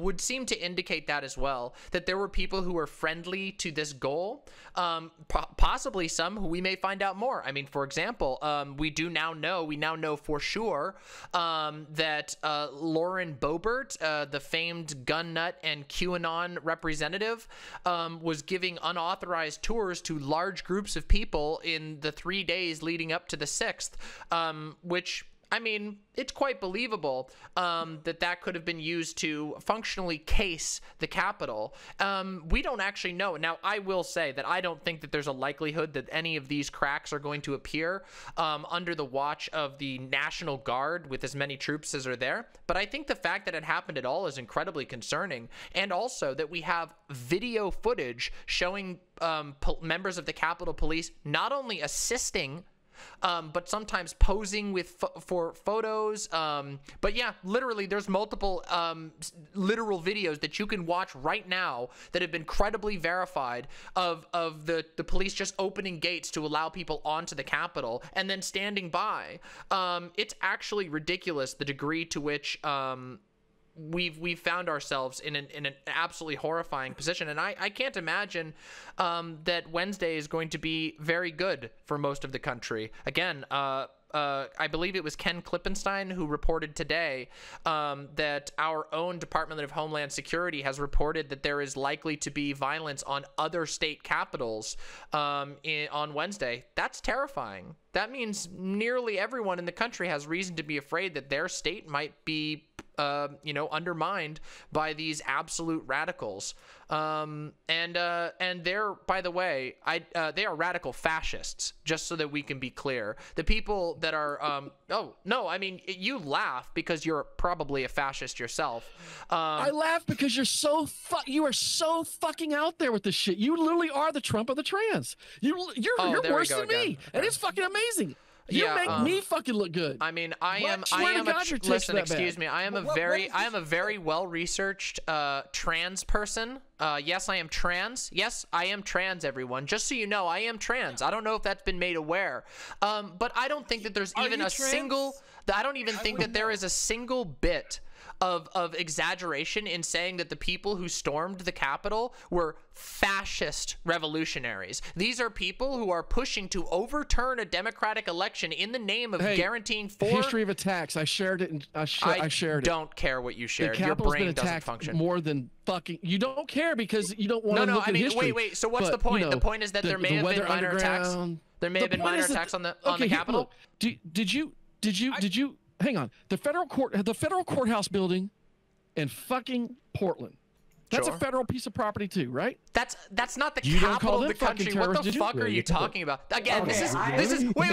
would seem to indicate that as well, that there were people who were friendly to this goal, possibly some who we may find out more. I mean, for example, we now know for sure that Lauren Boebert, the famed gun nut and QAnon representative, was giving unauthorized tours to large groups of people in the 3 days leading up to the 6th, which, I mean, it's quite believable that could have been used to functionally case the Capitol. We don't actually know. Now, I will say that I don't think that there's a likelihood that any of these cracks are going to appear under the watch of the National Guard with as many troops as are there. But I think the fact that it happened at all is incredibly concerning. And also that we have video footage showing members of the Capitol Police not only assisting but sometimes posing with for photos. But yeah, literally there's multiple literal videos that you can watch right now that have been credibly verified of the police just opening gates to allow people onto the Capitol and then standing by. It's actually ridiculous the degree to which we've found ourselves in an absolutely horrifying position, and I can't imagine that Wednesday is going to be very good for most of the country. Again, I believe it was Ken Klippenstein who reported today that our own Department of Homeland Security has reported that there is likely to be violence on other state capitals on Wednesday. That's terrifying. That means nearly everyone in the country has reason to be afraid that their state might be undermined by these absolute radicals. And they're, by the way, they are radical fascists, just so that we can be clear. The people that are, oh, no, I mean, you laugh because you're probably a fascist yourself. I laugh because you're so, you are so fucking out there with this shit. You literally are the Trump of the trans. You're worse than me. Again. And it's fucking amazing. You make me fucking look good. I mean, I am a very well-researched trans person. Yes, I am trans. Yes, I am trans, everyone. Just so you know, I am trans. I don't know if that's been made aware. But I don't think that there's even a single... I don't even think that there is a single bit of exaggeration in saying that the people who stormed the Capitol were fascist revolutionaries. These are people who are pushing to overturn a democratic election in the name of guaranteeing history of attacks. I shared it. And I shared it. I don't care what you shared. Your brain doesn't function. More than fucking. You don't care because you don't want to look at history. Wait. So what's the point? You know, the point is that there may have been minor attacks. There may have been minor attacks on the Capitol. Look, did you hang on, the federal courthouse building in fucking Portland, that's a federal piece of property too, right? That's not the capital of the country. What the fuck are you talking about? Again, this is wait.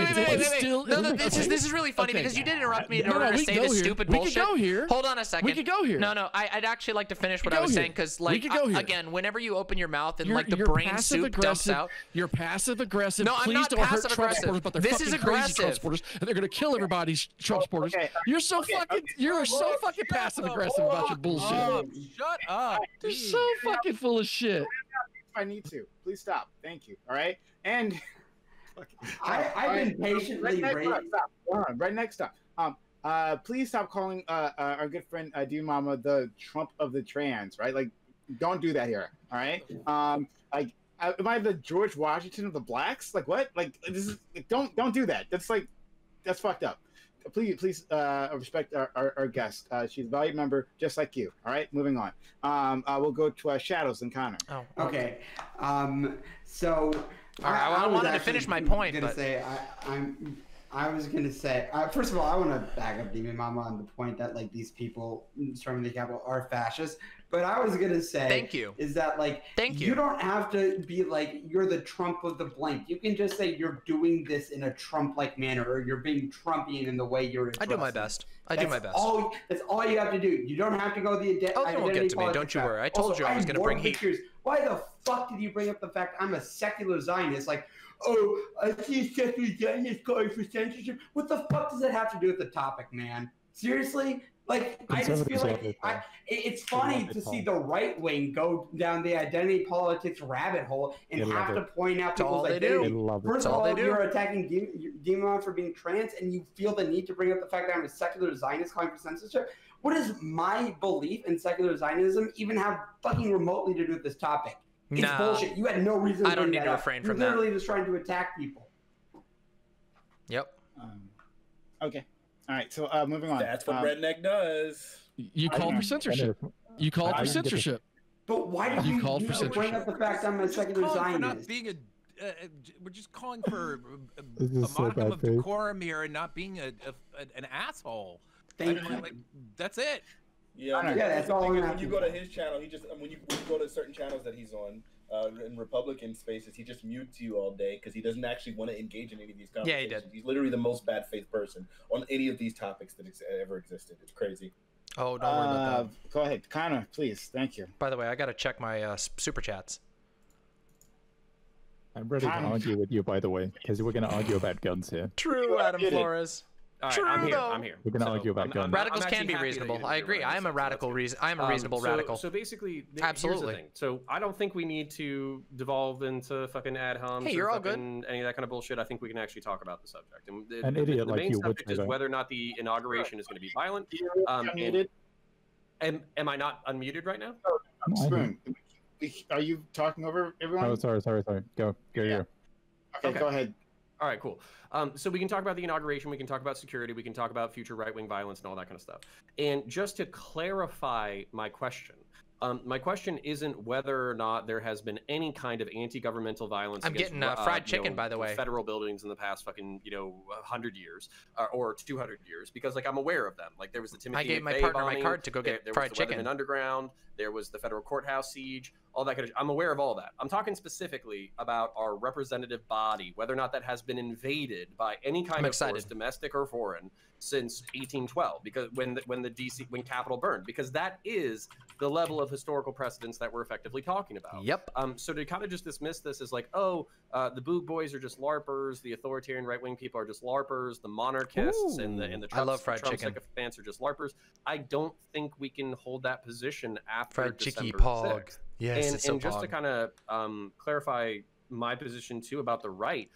No, this is really funny because you did interrupt me in order to say this stupid bullshit. We could go here. Hold on a second. We could go here. No, I'd actually like to finish what I was saying because, like, again, whenever you open your mouth and like the brain soup dumps out, you're passive aggressive. No, I'm not passive aggressive. This is aggressive. And they're gonna kill everybody's Trump supporters. You're so fucking passive aggressive about your bullshit. Shut up. You're so fucking full of shit. If I need to, please stop. Thank you. All right. And I've been patiently waiting. Right next time. Please stop calling our good friend Demon Mama the Trump of the trans. Right? Like, don't do that here. All right. Like, am I the George Washington of the blacks? Like, what? Like, this is like, don't do that. That's like, that's fucked up. Please respect our guest. She's a valued member, just like you. All right, moving on. We'll go to Shadows and Connor. Oh, okay. So I wanted to finish my point. I was gonna say, first of all, I want to back up Demon Mama on the point that like these people storming the Capitol are fascists. But I was gonna say, you don't have to be like you're the Trump of the blank. You can just say you're doing this in a Trump-like manner, or you're being Trumpian in the way you're addressing. I do my best. That's all you have to do. You don't have to go the identity. Oh, it won't get to me. Don't you worry. I told you I was gonna bring heat. Why the fuck did you bring up the fact I'm a secular Zionist? Like, oh, I see secular Zionists going for censorship. What the fuck does it have to do with the topic, man? Seriously. Like, I just feel like it's funny to see the right wing go down the identity politics rabbit hole and have to point out people's identity. First of all, if you're attacking Demon Mama for being trans and you feel the need to bring up the fact that I'm a secular Zionist calling for censorship, what does my belief in secular Zionism even have fucking remotely to do with this topic? It's bullshit. You had no reason to bring that up. I don't need to refrain from that. You're literally just trying to attack people. Yep. Okay. All right, so moving on. That's what Redneck does. You called for censorship. You called for censorship. But why did you bring up the fact I'm a secular Zionist? We're just calling for a modicum of decorum here and not being an asshole. Thank you. Like, that's it. Yeah, that's all. When you go to his channel, he just when you go to certain channels that he's on. In Republican spaces, he just mutes you all day because he doesn't actually want to engage in any of these conversations. Yeah, he did. He's literally the most bad faith person on any of these topics that ever existed. It's crazy. Oh, don't worry about that. Go ahead, Connor, please. Thank you. By the way, I got to check my super chats. I'm ready to argue with you, by the way, because we're going to argue about guns here. True, Adam Flores. Right, true, I'm here. We're gonna argue about guns. Radicals can be reasonable. I agree. I am a radical. I am a reasonable radical. So basically, absolutely. Here's the thing. So I don't think we need to devolve into fucking ad homs. Hey, you're all good. Any of that kind of bullshit. I think we can actually talk about the subject. And the main subject is whether or not the inauguration is going to be violent. Am I not unmuted right now? Oh, Spoon, are you talking over everyone? Oh, sorry. Go yeah. Okay, go ahead. All right, cool. So we can talk about the inauguration, we can talk about security, we can talk about future right-wing violence and all that kind of stuff. And just to clarify my question isn't whether or not there has been any kind of anti-governmental violence. I'm getting fried chicken, by the way. Federal buildings in the past fucking 100 years or 200 years, because like I'm aware of them. Like there was the Timothy McVeigh bombing. I gave my partner my card to go get fried chicken. There was the Lebanon Underground. There was the federal courthouse siege. All that kind of. I'm aware of all that. I'm talking specifically about our representative body, whether or not that has been invaded by any kind of force, domestic or foreign, since 1812, because when Capitol burned, because that is the level of historical precedence that we're effectively talking about. Yep. So to kind of just dismiss this as like, oh, the boo boys are just LARPers, the authoritarian right wing people are just LARPers, the monarchists Ooh, and the Trump sycophants are just LARPers. I don't think we can hold that position after December 6th. Yes, and just to kind of clarify my position too about the right,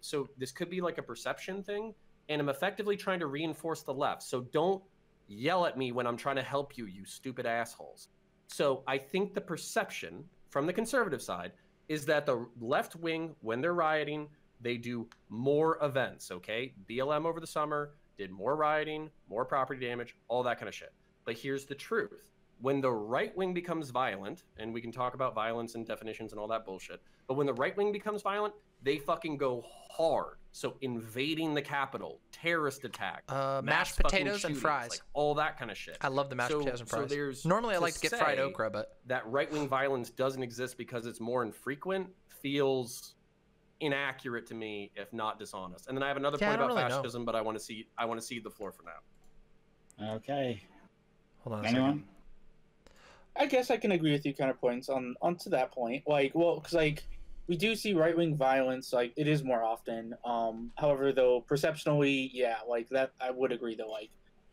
so this could be like a perception thing, and I'm effectively trying to reinforce the left. So don't yell at me when I'm trying to help you, you stupid assholes. So I think the perception from the conservative side is that the left wing, when they're rioting, they do more events, okay? BLM over the summer did more rioting, more property damage, all that kind of shit. But here's the truth. When the right wing becomes violent, and we can talk about violence and definitions and all that bullshit, but when the right wing becomes violent, they fucking go hard. So invading the Capitol, terrorist attack, mashed potatoes shootings, and fries, like all that kind of shit. I love the mashed potatoes and fries. So normally I like to get fried okra, but that right wing violence doesn't exist because it's more infrequent feels inaccurate to me, if not dishonest. And then I have another point about fascism, but I want to cede the floor for now. Okay. Hold on. Anyone? I guess I can agree with you, Counterpoints, onto that point. Like, well, because, like, we do see right-wing violence, like, it is more often. However, though, perceptionally, yeah, like, that, I would agree, though,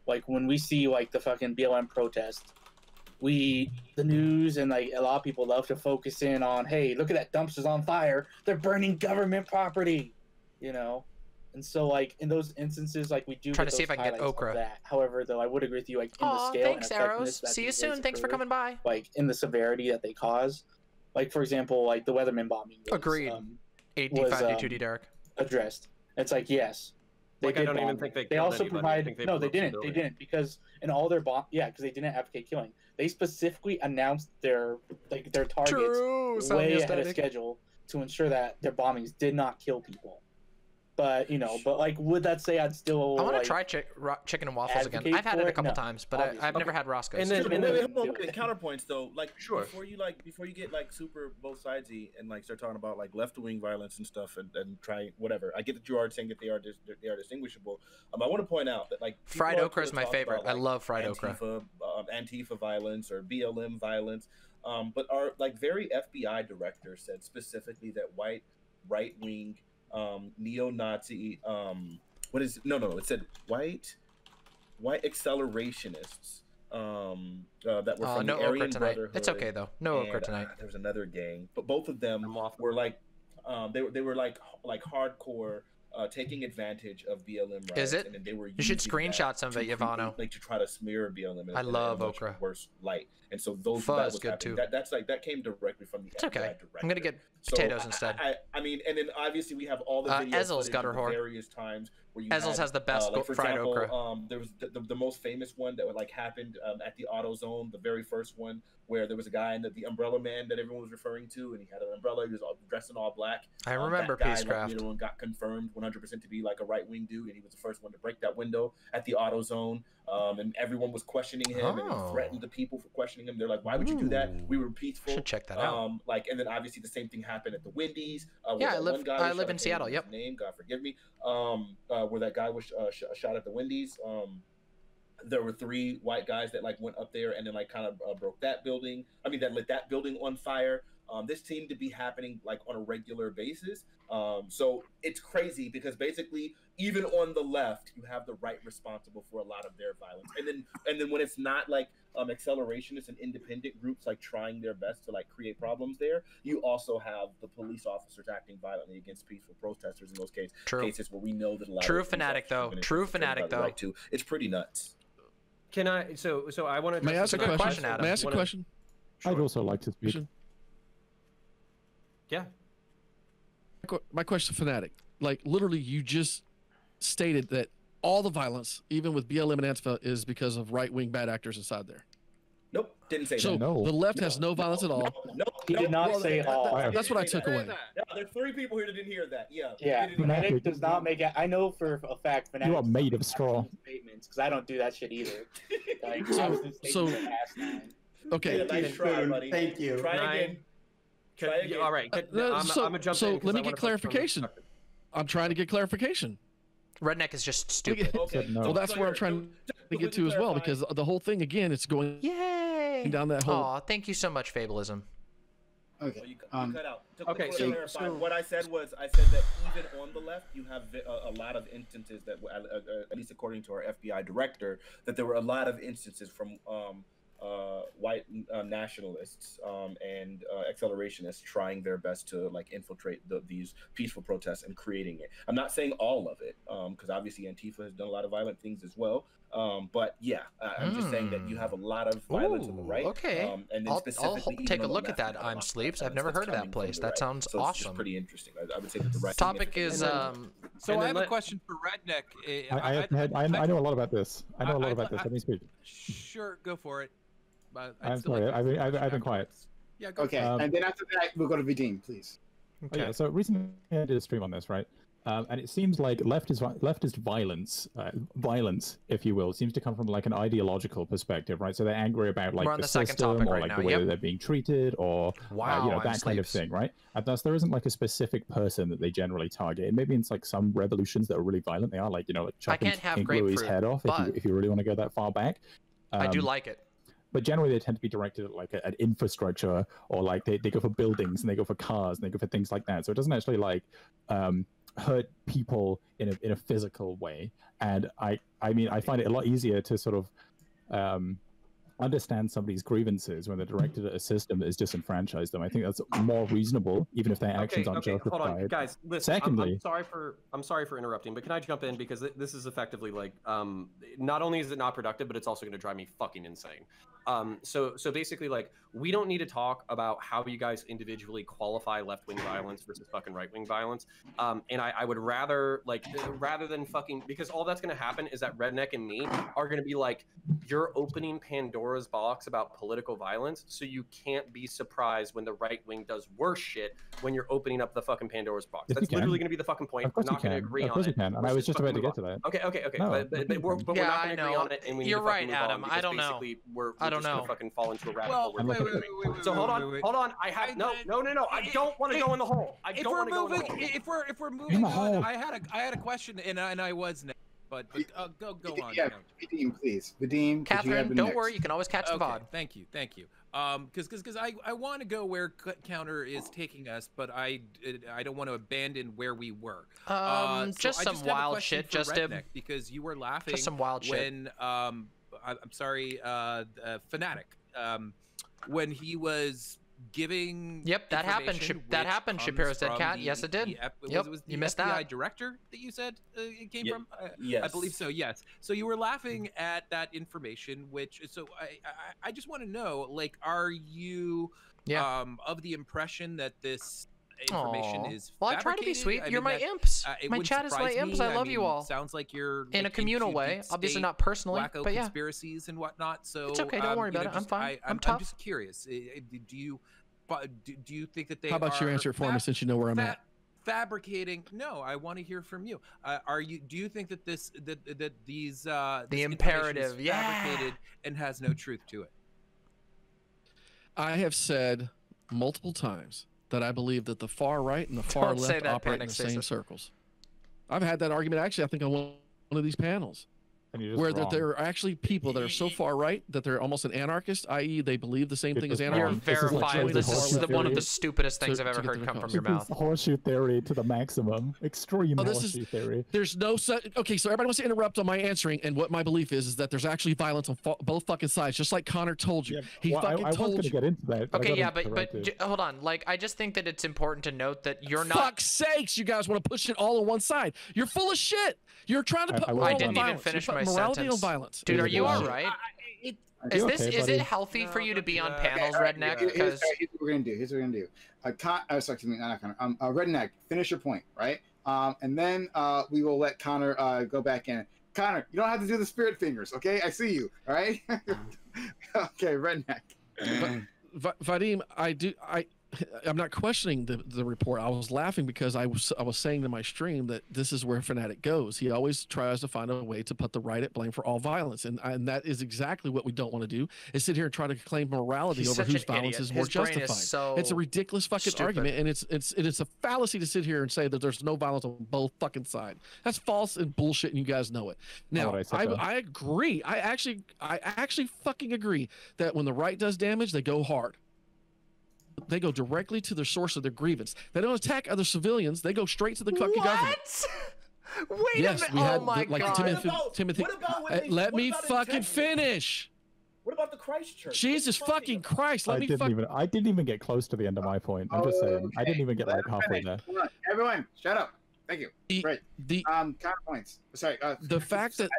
like, when we see, like, the fucking BLM protest, the news and, like, a lot of people love to focus in on, hey, look at that, dumpster's on fire, they're burning government property, you know? And so, like, in those instances, like, we do trying to see if I can get okra. However, though, I would agree with you, like, in the scale and effectiveness that see you soon. Thanks for coming by. Like, in the severity that they cause. Like, for example, like, the Weatherman bombing. Agreed. 8D5, D2D Dark. Addressed. It's like, yes. They like, I don't even think they also anybody. Provided. They no, they didn't. They didn't. Because in all their bomb. Yeah, because they didn't advocate killing. They specifically announced their targets way ahead of schedule to ensure that their bombings did not kill people. But you know, but like, would that say I'd still? I want to like, try chicken and waffles again. I've had it a couple times, but I've never had Roscoe's. And then, wait, Counterpoints though, like before you get like super both sidesy and like start talking about like left wing violence and stuff and try whatever. I get that you are saying that they are distinguishable. I want to point out that like fried okra is my favorite. About, like, I love fried okra. Antifa violence or BLM violence, but our like very FBI director said specifically that white right wing. Neo-Nazi it said white accelerationists that were from the Aryan Brotherhood. It's okay though. No okra tonight. There was another gang, but both of them were like they were like hardcore taking advantage of BLM riots. Is it? And they were you should screenshot some of it, Ivano. Like to try to smear BLM. I love okra. Worst light. And so those that was good too. That's like that came directly from the. It's okay. Director. I'm gonna get potatoes instead. I mean, and then obviously we have all the Ezel's got her horn. Various times where you. Ezel's has the best like, for fried example, okra. There was the most famous one that like happened at the AutoZone, the very first one where there was a guy and the umbrella man that everyone was referring to, and he had an umbrella. He was all dressed in all black. I remember that guy, Peacecraft. Like, got confirmed 100% to be like a right wing dude, and he was the first one to break that window at the AutoZone. And everyone was questioning him and threatened the people for questioning him. They're like, why would you do that? We were peaceful. Should check that out. Like, and then obviously the same thing happened at the Wendy's. Yeah, I live in Seattle. Yep. Name, God forgive me. Where that guy was shot at the Wendy's. There were three white guys that like went up there and then like kind of broke that building. I mean, that lit that building on fire. This seemed to be happening like on a regular basis. So it's crazy because basically even on the left, you have the right responsible for a lot of their violence. And then when it's not like accelerationists and independent groups like trying their best to like create problems there, you also have the police officers acting violently against peaceful protesters in those cases where we know that a lot of True Fnatic though. True Fnatic though. It's pretty nuts. Can I? So I want to. May I ask a question? May I ask a question? Sure. I'd also like to speak. Yeah. My question, Fnatic. Like literally, you just stated that all the violence, even with BLM and Antifa, is because of right-wing bad actors inside there. Nope, didn't say that. So the left has no violence at all. No, he did not say all. That's what I took away. No, there's three people here that didn't hear that. Yeah. Yeah. Fnatic does not make it. I know for a fact. Fnatic you are made of straw. Statements, because I don't do that shit either. Like, so okay. Nice try, buddy. Thank you. Try again. Try again. All right. So let me get clarification. I'm trying to get clarification. Redneck is just stupid. Okay. Well, that's where I'm trying to get to as well, because the whole thing again, it's going down that hole. Aw, thank you so much, Fableism. Okay. Well, you cut out. Okay. So what I said was, I said that even on the left, you have a lot of instances that, at least according to our FBI director, that there were a lot of instances from white nationalists and accelerationists trying their best to like infiltrate these peaceful protests and creating it. I'm not saying all of it, because obviously Antifa has done a lot of violent things as well. But yeah, I'm just saying that you have a lot of violence on the right. Okay, and then I'll take a look at that. I'm Sleeps. I've never heard of that place. That sounds awesome. It's pretty interesting. I would say that the right topic is. So I have a question for Redneck. I know a lot about this. I know a lot about this. Let me speak. Sure, go for it. I'm sorry. I've been quiet. Yeah. Go okay. And then after that, we'll go to Vadim, please. Okay. Oh, yeah. So recently, I did a stream on this, right? And it seems like leftist violence, if you will, seems to come from like an ideological perspective, right? So they're angry about like the system or like the way that they're being treated, or you know, that kind of thing, right? And thus, there isn't like a specific person that they generally target. And maybe it's like some revolutions that are really violent. They are like, you know, like chopping Louis' head off if you really want to go that far back. I do like it. But generally, they tend to be directed at like at infrastructure, or like they go for buildings and they go for cars and they go for things like that. So it doesn't actually like hurt people in a physical way. And I mean, I find it a lot easier to sort of understand somebody's grievances when they're directed at a system that has disenfranchised them. I think that's more reasonable, even if their actions aren't justified. Hold on, guys. Listen, secondly, I'm sorry for interrupting, but can I jump in, because this is effectively like not only is it not productive, but it's also going to drive me fucking insane. So basically, like, we don't need to talk about how you guys individually qualify left-wing violence versus fucking right-wing violence. And I would rather, like, rather than fucking, because all that's going to happen is that Redneck and me are going to be like, you're opening Pandora's box about political violence, so you can't be surprised when the right-wing does worse shit when you're opening up the fucking Pandora's box. That's literally going to be the fucking point. We're not going to agree on it. And I was just about to get to that. Okay. No, but we're not going to agree on it. And we I don't know. Fucking fall into a rabbit hole. Wait. So hold on. I have no. I don't want to go in the hole. I don't want to go in the hole. If we're moving on, I had a question, and I was next, but go on. Yeah, Vadim, please. Vadim, Catherine, don't worry. You can always catch the VOD. Thank you. Because I want to go where Counter is taking us, but I don't want to abandon where we were. Just some wild shit, Justin. Because you were laughing. Just some wild shit. When I'm sorry, Fnatic, when he was giving. Yep, that happened. That happened. Shapiro said, "Cat." Yes, it did. Yep, you missed that. The FBI director that you said it came from. Yes, I believe so. Yes. So you were laughing at that information, which. So I just want to know, like, are you of the impression that this information is fabricated? Well, I try to be sweet. You're my imps. My chat is my imps. I love you all. Sounds like you're in a communal way, obviously not personally, but yeah, conspiracies and whatnot. So it's okay. Don't worry about it. I'm fine. I'm tough. I'm just curious. Do you think that they? How about you answer for me, since you know where I'm at? Fabricating? No, I want to hear from you. Are you? Do you think that the imperative is fabricated and has no truth to it? I have said multiple times that I believe that the far right and the far left operate in the same circles. I've had that argument, actually, I think on one of these panels, where there are actually people that are so far right that they're almost an anarchist, i.e. they believe the same thing as anarchists. You're verified. This is one of the stupidest things I've ever heard come from your mouth. Horseshoe theory to the maximum. Extreme horseshoe theory. There's no such... Okay, so everybody wants to interrupt on my answering, and what my belief is that there's actually violence on both fucking sides, just like Connor told you. He fucking told you. I was going to get into that. Okay, yeah, but hold on. Like, I just think that it's important to note that you're not... Fuck's sakes, you guys want to push it all on one side. You're full of shit. You're trying to put... I didn't even finish my morality sentence. Or violence? Dude, are you all right? Is it healthy for you to be on panels, Redneck? Because here's what we're gonna do. Redneck, finish your point, right? And then we will let Connor go back in. Connor, you don't have to do the spirit fingers, okay? I see you, all right? Okay, Redneck. Vadim, I'm not questioning the report. I was laughing because I was saying to my stream that this is where Fnatic goes. He always tries to find a way to put the right at blame for all violence, and that is exactly what we don't want to do, is sit here and try to claim morality over whose violence is more justified. So it's a ridiculous fucking argument, and it's a fallacy to sit here and say that there's no violence on both fucking sides. That's false and bullshit, and you guys know it. Now, I agree. I actually fucking agree that when the right does damage, they go hard. They go directly to the source of their grievance. They don't attack other civilians. They go straight to the fucking government. What? Wait a minute. Oh, my God. Let me fucking finish. What about the Christchurch? Jesus fucking Christ. I didn't even get close to the end of my point. I'm just saying. Okay. I didn't even get like halfway there. Everyone, shut up. Thank you. Counterpoints. Sorry. The fact that...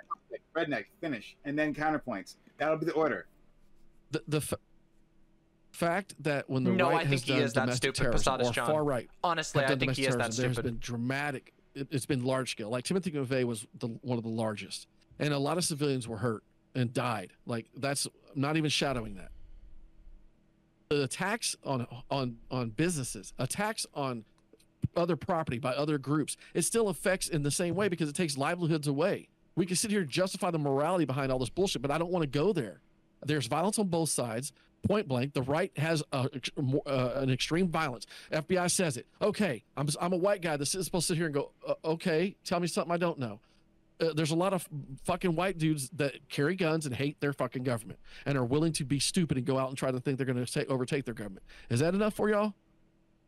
Redneck, finish. And then counterpoints. That'll be the order. The fact that when the right has done domestic terrorism, or far right, honestly, I think he is that stupid. There's been dramatic, it's been large scale. Like Timothy McVeigh was one of the largest, and a lot of civilians were hurt and died. Like that's not even shadowing that. The attacks on businesses, attacks on other property by other groups, it still affects in the same way because it takes livelihoods away. We can sit here and justify the morality behind all this bullshit, but I don't want to go there. There's violence on both sides. Point blank, the right has an extreme violence. FBI says it. Okay, I'm a white guy that's supposed to sit here and go, okay, tell me something I don't know. There's a lot of fucking white dudes that carry guns and hate their fucking government and are willing to be stupid and go out and try to think they're going to overtake their government. Is that enough for y'all?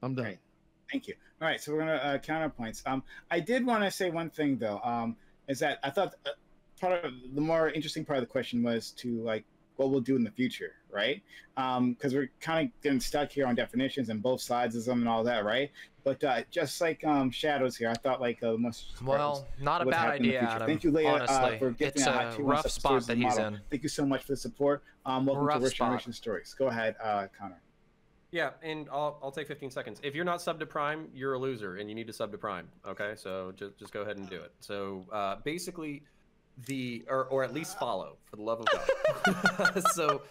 I'm done. Right. Thank you. All right, so we're going to counterpoints. I did want to say one thing, though, is that I thought part of the more interesting part of the question was to, like, what we'll do in the future, right? Because we're kind of getting stuck here on definitions and both sides of them and all that, right? But just like Shadows here, I thought like well, not a bad idea, Adam. Thank you, Leah, for getting out. It's a rough spot that he's in. Thank you so much for the support. Welcome to Generation Stories. Go ahead, Connor. Yeah, and I'll take 15 seconds. If you're not sub to Prime, you're a loser, and you need to sub to Prime. Okay, so just go ahead and do it. So basically. Or at least follow, for the love of God. So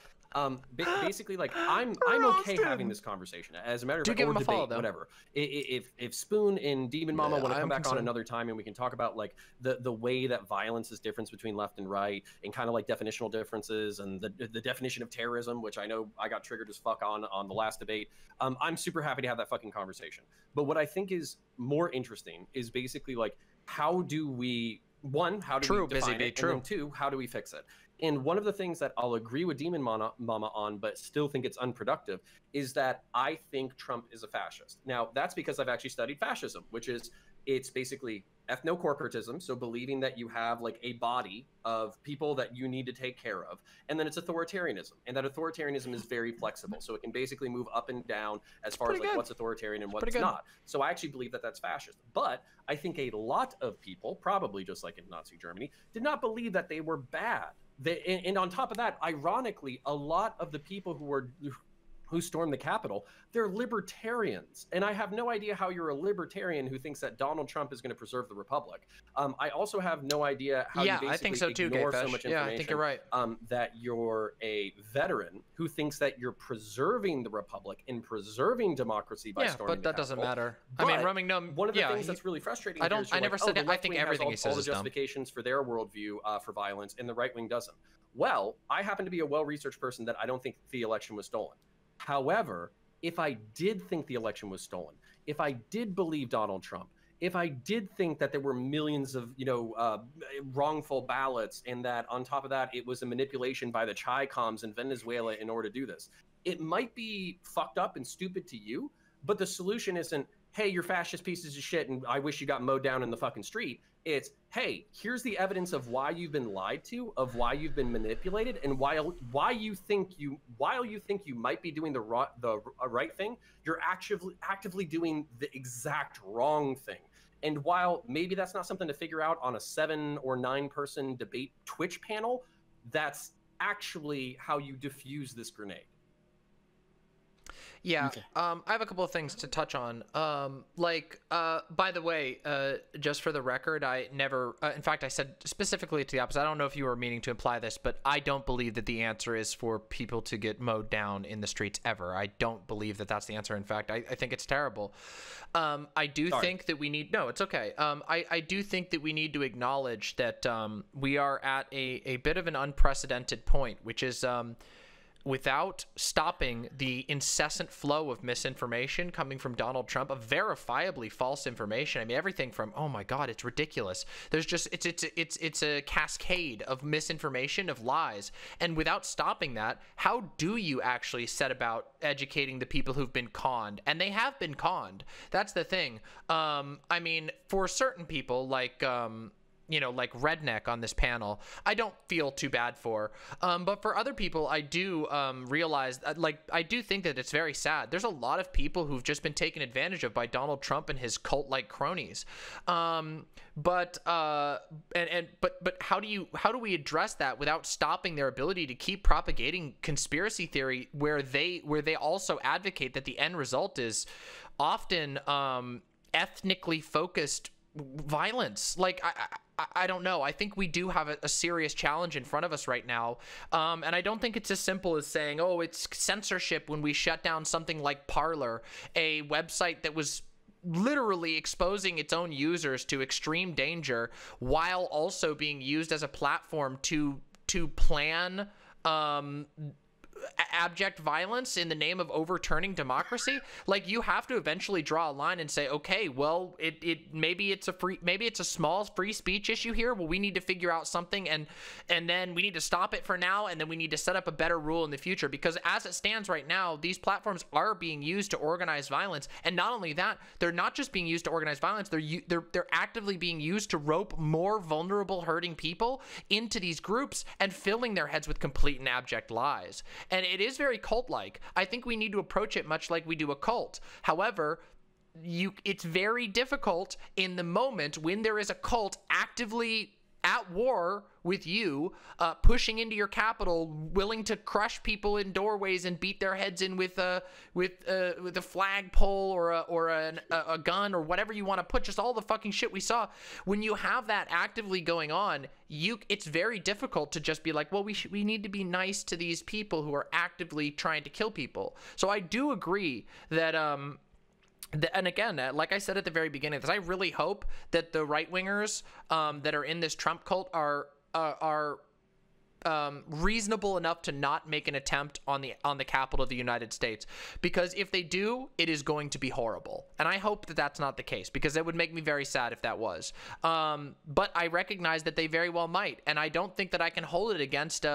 basically, like, I'm okay having this conversation. As a matter of fact, or debate, whatever. If Spoon and Demon Mama want to come back on another time and we can talk about like the way that violence is different between left and right and kind of like definitional differences and the definition of terrorism, which I know I got triggered as fuck on the last debate. I'm super happy to have that fucking conversation. But what I think is more interesting is basically like, how do we One, how do we define it? And then two, how do we fix it? And one of the things that I'll agree with Demon Mama on, but still think it's unproductive, is that I think Trump is a fascist. Now, that's because I've actually studied fascism, which is it's basically ethno-corporatism, so believing that you have like a body of people that you need to take care of, and then it's authoritarianism, and that authoritarianism is very flexible, so it can basically move up and down as far as like what's authoritarian and what's not. So I actually believe that that's fascist, but I think a lot of people, probably just like in Nazi Germany, did not believe that they were bad. And on top of that, ironically, a lot of the people who stormed the Capitol, they're libertarians. And I have no idea how you're a libertarian who thinks that Donald Trump is going to preserve the republic. I also have no idea how you basically ignore so much information. Yeah, I think you're right. That you're a veteran who thinks that you're preserving the republic and preserving democracy by storming the Capitol. Yeah, but that doesn't matter. But I mean, one of the things that's really frustrating is I never said that. I think everything he says is dumb. All the justifications for their worldview for violence, and the right wing doesn't. Well, I happen to be a well-researched person that I don't think the election was stolen. However, if I did think the election was stolen, if I did believe Donald Trump, if I did think that there were millions of, wrongful ballots, and that on top of that, it was a manipulation by the Chi-Coms in Venezuela in order to do this, it might be fucked up and stupid to you, but the solution isn't, hey, you're fascist pieces of shit and I wish you got mowed down in the fucking street. It's, hey, here's the evidence of why you've been lied to, of why you've been manipulated, and while you think you might be doing the right thing, you're actively doing the exact wrong thing. And while maybe that's not something to figure out on a 7 or 9 person debate Twitch panel, that's actually how you defuse this grenade. Yeah, okay. I have a couple of things to touch on. By the way, just for the record, I never, in fact, I said specifically to the opposite. I don't know if you were meaning to imply this, but I don't believe that the answer is for people to get mowed down in the streets ever. I don't believe that that's the answer. In fact, I think it's terrible. I do think that we need, no, it's okay. I do think that we need to acknowledge that we are at a bit of an unprecedented point, which is, without stopping the incessant flow of misinformation coming from Donald Trump, of verifiably false information. I mean, everything from, oh my God, it's ridiculous. There's just, it's a cascade of misinformation, of lies. And without stopping that, how do you actually set about educating the people who've been conned? And they have been conned. That's the thing. I mean, for certain people like, you know, like Redneck on this panel, I don't feel too bad for. But for other people, I do realize, like, I do think that it's very sad. There's a lot of people who've just been taken advantage of by Donald Trump and his cult-like cronies. But how do we address that without stopping their ability to keep propagating conspiracy theory where they also advocate that the end result is often ethnically focused violence? Like, I don't know. I think we do have a serious challenge in front of us right now. And I don't think it's as simple as saying, oh, it's censorship when we shut down something like Parler, a website that was literally exposing its own users to extreme danger while also being used as a platform to plan abject violence in the name of overturning democracy. Like, you have to eventually draw a line and say, okay, well, maybe it's a small free speech issue here. Well, we need to figure out something, and then we need to stop it for now, and then we need to set up a better rule in the future, because as it stands right now, these platforms are being used to organize violence. And not only that, they're not just being used to organize violence, they're actively being used to rope more vulnerable, hurting people into these groups and filling their heads with complete and abject lies. And it is very cult-like. I think we need to approach it much like we do a cult. However, it's very difficult in the moment when there is a cult actively at war with you, pushing into your capital, willing to crush people in doorways and beat their heads in with a flagpole or a gun or whatever you want to put. Just all the fucking shit we saw. When you have that actively going on, it's very difficult to just be like, well, we need to be nice to these people who are actively trying to kill people. So I do agree that and again, like I said at the very beginning of this, I really hope that the right-wingers that are in this Trump cult are reasonable enough to not make an attempt on the Capitol of the United States, because if they do, it is going to be horrible. And I hope that that's not the case, because it would make me very sad if that was. But I recognize that they very well might, and I don't think that I can hold it against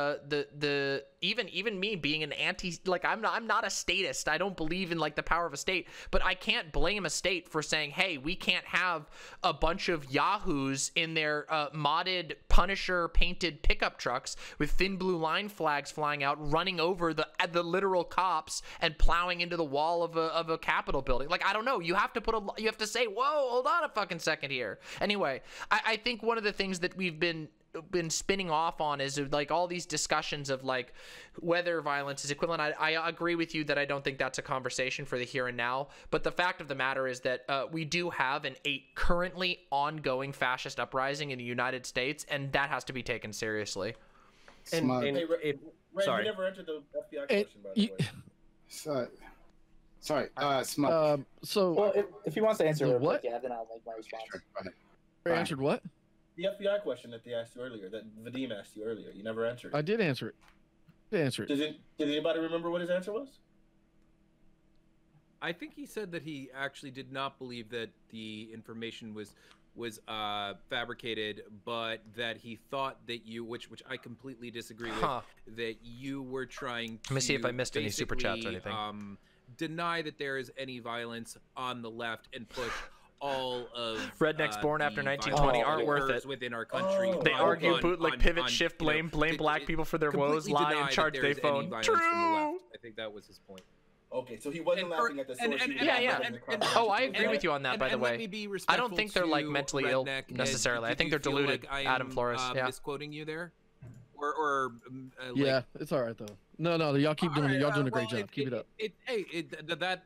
even me being an anti, like, I'm not a statist. I don't believe in, like, the power of a state, but I can't blame a state for saying, hey, we can't have a bunch of yahoos in their modded Punisher painted pickup trucks with thin blue line flags flying out, running over the literal cops and plowing into the wall of a Capitol building. Like, I don't know. You have to you have to say, whoa, hold on a fucking second here. Anyway, I think one of the things that we've been spinning off on is, like, all these discussions of, like, whether violence is equivalent. I agree with you that I don't think that's a conversation for the here and now, but the fact of the matter is that we do have a currently ongoing fascist uprising in the United States, and that has to be taken seriously. And hey, Ray, sorry, you never entered the FBI question, by the way. Sorry. Smug. So, well, if he wants to answer what? Yeah, then I'll make my response. Sure, go ahead. Ray answered what? The FBI question that they asked you earlier, that Vadim asked you earlier. You never answered. I did answer it. Did anybody remember what his answer was? I think he said that he actually did not believe that the information was fabricated, but that he thought that you, which I completely disagree with, that you were trying to, let me see if I missed any super chats or anything, deny that there is any violence on the left and push all of rednecks born after 1920 aren't worth it within our country. They argue, bootleg, pivot, shift, blame black people for their woes, lie, and charge they phone. True. I think that was his point. Okay, so he wasn't laughing at the source. Oh, I agree with you on that, by the way. Let me be respectful. I don't think they're like mentally ill necessarily. I think they're deluded. Like Adam Flores, yeah. Misquoting you there, or yeah, it's all right though. No, y'all keep doing it. Y'all doing a great job. Keep it up.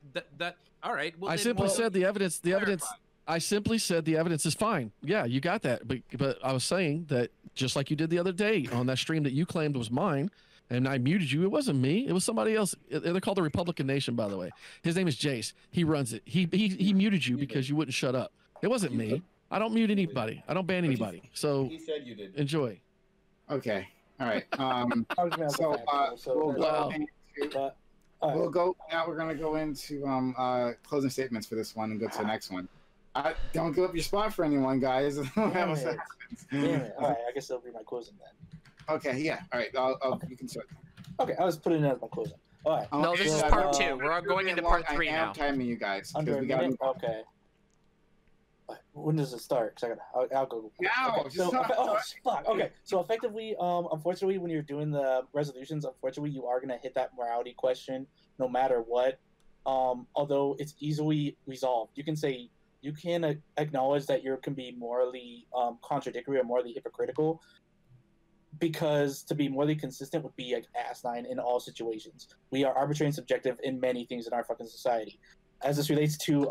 All right. Well, I simply said the evidence. The evidence. I simply said the evidence is fine. Yeah, you got that. But I was saying that just like you did the other day on that stream that you claimed was mine. And I muted you. It wasn't me. It was somebody else. They're called the Republican Nation, by the way. His name is Jace. He runs it. He muted you because you wouldn't shut up. It wasn't me. I don't mute anybody. I don't ban anybody. So he said you did. Enjoy. Okay. All right. Now we're gonna go into closing statements for this one and go to the next one. Don't give up your spot for anyone, guys. Damn it. All right. I guess I'll be my closing then. Okay, yeah. All right. Okay. You can start. Okay, I was putting it as my closing. All right. No, this is part two. We're going into part three now. I am timing you guys. Okay. When does it start? Because I'll go. Now. Okay. So effectively, unfortunately, when you're doing the resolutions, unfortunately, you are going to hit that morality question no matter what. Although it's easily resolved. You can say you can acknowledge that you can be morally contradictory or morally hypocritical. Because to be morally consistent would be like asinine in all situations. We are arbitrary and subjective in many things in our fucking society. As this relates to,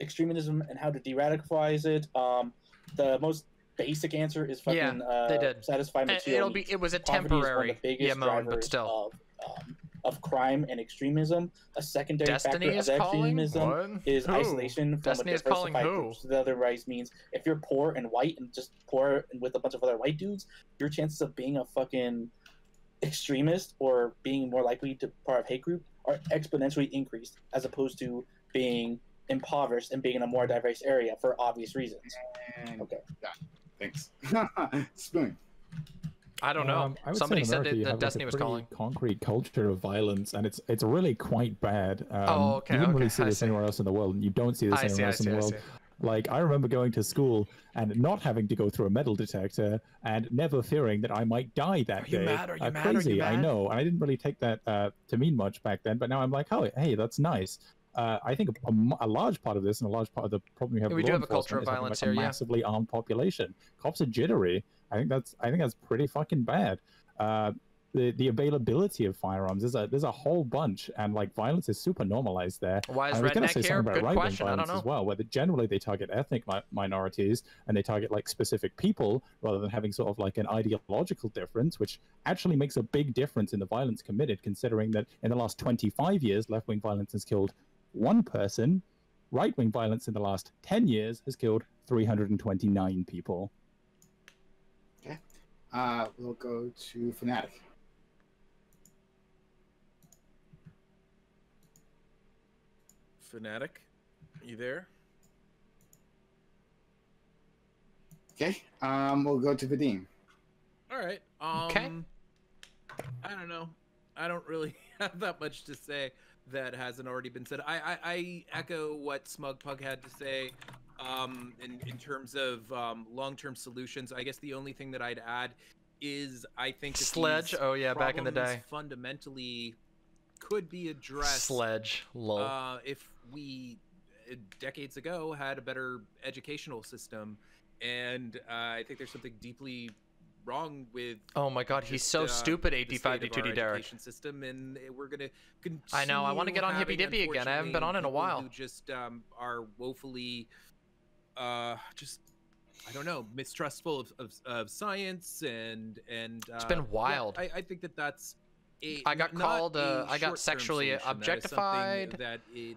extremism and how to de-radicalize it, the most basic answer is fucking satisfy material. It was a temporary moan, but still. Of crime and extremism. A secondary factor of extremism is isolation from a diversified group. The other rights means if you're poor and white and just poor and with a bunch of other white dudes, your chances of being a fucking extremist or being more likely to part of hate group are exponentially increased as opposed to being impoverished and being in a more diverse area for obvious reasons. And okay. Yeah, thanks. Spoon. I don't know. Somebody said that Destiny was calling. Concrete culture of violence, and it's really quite bad. You didn't really see this anywhere else in the world, and you don't see this anywhere else in the world. Like, I remember going to school and not having to go through a metal detector and never fearing that I might die that day. Crazy, I know. And I didn't really take that to mean much back then, but now I'm like, oh, hey, that's nice. I think a large part of this and a large part of the problem we have. We do have a culture of violence here. Massively armed population. Cops are jittery. I think that's pretty fucking bad. The availability of firearms there's a whole bunch, and like violence is super normalized there. Why is Redneck here? Good question. I don't know. As well, where generally they target ethnic minorities and they target like specific people rather than having sort of like an ideological difference, which actually makes a big difference in the violence committed. Considering that in the last 25 years, left-wing violence has killed one person, right-wing violence in the last 10 years has killed 329 people. We'll go to Fnatic. Fnatic, you there? Okay. We'll go to Vadim. All right. Okay. I don't know. I don't really have that much to say that hasn't already been said. I echo what Smug Pug had to say. In terms of long-term solutions, I guess the only thing that I'd add is I think that Sledge. Oh yeah, back in the day. Fundamentally, could be addressed. Sledge. Lol. If we decades ago had a better educational system, and I think there's something deeply wrong with. Oh my God, he's so stupid. 85D2D Derek. System, and we're gonna. I know. I want to get on Hippy Dippy again. I haven't been on in a while. Who just are woefully. Just, I don't know, mistrustful of science and it's been wild. Yeah, I think that that's a, I got called I got sexually objectified.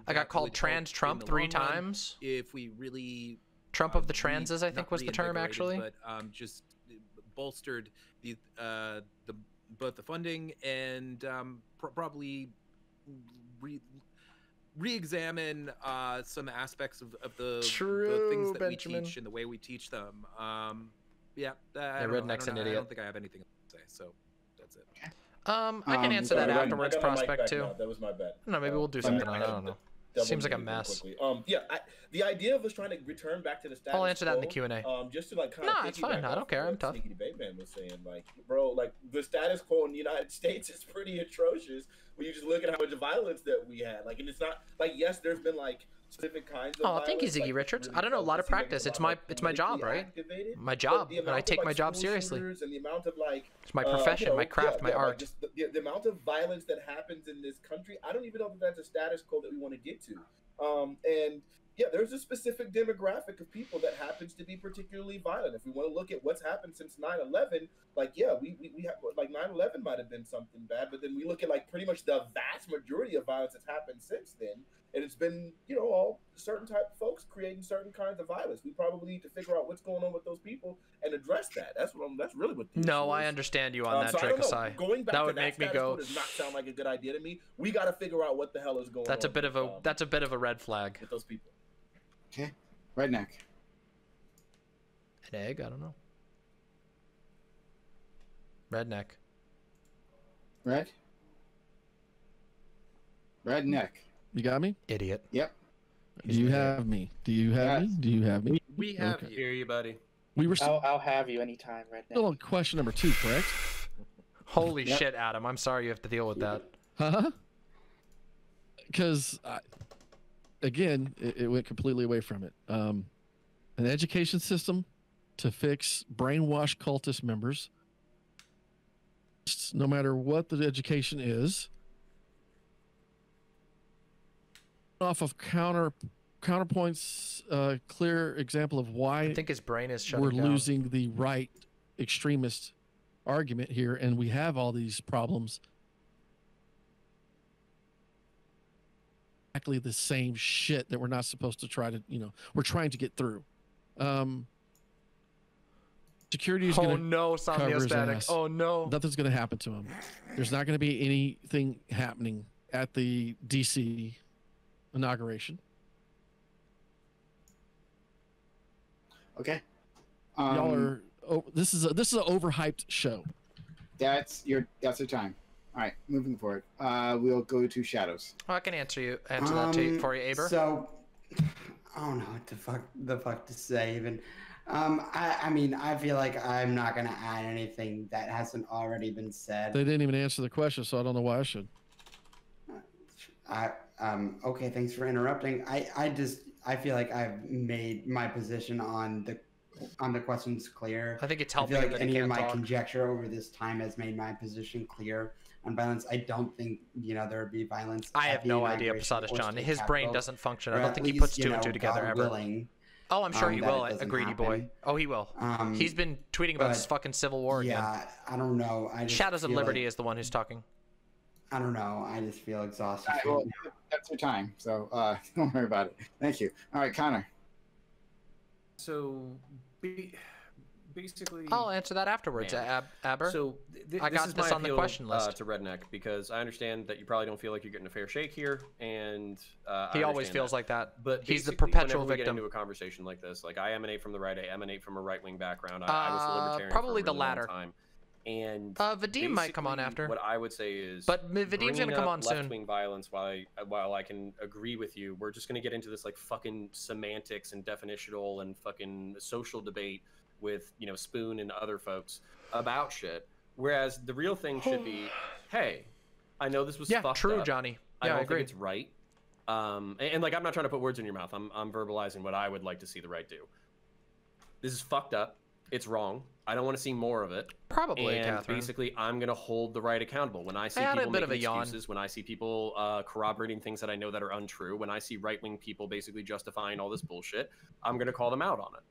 I got called trans Trump 3 times. If we really Trump of the transes, I think was the term actually. But just bolstered the both the funding and probably re-examine some aspects of the things that we teach and the way we teach them. Redneck's an idiot. I don't think I have anything to say, so that's it. I can answer that afterwards, Prospect, too. That was my bad. No, maybe we'll do something. I don't know. Seems like a mess. Yeah, the idea of us trying to return back to the status quo. I'll answer that in the Q&A. Just to like kind of. Nah, it's fine. I don't care. I'm tough. Sneaky Debate Man was saying, like, bro, like the status quo in the United States is pretty atrocious when you just look at how much violence that we had. Like, and it's not like yes, there's been like specific kinds of. Oh, violence, thank you, Ziggy like, Richards. Really I don't know a lot of practice. Like, it's my job, right? My job, and I take my job seriously. And the amount of like, it's my profession, my craft, my art. Like, just the amount of violence that happens in this country, I don't even know if that's a status quo that we want to get to. And yeah, there's a specific demographic of people that happens to be particularly violent. If we want to look at what's happened since 9/11, like yeah, we have like 9/11 might have been something bad, but then we look at like pretty much the vast majority of violence that's happened since then, and it's been, you know, all certain type of folks creating certain kinds of violence. We probably need to figure out what's going on with those people and address that. That's what I'm, that's really what. No, I understand you on that, Drake. Going back that would to make that me go. Does not sound like a good idea to me. We got to figure out what the hell is going. That's on. That's a bit of a that's a bit of a red flag with those people. Okay, Redneck. An egg? I don't know. Redneck. Red. Redneck. You got me? Idiot. Yep. Do you have me? Do you have me? Do you have me? We have you. Hear you, buddy. We were. I'll have you anytime, Redneck. Oh, question number 2, correct? Holy shit, Adam! I'm sorry you have to deal with that. Huh? Because again, it went completely away from it. An education system to fix brainwashed cultist members. No matter what the education is. Off of Counterpoint's clear example of why I think his brain is shutting down. We're losing the right extremist argument here, and we have all these problems. Exactly the same shit that we're not supposed to try to, you know, we're trying to get through. Security is going to cover his ass. Oh no! Nothing's going to happen to him. There's not going to be anything happening at the DC. Inauguration. Okay. Y'all are. Oh, this is an overhyped show. That's your time. All right, moving forward. We'll go to Shadows. Oh, I can answer that for you, Aber. So, I don't know what the fuck to say even. I mean, I feel like I'm not gonna add anything that hasn't already been said. They didn't even answer the question, so I don't know why I should. Okay, thanks for interrupting. I feel like I've made my position on the questions clear. I think it's helping. I feel like any of my conjecture over this time has made my position clear on violence. I don't think, you know, there would be violence. I have no idea, Posadas John. His brain doesn't function. I don't think he puts two and two together ever. Oh, I'm sure he will. A greedy boy. Oh, he will. He's been tweeting about this fucking civil war again. Yeah, I don't know. Shadows of Liberty is the one who's talking. I don't know. I just feel exhausted. Right, well, that's your time, so don't worry about it. Thank you. All right, Connor. So, basically, I'll answer that afterwards, Aber. So I got this on the question list to Redneck because I understand that you probably don't feel like you're getting a fair shake here, and he always feels like that. But he's the perpetual victim. Whenever we get into a conversation like this, like I emanate from the right, I emanate from a right-wing background. I was a libertarian probably for a really long time. And Vadim might come on after. What I would say is, but Vadim's gonna come on soon. Left-wing violence. While I can agree with you, we're just gonna get into this like fucking semantics and definitional and fucking social debate with, you know, Spoon and other folks about shit. Whereas the real thing should be, hey, I know this was fucked up. Johnny. Yeah, I agree. It's right. And like I'm not trying to put words in your mouth. I'm verbalizing what I would like to see the right do. This is fucked up. It's wrong. I don't want to see more of it. Probably, and Catherine. Basically, I'm going to hold the right accountable. When I see people making excuses, when I see people corroborating things that I know that are untrue, when I see right-wing people basically justifying all this bullshit, I'm going to call them out on it.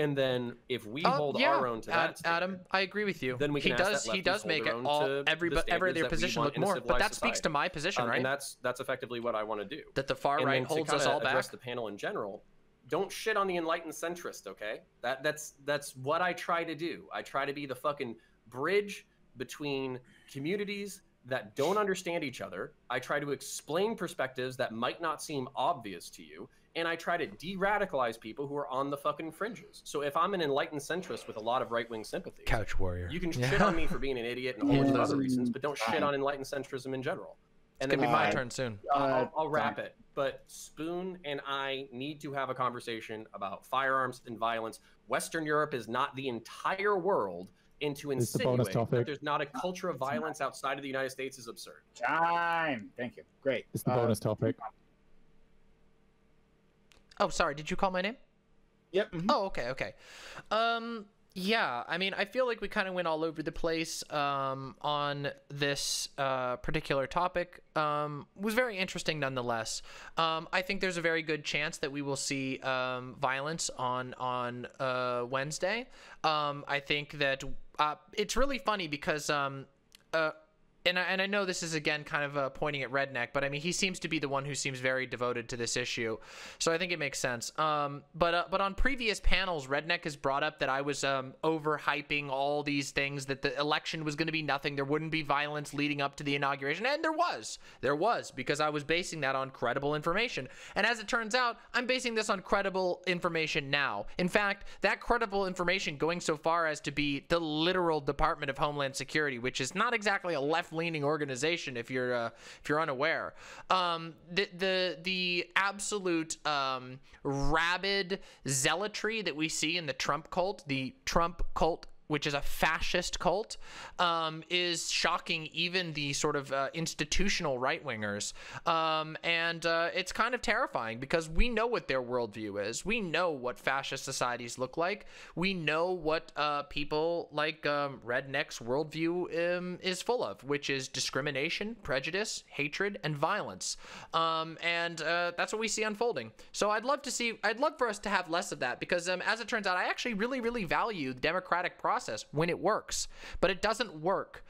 And then if we hold our own to that standard, Adam, I agree with you. Then we can he does make it all every their position look more, but that speaks to my position, right? And that's effectively what I want to do. That the far right holds us all back. Address the panel in general. Don't shit on the enlightened centrist, okay? That's what I try to do. I try to be the fucking bridge between communities that don't understand each other. I try to explain perspectives that might not seem obvious to you, and I try to de-radicalize people who are on the fucking fringes. So if I'm an enlightened centrist with a lot of right-wing sympathy, couch warrior, you can shit on me for being an idiot and all of those other reasons, but don't shit on enlightened centrism in general. And it's gonna be my turn soon. I'll wrap it. but Spoon and I need to have a conversation about firearms and violence. Western Europe is not the entire world, and to insinuate that there's not a culture of violence outside of the United States is absurd. Time. Thank you. Great. It's the bonus topic. Oh, sorry. Did you call my name? Yep. Mm-hmm. Oh, okay. Okay. Yeah, I mean, I feel like we kind of went all over the place on this particular topic. Was very interesting nonetheless. I think there's a very good chance that we will see violence on Wednesday. I think that it's really funny because and I know this is, again, kind of pointing at Redneck, but I mean, he seems to be the one who seems very devoted to this issue. So I think it makes sense. But on previous panels, Redneck has brought up that I was overhyping all these things, that the election was going to be nothing. There wouldn't be violence leading up to the inauguration. And there was. There was, because I was basing that on credible information. And as it turns out, I'm basing this on credible information now. In fact, that credible information going so far as to be the literal Department of Homeland Security, which is not exactly a left leaning organization, if you're unaware. The absolute rabid zealotry that we see in the Trump cult, which is a fascist cult, is shocking even the sort of institutional right-wingers. It's kind of terrifying because we know what their worldview is. We know what fascist societies look like. We know what people like Redneck's worldview is full of, which is discrimination, prejudice, hatred, and violence. That's what we see unfolding. So I'd love for us to have less of that because as it turns out, I actually really, really value the democratic process when it works, but it doesn't work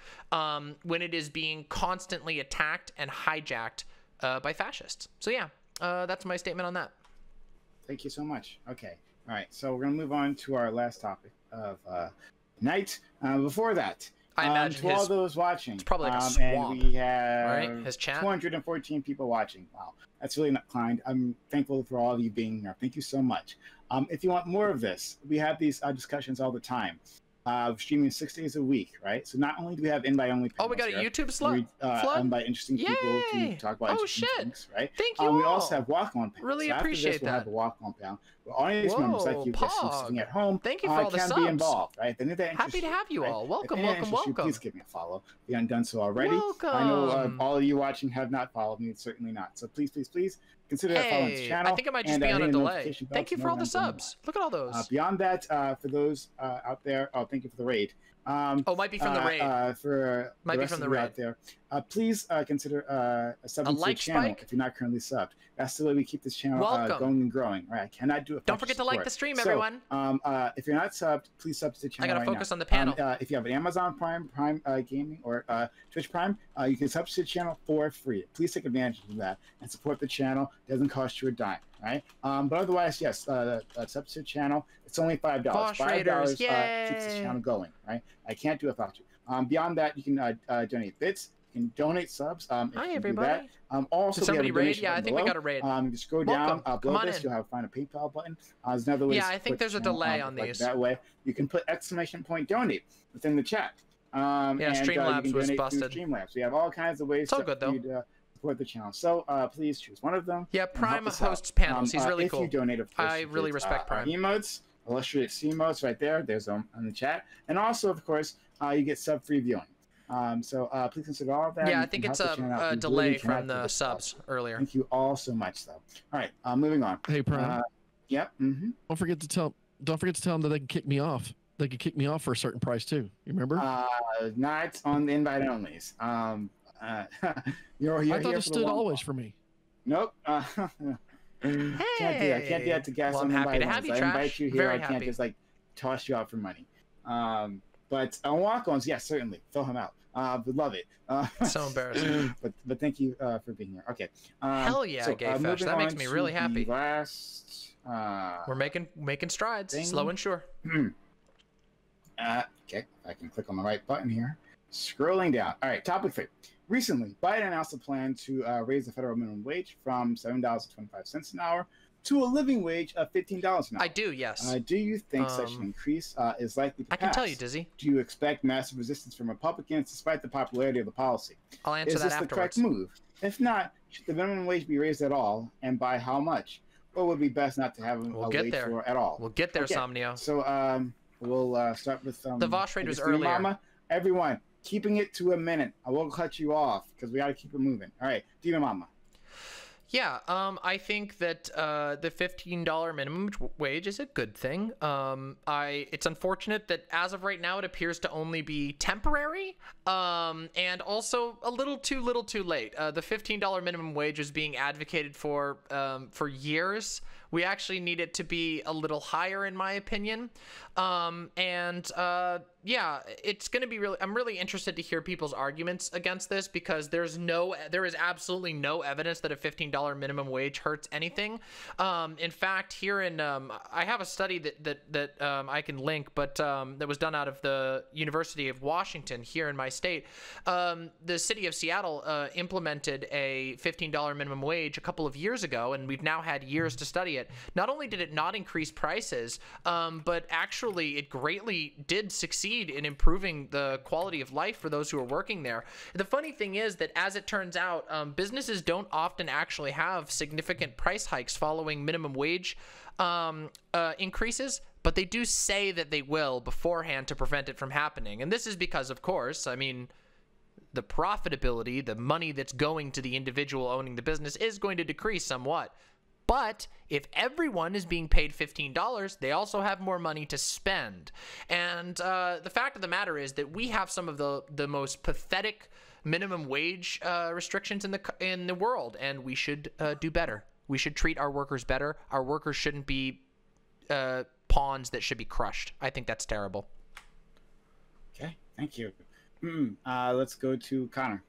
when it is being constantly attacked and hijacked by fascists. So yeah, that's my statement on that. Thank you so much. Okay, all right, so we're gonna move on to our last topic of night. Before that, I imagine to all those watching, it's probably like a swamp, and we have right? His chat, 214 people watching. Wow, that's really not kind. I'm thankful for all of you being here. Thank you so much. If you want more of this, we have these discussions all the time. Streaming 6 days a week, right? So not only do we have invite-only panels, oh, we got a YouTube slot, invite interesting Yay! People to talk about interesting things, right? Thank you. We also have walk-on panels. Really so appreciate after this, that. We'll have a walk-on panel. Where audience Whoa, members like you, guys sitting at home, thank you for all the can subs. Be involved, right? If anything interests Happy to have you all. Right? Welcome, welcome, welcome. You, please give me a follow. If you haven't done so already, welcome. I know all of you watching have not followed me. Certainly not. So please, please, please. Consider hey, following this channel. I think I might just be on a delay. Thank you for all the subs. Look at all those. Beyond that, for those out there, oh, thank you for the raid. Oh, might be from the raid. For might the rest be from the raid out there. Please consider subbing to the channel if you're not currently subbed. That's the way we keep this channel going and growing. All right, I cannot do it. Don't forget to like the stream, everyone. So, if you're not subbed, please sub to the channel. I gotta focus on the panel. If you have an Amazon Prime Gaming or Twitch Prime, you can sub to the channel for free. Please take advantage of that and support the channel. It doesn't cost you a dime. Right, but otherwise, yes, substitute channel, it's only $5. $5 keeps this channel going, right? I can't do it without you. Beyond that, you can donate bits, you can donate subs. Hi, everybody. Also, did somebody raid? Yeah, I think below. We got a raid. You scroll Welcome. Down, below this, in. You'll have find a PayPal button. There's another way. Yeah, I think there's a delay on these. That way, you can put !donate within the chat. Yeah, and, Streamlabs was busted. Streamlabs. We have all kinds of ways to support the channel. So please choose one of them. Yeah, Prime hosts panels. He's really cool. If you donate, of course, I really respect Prime. Emotes, illustrated emotes right there. There's them in the chat. And also, of course, you get sub-free viewing. Please consider all of that. Yeah, I think it's a delay really from the subs earlier. Thank you all so much, though. All right, moving on. Hey, Prime. Yep. Yeah, mm-hmm. Don't forget to tell them that they can kick me off. They could kick me off for a certain price too. You remember? Not on the invite onlys. I thought it stood always for me. Nope. Hey. Can't do that to gas on invite. I'm happy to have you, I invite you here. Very I can't happy. Just like toss you out for money. But on walk-ons, yes, certainly. Fill him out. Would love it. So embarrassing. But thank you for being here. Okay. Hell yeah, so, Gayfesh. That makes me really happy. Last, we're making strides, thing. Slow and sure. Okay, I can click on the right button here. Scrolling down. All right, topic 3. Recently, Biden announced a plan to raise the federal minimum wage from $7.25 an hour to a living wage of $15 an hour. I do, yes. Do you think such an increase is likely to pass? I can tell you, Dizzy. Do you expect massive resistance from Republicans despite the popularity of the policy? I'll answer that afterwards. Is this the correct move? If not, should the minimum wage be raised at all, and by how much? Or would it be best not to have a wage for at all? We'll get there, okay. Somnio. So we'll start with the Vaush raid was earlier. Mama, everyone, keeping it to a minute. I will cut you off because we got to keep it moving. All right, Demon Mama. Yeah, I think that the $15 minimum wage is a good thing. It's unfortunate that as of right now, it appears to only be temporary, and also a little too little too late. The $15 minimum wage is being advocated for years. We actually need it to be a little higher, in my opinion. Yeah, it's going to be really, I'm really interested to hear people's arguments against this, because there is absolutely no evidence that a $15 minimum wage hurts anything. In fact, here in, I have a study that I can link, but that was done out of the University of Washington here in my state. The city of Seattle implemented a $15 minimum wage a couple of years ago, and we've now had years to study it. Not only did it not increase prices, but actually it greatly did succeed in improving the quality of life for those who are working there. The funny thing is that, as it turns out, businesses don't often actually have significant price hikes following minimum wage increases, but they do say that they will beforehand to prevent it from happening. And this is because, of course, I mean, the profitability, the money that's going to the individual owning the business is going to decrease somewhat. But if everyone is being paid $15, they also have more money to spend. And the fact of the matter is that we have some of the most pathetic minimum wage restrictions in the world, and we should do better. We should treat our workers better. Our workers shouldn't be pawns that should be crushed. I think that's terrible. Okay, thank you. Let's go to Connor.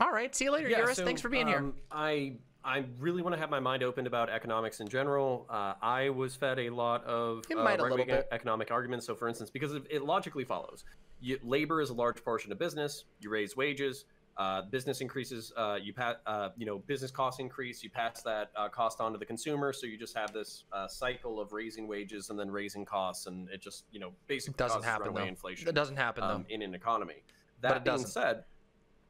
All right, see you later, Yuris. So, thanks for being here. I really want to have my mind open about economics in general. I was fed a lot of right-wing economic arguments. So, for instance, because it logically follows, labor is a large portion of business. You raise wages, business increases. Business costs increase. You pass that cost on to the consumer. So you just have this cycle of raising wages and then raising costs, and it just basically doesn't happen. Inflation. It doesn't happen though in an economy. That being said,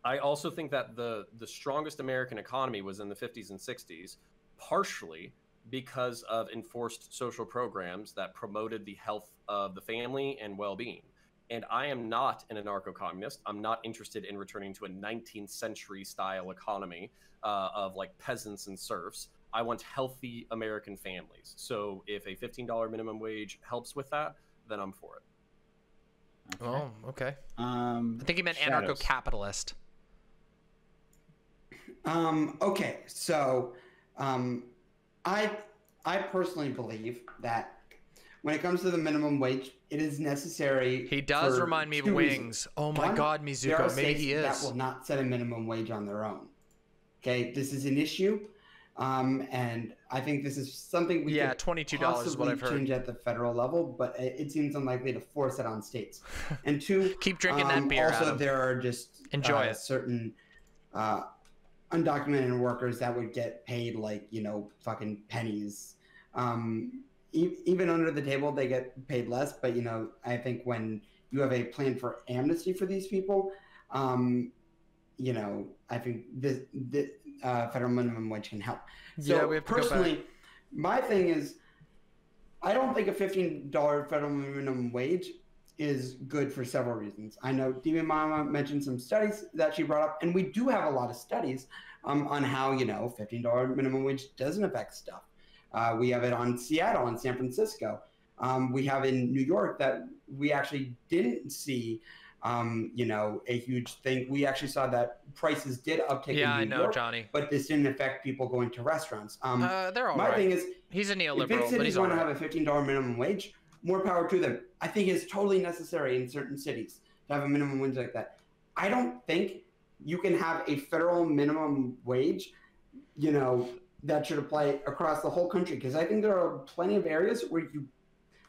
I also think that the strongest American economy was in the 50s and 60s, partially because of enforced social programs that promoted the health of the family and well-being. And I am not an anarcho-communist. I'm not interested in returning to a 19th century style economy of like peasants and serfs. I want healthy American families. So if a $15 minimum wage helps with that, then I'm for it. Okay. Oh, okay. I think he meant anarcho-capitalist. Okay, so I personally believe that when it comes to the minimum wage, it is necessary. He does remind me of Wings. Oh my God, Mizuko, maybe he is. That will not set a minimum wage on their own. Okay, this is an issue, and I think this is something we could $22 is what I've heard. Change at the federal level, but it seems unlikely to force it on states. And two, keep drinking that beer. Also, Adam, there are just certain undocumented workers that would get paid like, fucking pennies. Even under the table, they get paid less. But, I think when you have a plan for amnesty for these people, I think the federal minimum wage can help. So yeah, we have to personally, my thing is, I don't think a $15 federal minimum wage is good for several reasons. I know Demon Mama mentioned some studies that she brought up, and we do have a lot of studies on how, $15 minimum wage doesn't affect stuff. We have it on Seattle and San Francisco. We have in New York that we actually didn't see, a huge thing. We actually saw that prices did uptick in New York. Yeah, I know, Johnny. But this didn't affect people going to restaurants. They're all right. My thing is, he's a neoliberal, but he's all right. If cities want to have a $15 minimum wage, more power to them. I think it's totally necessary in certain cities to have a minimum wage like that. I don't think you can have a federal minimum wage, that should apply across the whole country. Because I think there are plenty of areas where you,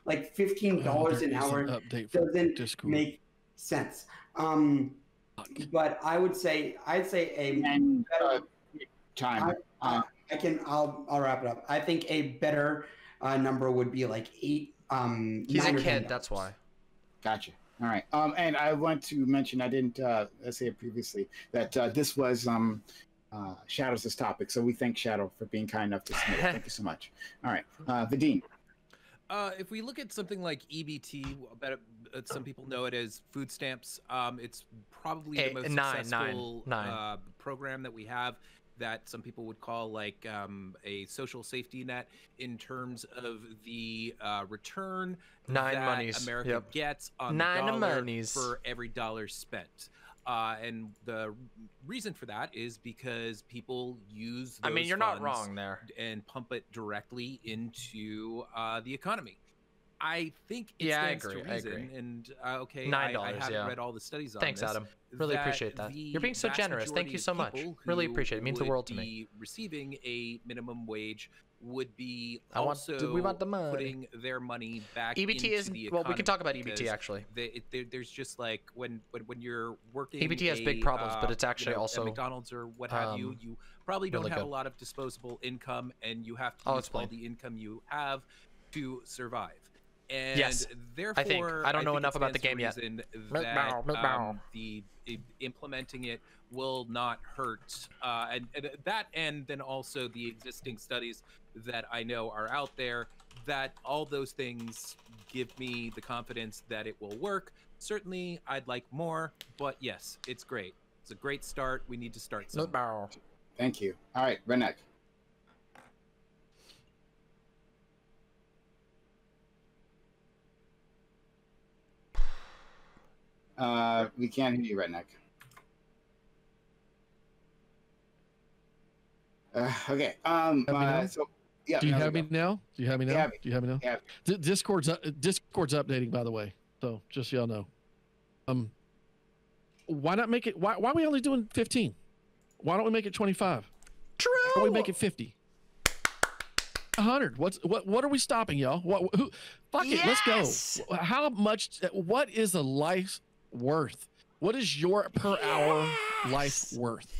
like $15 an hour doesn't make sense. But I would say, I'll wrap it up. I think a better number would be like $8. He's a kid, that's why. Gotcha. All right. And I want to mention, I didn't say it previously, that this was Shadows this topic. So we thank Shadow for being kind enough to submit. Thank you so much. All right, Vadim. If we look at something like EBT, some people know it as food stamps. It's probably the most successful program that we have, that some people would call like a social safety net, in terms of the return that America gets on the dollar for every dollar spent. And the reason for that is because people use those funds and pump it directly into the economy. I think it stands to reason. And $9, I haven't read all the studies on this. Adam, really appreciate that. You're being so generous. Thank you so much. Really appreciate it. It means the world to me. Receiving a minimum wage would be also putting their money back EBT into the economy. Well, we can talk about EBT actually. There's just like when you're working, EBT has big problems, but it's actually also McDonald's or what have you. You probably don't have a lot of disposable income, and you have to use all the income you have to survive. And therefore, I don't know enough about the game yet. The implementing it will not hurt, and then also the existing studies that I know are out there, that all those things give me the confidence that it will work. Certainly, I'd like more, but yes, it's great. It's a great start. We need to start somewhere. Thank you. All right, Redneck. We can't hear you, Redneck. Okay. Do you have me now? Do you have me now? Do you have me now? Yeah. Discord's updating, by the way. So just so y'all know. Why not make it? Why are we only doing 15? Why don't we make it 25? True. Why don't we make it 50? 100. What are we stopping, y'all? Fuck it. Let's go. How much? What is the life worth? What is your per hour life worth?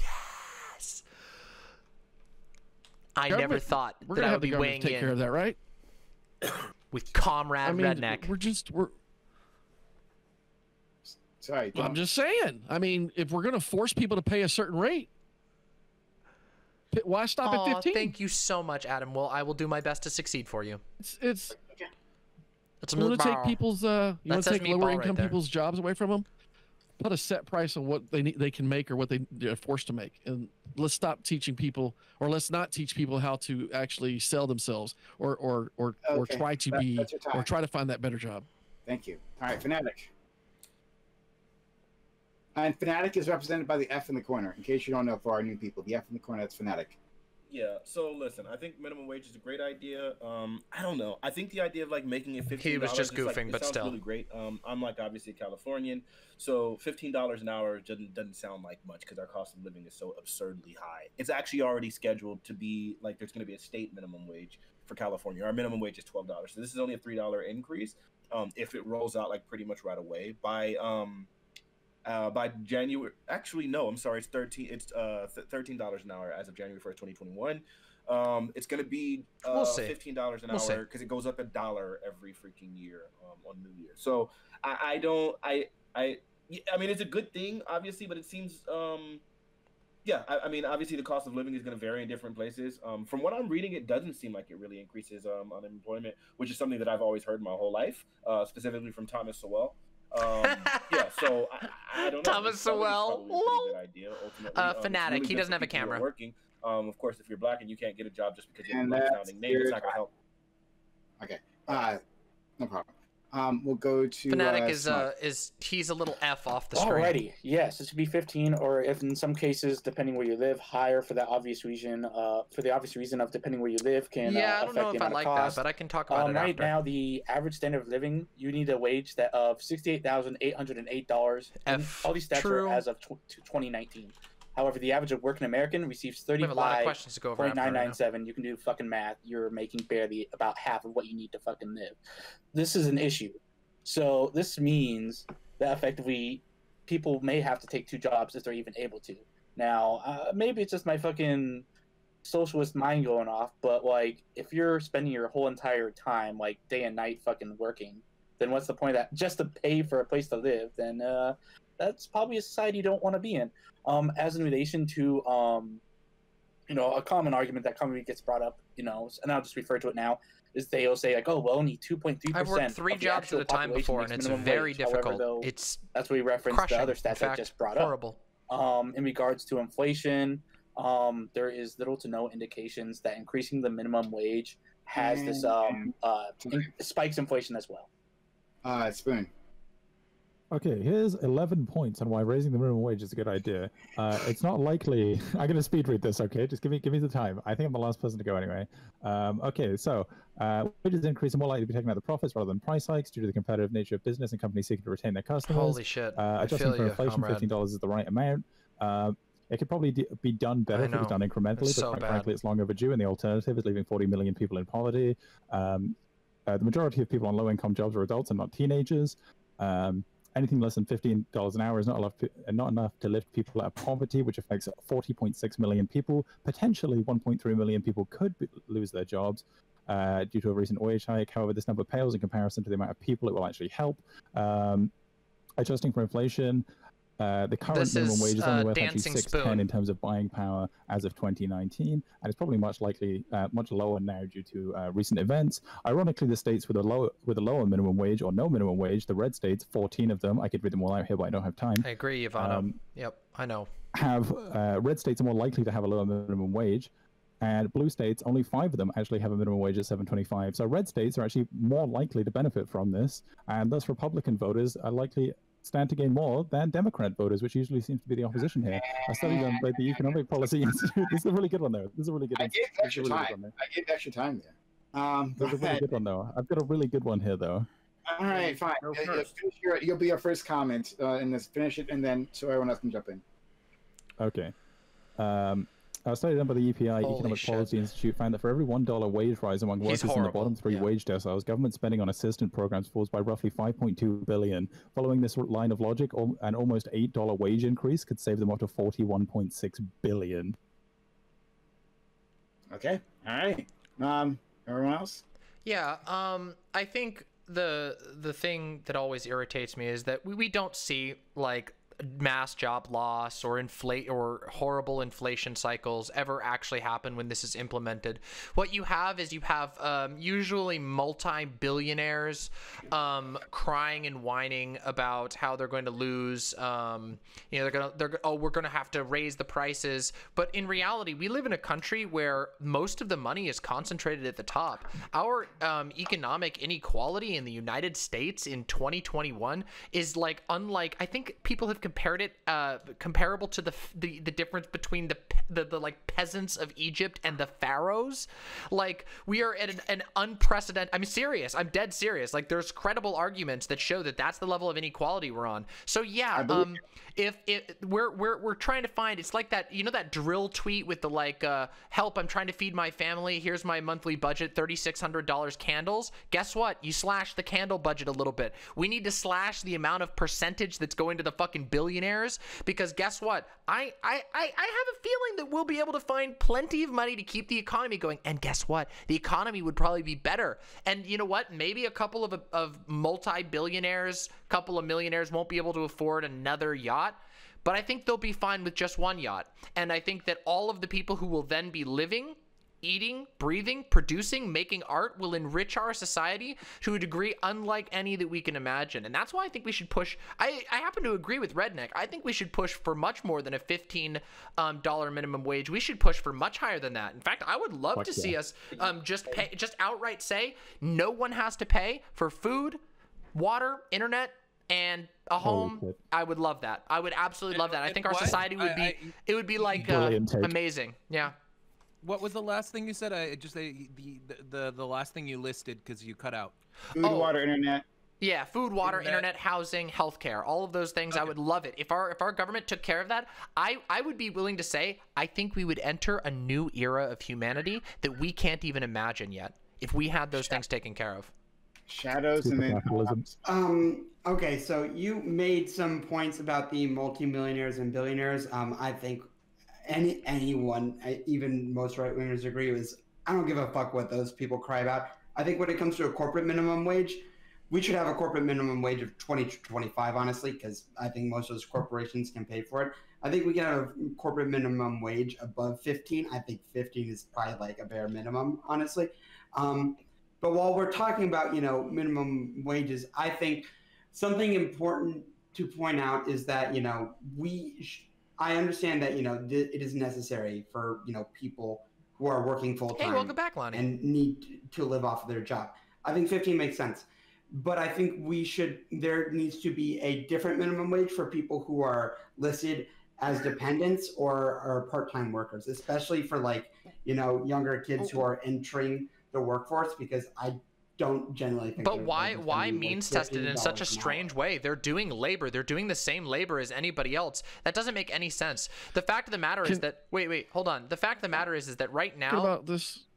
I never thought that I would be weighing in. Take care of that, right? With Comrade Redneck. We're sorry. I'm just saying. I mean, if we're gonna force people to pay a certain rate, why stop at 15? Thank you so much, Adam. Well, I will do my best to succeed for you. It's want to take people's you want to take lower income people's jobs away from them. Put a set price on what they can make, or what they're forced to make, and let's stop teaching people, or let's not teach people how to actually sell themselves, or try to try to find that better job. Thank you. All right, Fnatic. And Fnatic is represented by the F in the corner. In case you don't know, for our new people, the F in the corner, that's Fnatic. Yeah, so listen, I think minimum wage is a great idea. I don't know. I think the idea of like making it $15. He was just goofing, but still. Really great. I'm like obviously a Californian, so $15 an hour doesn't sound like much because our cost of living is so absurdly high. It's actually already scheduled to be like there's going to be a state minimum wage for California. Our minimum wage is $12, so this is only a $3 increase if it rolls out like pretty much right away by January. Actually, no, I'm sorry. It's $13 an hour as of January 1st, 2021. It's going to be $15 an hour because it goes up $1 every freaking year on New Year. So I mean, it's a good thing, obviously, but it seems, I mean, obviously the cost of living is going to vary in different places. From what I'm reading, it doesn't seem like it really increases unemployment, which is something that I've always heard my whole life, specifically from Thomas Sowell. So I don't know. Thomas Sowell. Fnatic. Really, he doesn't have a camera. Working. Of course, if you're black and you can't get a job just because you're a sounding name, it's not gonna help. Okay. No problem. We'll go to Fnatic is he's a little F off the screen. Alrighty. Yes, it should be 15, or if in some cases, depending where you live, higher for the obvious reason. For the obvious reason of depending where you live can affect the amount of cost. Yeah, I don't know if I like that, but I can talk about it right after. Now, the average standard of living, you need a wage that of $68,808. All these stats are as of 2019. However, the average of working American receives $35.997. You can do fucking math. You're making barely about half of what you need to fucking live. This is an issue. So this means that effectively people may have to take two jobs if they're even able to. Now, maybe it's just my fucking socialist mind going off, but like if you're spending your whole entire time, like day and night fucking working, then what's the point of that? Just to pay for a place to live, then that's probably a society you don't want to be in. As in relation to you know, a common argument that commonly gets brought up, you know, and I'll just refer to it now, is they'll say like, oh, well, only 2.3%. I've worked 3 jobs at a time before, and it's very difficult. However, though, it's that's what we referenced crushing, the other stats fact, I just brought horrible. Up. In regards to inflation, there is little to no indications that increasing the minimum wage has this spikes inflation as well. Spoon. Okay, here's 11 points on why raising the minimum wage is a good idea. It's not likely. I'm going to speed read this, okay? Just give me the time. I think I'm the last person to go anyway. Okay, so wages increase are more likely to be taken out of the profits rather than price hikes due to the competitive nature of business and companies seeking to retain their customers. Holy shit. Adjusting for inflation, comrade. $15 is the right amount. It could probably be done better if it was done incrementally, it's but so frankly, it's long overdue, and the alternative is leaving 40 million people in poverty. The majority of people on low-income jobs are adults and not teenagers. Anything less than $15 an hour is not enough to lift people out of poverty, which affects 40.6 million people. Potentially 1.3 million people could lose their jobs due to a recent wage hike. However, this number pales in comparison to the amount of people it will actually help. Adjusting for inflation, the current minimum wage is only worth actually $6.10 in terms of buying power as of 2019, and it's probably much lower now due to recent events. Ironically, the states with a lower minimum wage or no minimum wage, the red states, 14 of them, I could read them all out here, but I don't have time. I agree, Ivana. Yep, I know. Red states are more likely to have a lower minimum wage, and blue states, only 5 of them actually have a minimum wage at $7.25. So red states are actually more likely to benefit from this, and thus Republican voters are likely stand to gain more than Democrat voters, which usually seems to be the opposition here. I studied them by the Economic Policy Institute. This is a really good one, though. This is a really good one. I gave extra time there. There's a really good one, though. I've got a really good one here, though. All right, fine. You'll be our first comment in this. Finish it, and then so everyone else can jump in. Okay. A study done by the EPI, Economic Policy Institute, found that for every $1 wage rise among workers in the bottom 3 wage deciles, government spending on assistance programs falls by roughly $5.2 billion. Following this line of logic, an almost $8 wage increase could save them up to $41.6 billion. Okay. All right. Everyone else? Yeah. I think the thing that always irritates me is that we don't see, like, mass job loss or horrible inflation cycles ever actually happen when this is implemented. What you have is you have usually multi-billionaires crying and whining about how they're going to lose. You know, we're going to have to raise the prices. But in reality, we live in a country where most of the money is concentrated at the top. Our economic inequality in the United States in 2021 is like I think people have compared it comparable to the difference between the like peasants of Egypt and the pharaohs. Like, we are at an unprecedented, I'm serious, I'm dead serious, like there's credible arguments that show that that's the level of inequality we're on. So yeah, we're trying to find, it's like that, you know, that drill tweet with the like help, I'm trying to feed my family, here's my monthly budget, $3,600 candles. Guess what? You slash the candle budget a little bit. We need to slash the amount of percentage that's going to the fucking billionaires, because guess what? I have a feeling that we'll be able to find plenty of money to keep the economy going. And guess what? The economy would probably be better. And you know what? Maybe a couple of multi-billionaires, couple of millionaires won't be able to afford another yacht, but I think they'll be fine with just one yacht. And I think that all of the people who will then be living, eating, breathing, producing, making art will enrich our society to a degree unlike any that we can imagine. And that's why I think we should push. I happen to agree with Redneck. I think we should push for much more than a $15 minimum wage. We should push for much higher than that. In fact, I would love to see us just outright say no one has to pay for food, water, internet, and a home. I would love that. I would absolutely love that. I think our society would be, it would be like amazing. Yeah. What was the last thing you said? I just the last thing you listed because you cut out. Food, water, internet. Yeah, food, water, internet, housing, healthcare, all of those things. Okay. I would love it if our government took care of that. I would be willing to say I think we would enter a new era of humanity that we can't even imagine yet if we had those things taken care of. Shadows and then okay, so you made some points about the multimillionaires and billionaires. I think anyone, even most right-wingers agree, I don't give a fuck what those people cry about. I think when it comes to a corporate minimum wage, we should have a corporate minimum wage of 20 to 25, honestly, because I think most of those corporations can pay for it. I think we can have a corporate minimum wage above 15. I think 15 is probably like a bare minimum, honestly. But while we're talking about, you know, minimum wages, I think something important to point out is that, you know, I understand that, you know, it is necessary for, you know, people who are working full time. Hey, welcome back, Lonnie. And need to live off of their job. I think 15 makes sense. But I think there needs to be a different minimum wage for people who are listed as dependents or part-time workers, especially for, like, you know, younger kids who are entering the workforce, because I don't generally think. But why means tested in such a strange way? They're doing labor. They're doing the same labor as anybody else. That doesn't make any sense. The fact of the matter is that wait, hold on. The fact of the matter is that right now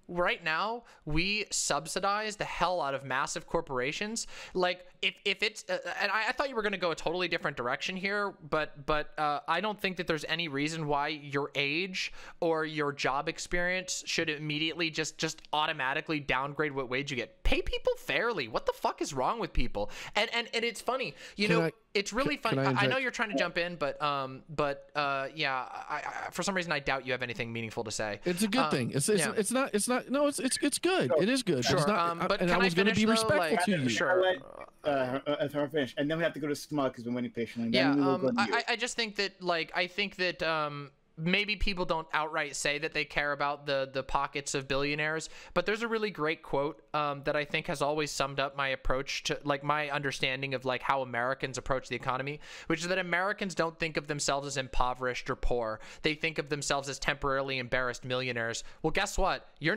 Right now, we subsidize the hell out of massive corporations. Like, if it's and I thought you were going to go a totally different direction here, but I don't think that there's any reason why your age or your job experience should immediately just automatically downgrade what wage you get. Pay people fairly. What the fuck is wrong with people? And it's funny, you know. It's really funny. I know you're trying to jump in, but yeah, I for some reason I doubt you have anything meaningful to say. It's a good thing. It's good. It is good. Sure. It's not, but and can I was going to be respectful to you. Sure. If I finish, and then we have to go to Smug because we're waiting patiently. Yeah. I just think that maybe people don't outright say that they care about the pockets of billionaires, but there's a really great quote that I think has always summed up my approach to, like, my understanding of, like, how Americans approach the economy, which is that Americans don't think of themselves as impoverished or poor. They think of themselves as temporarily embarrassed millionaires. Well, guess what? You're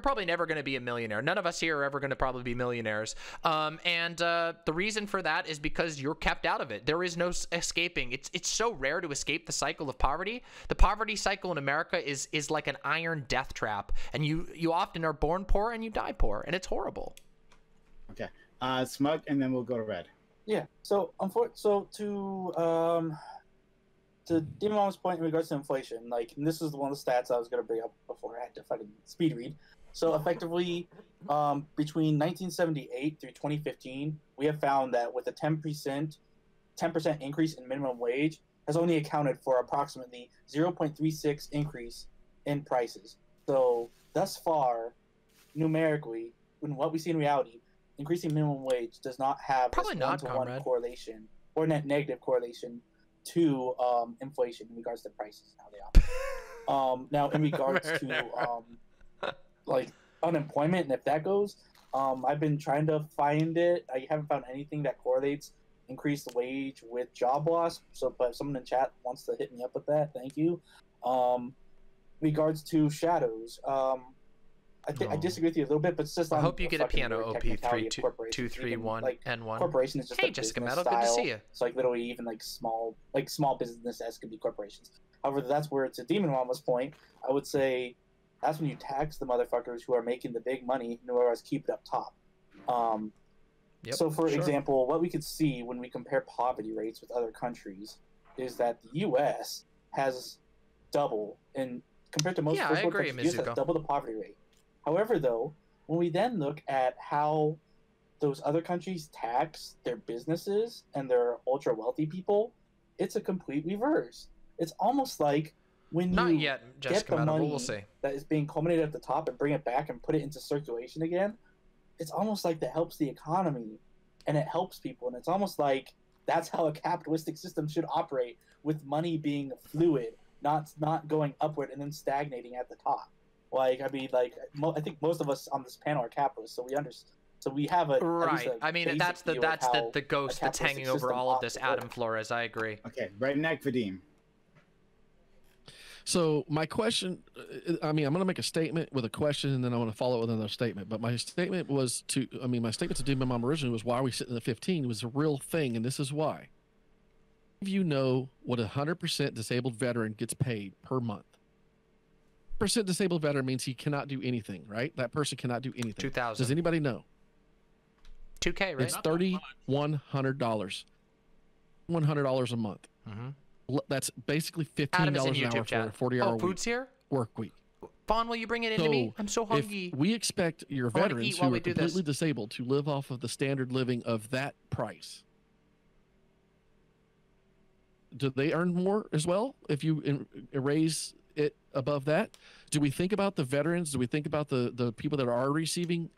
probably never going to be a millionaire. None of us here are ever going to probably be millionaires. The reason for that is because you're kept out of it. There is no escaping. It's so rare to escape the cycle of poverty. The poverty cycle in America is like an iron death trap, and you often are born poor and you die poor, and it's horrible. Okay, Smug, and then we'll go to Red. Yeah. So to Demon Mama's point in regards to inflation, like, and this is one of the stats I was going to bring up before I had to fucking speed read. So effectively, between 1978 through 2015, we have found that with a 10% increase in minimum wage, has only accounted for approximately 0.36 increase in prices. So thus far, numerically, in what we see in reality, increasing minimum wage does not have a one-to-one correlation or net negative correlation to inflation in regards to prices and how they operate. Now, in regards to like unemployment, and if that goes, I've been trying to find it. I haven't found anything that correlates increased wage with job loss. So, but if someone in chat wants to hit me up with that, thank you. Regards to Shadows, I disagree with you a little bit, but it's just I hope you get a piano OP 32231N1. Corporation is just hey, Jessica Metal, good to see you. It's like literally even like small businesses could be corporations. However, that's where, to Demon Mama's point, I would say that's when you tax the motherfuckers who are making the big money, and otherwise keep it up top. Yep, so, for example, what we could see when we compare poverty rates with other countries is that the U.S. has double, and compared to most first world countries, the U.S. has double the poverty rate. However, though, when we then look at how those other countries tax their businesses and their ultra wealthy people, it's a complete reverse. It's almost like when you get the money that is being culminated at the top and bring it back and put it into circulation again. It's almost like that helps the economy and it helps people. And it's almost like that's how a capitalistic system should operate, with money being fluid, not going upward and then stagnating at the top. Like, I mean, like, I think most of us on this panel are capitalists, so we understand. So we have a I mean, that's the ghost that's hanging over all of this, Adam Flores. I agree. Okay, Redneck Vadim. So my question, I mean, I'm going to make a statement with a question, and then I want to follow it with another statement. But my statement was to, I mean, my statement to Demon Mom originally was, why are we sitting at 15? It was a real thing, and this is why. If you know what a 100% disabled veteran gets paid per month, 100% disabled veteran means he cannot do anything, right? That person cannot do anything. 2,000. Does anybody know? 2K, right? It's $3,100. $100 a month. Mm-hmm. That's basically $15 an hour for a 40-hour work week. Vaughn, will you bring it into me? I'm so hungry. We expect your veterans who are completely disabled to live off of the standard living of that price. Do they earn more as well if you raise it above that? Do we think about the veterans? Do we think about the people that are receiving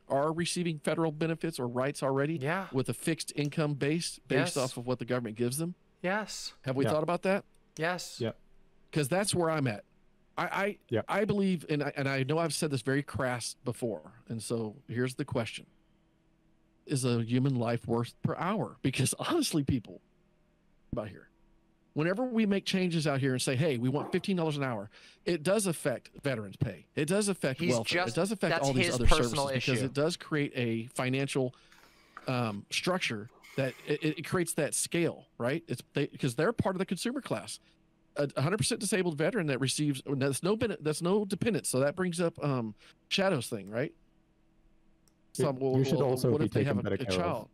federal benefits or rights already? Yeah. With a fixed income base based off of what the government gives them? Yes. Have we thought about that? Yes. Yeah. Because that's where I'm at. I believe, and I know I've said this very crass before, and so here's the question. Is a human life worth per hour? Because honestly, people, about here, whenever we make changes out here and say, hey, we want $15 an hour, it does affect veterans' pay. It does affect welfare. It does affect all these other services because it does create a financial structure that it creates that scale, right? It's because they're part of the consumer class. A 100% disabled veteran that receives that's no dependent, so that brings up Shadows thing, right? You should also what be if they have a child?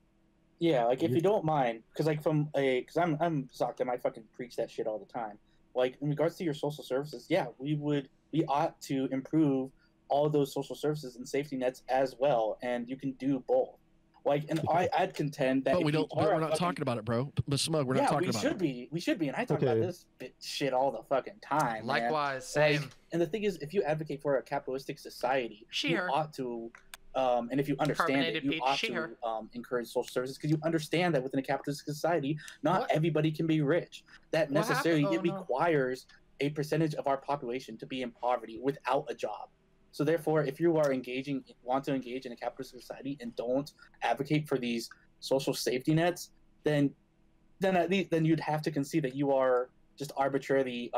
Yeah, like if you don't mind, because like because I'm Zocdem, I fucking preach that shit all the time. Like in regards to your social services, yeah, we ought to improve all those social services and safety nets as well, and you can do both. Like, and I'd contend that. But we're not talking about it, bro. But Smug, we're not talking about it. Yeah, we should be, and I talk about this shit all the fucking time. Likewise, man. Same. Like, and the thing is, if you advocate for a capitalistic society, you ought to. And if you understand it, you ought to encourage social services because you understand that within a capitalist society, not everybody can be rich. That necessarily requires a percentage of our population to be in poverty without a job. So therefore, if you are want to engage in a capitalist society and don't advocate for these social safety nets, then at least you'd have to concede that you are just arbitrarily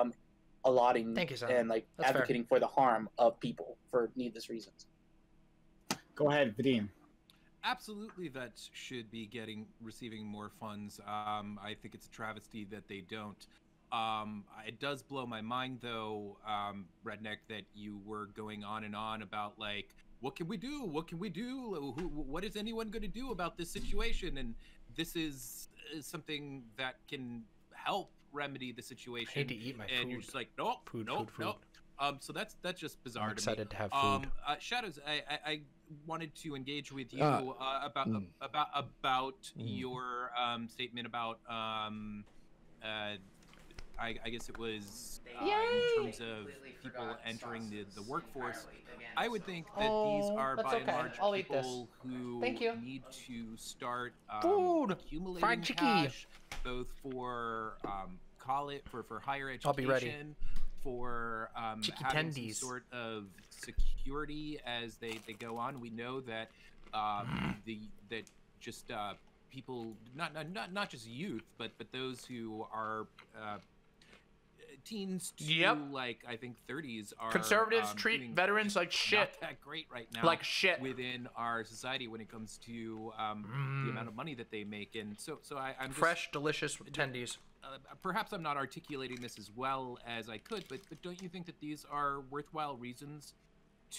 allotting and like advocating for the harm of people for needless reasons. Go ahead, Vadim. Absolutely, vets should be receiving more funds. I think it's a travesty that they don't. It does blow my mind, though, Redneck, that you were going on and on about, like, what can we do? What can we do? What is anyone going to do about this situation? And this is something that can help remedy the situation. I hate to eat my food. And you're just like, nope, nope. So that's just bizarre. I'm excited to have food. Shadows, I wanted to engage with you about your statement about I guess it was in terms of people entering the workforce. I would think that these are by and large people who need to start accumulating cash, both for for higher education. I'll be ready. For having some sort of security as they go on. We know that people, not just youth, but those who are teens to like I think 30s are conservatives treat veterans like shit. Not that great right now. Like shit within our society when it comes to the amount of money that they make, and so I'm fresh, just, delicious attendees. Perhaps I'm not articulating this as well as I could, but don't you think that these are worthwhile reasons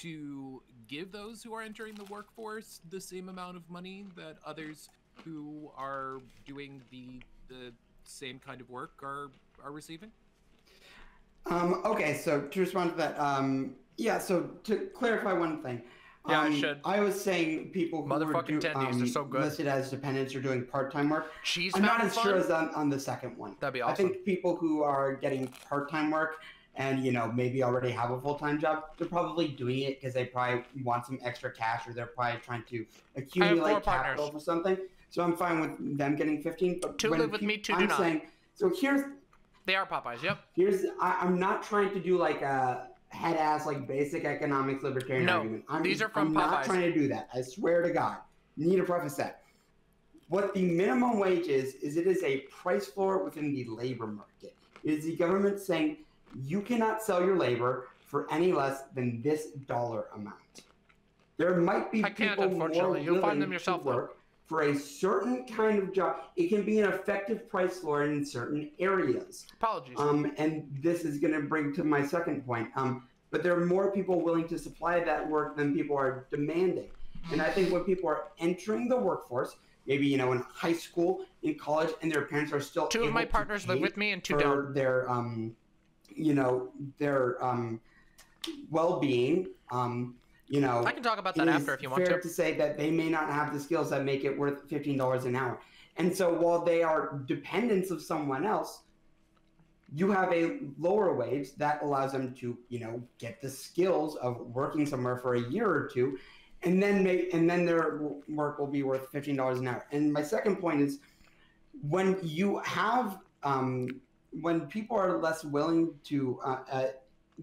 to give those who are entering the workforce the same amount of money that others who are doing the same kind of work are receiving? Okay, so to respond to that, yeah, so to clarify one thing. Yeah, I should. I was saying people who are so good. Listed as dependents are doing part-time work. I'm not as sure as on the second one. That'd be awesome. I think people who are getting part-time work and, you know, maybe already have a full-time job, they're probably doing it because they probably want some extra cash or they're probably trying to accumulate capital for something. So I'm fine with them getting 15. But two live with me, two do not. So here's... They are Popeyes, yep. Here's... I'm not trying to do like a... head-ass, like, basic economics libertarian argument. I'm not trying to do that. I swear to God. Need to preface that. What the minimum wage is it is a price floor within the labor market. It is the government saying you cannot sell your labor for any less than this dollar amount. There might be people more willing to work for a certain kind of job. It can be an effective price floor in certain areas. Apologies. And this is going to bring to my second point. But there are more people willing to supply that work than people are demanding. And I think when people are entering the workforce, maybe, you know, in high school, in college, and their parents are still two of my partners live with me and two don't. Their, you know, their well-being. You know, I can talk about that after if you want to. It's fair to say that they may not have the skills that make it worth $15 an hour. And so while they are dependents of someone else, you have a lower wage that allows them to, you know, get the skills of working somewhere for a year or two, and then their work will be worth $15 an hour. And my second point is, when you have when people are less willing to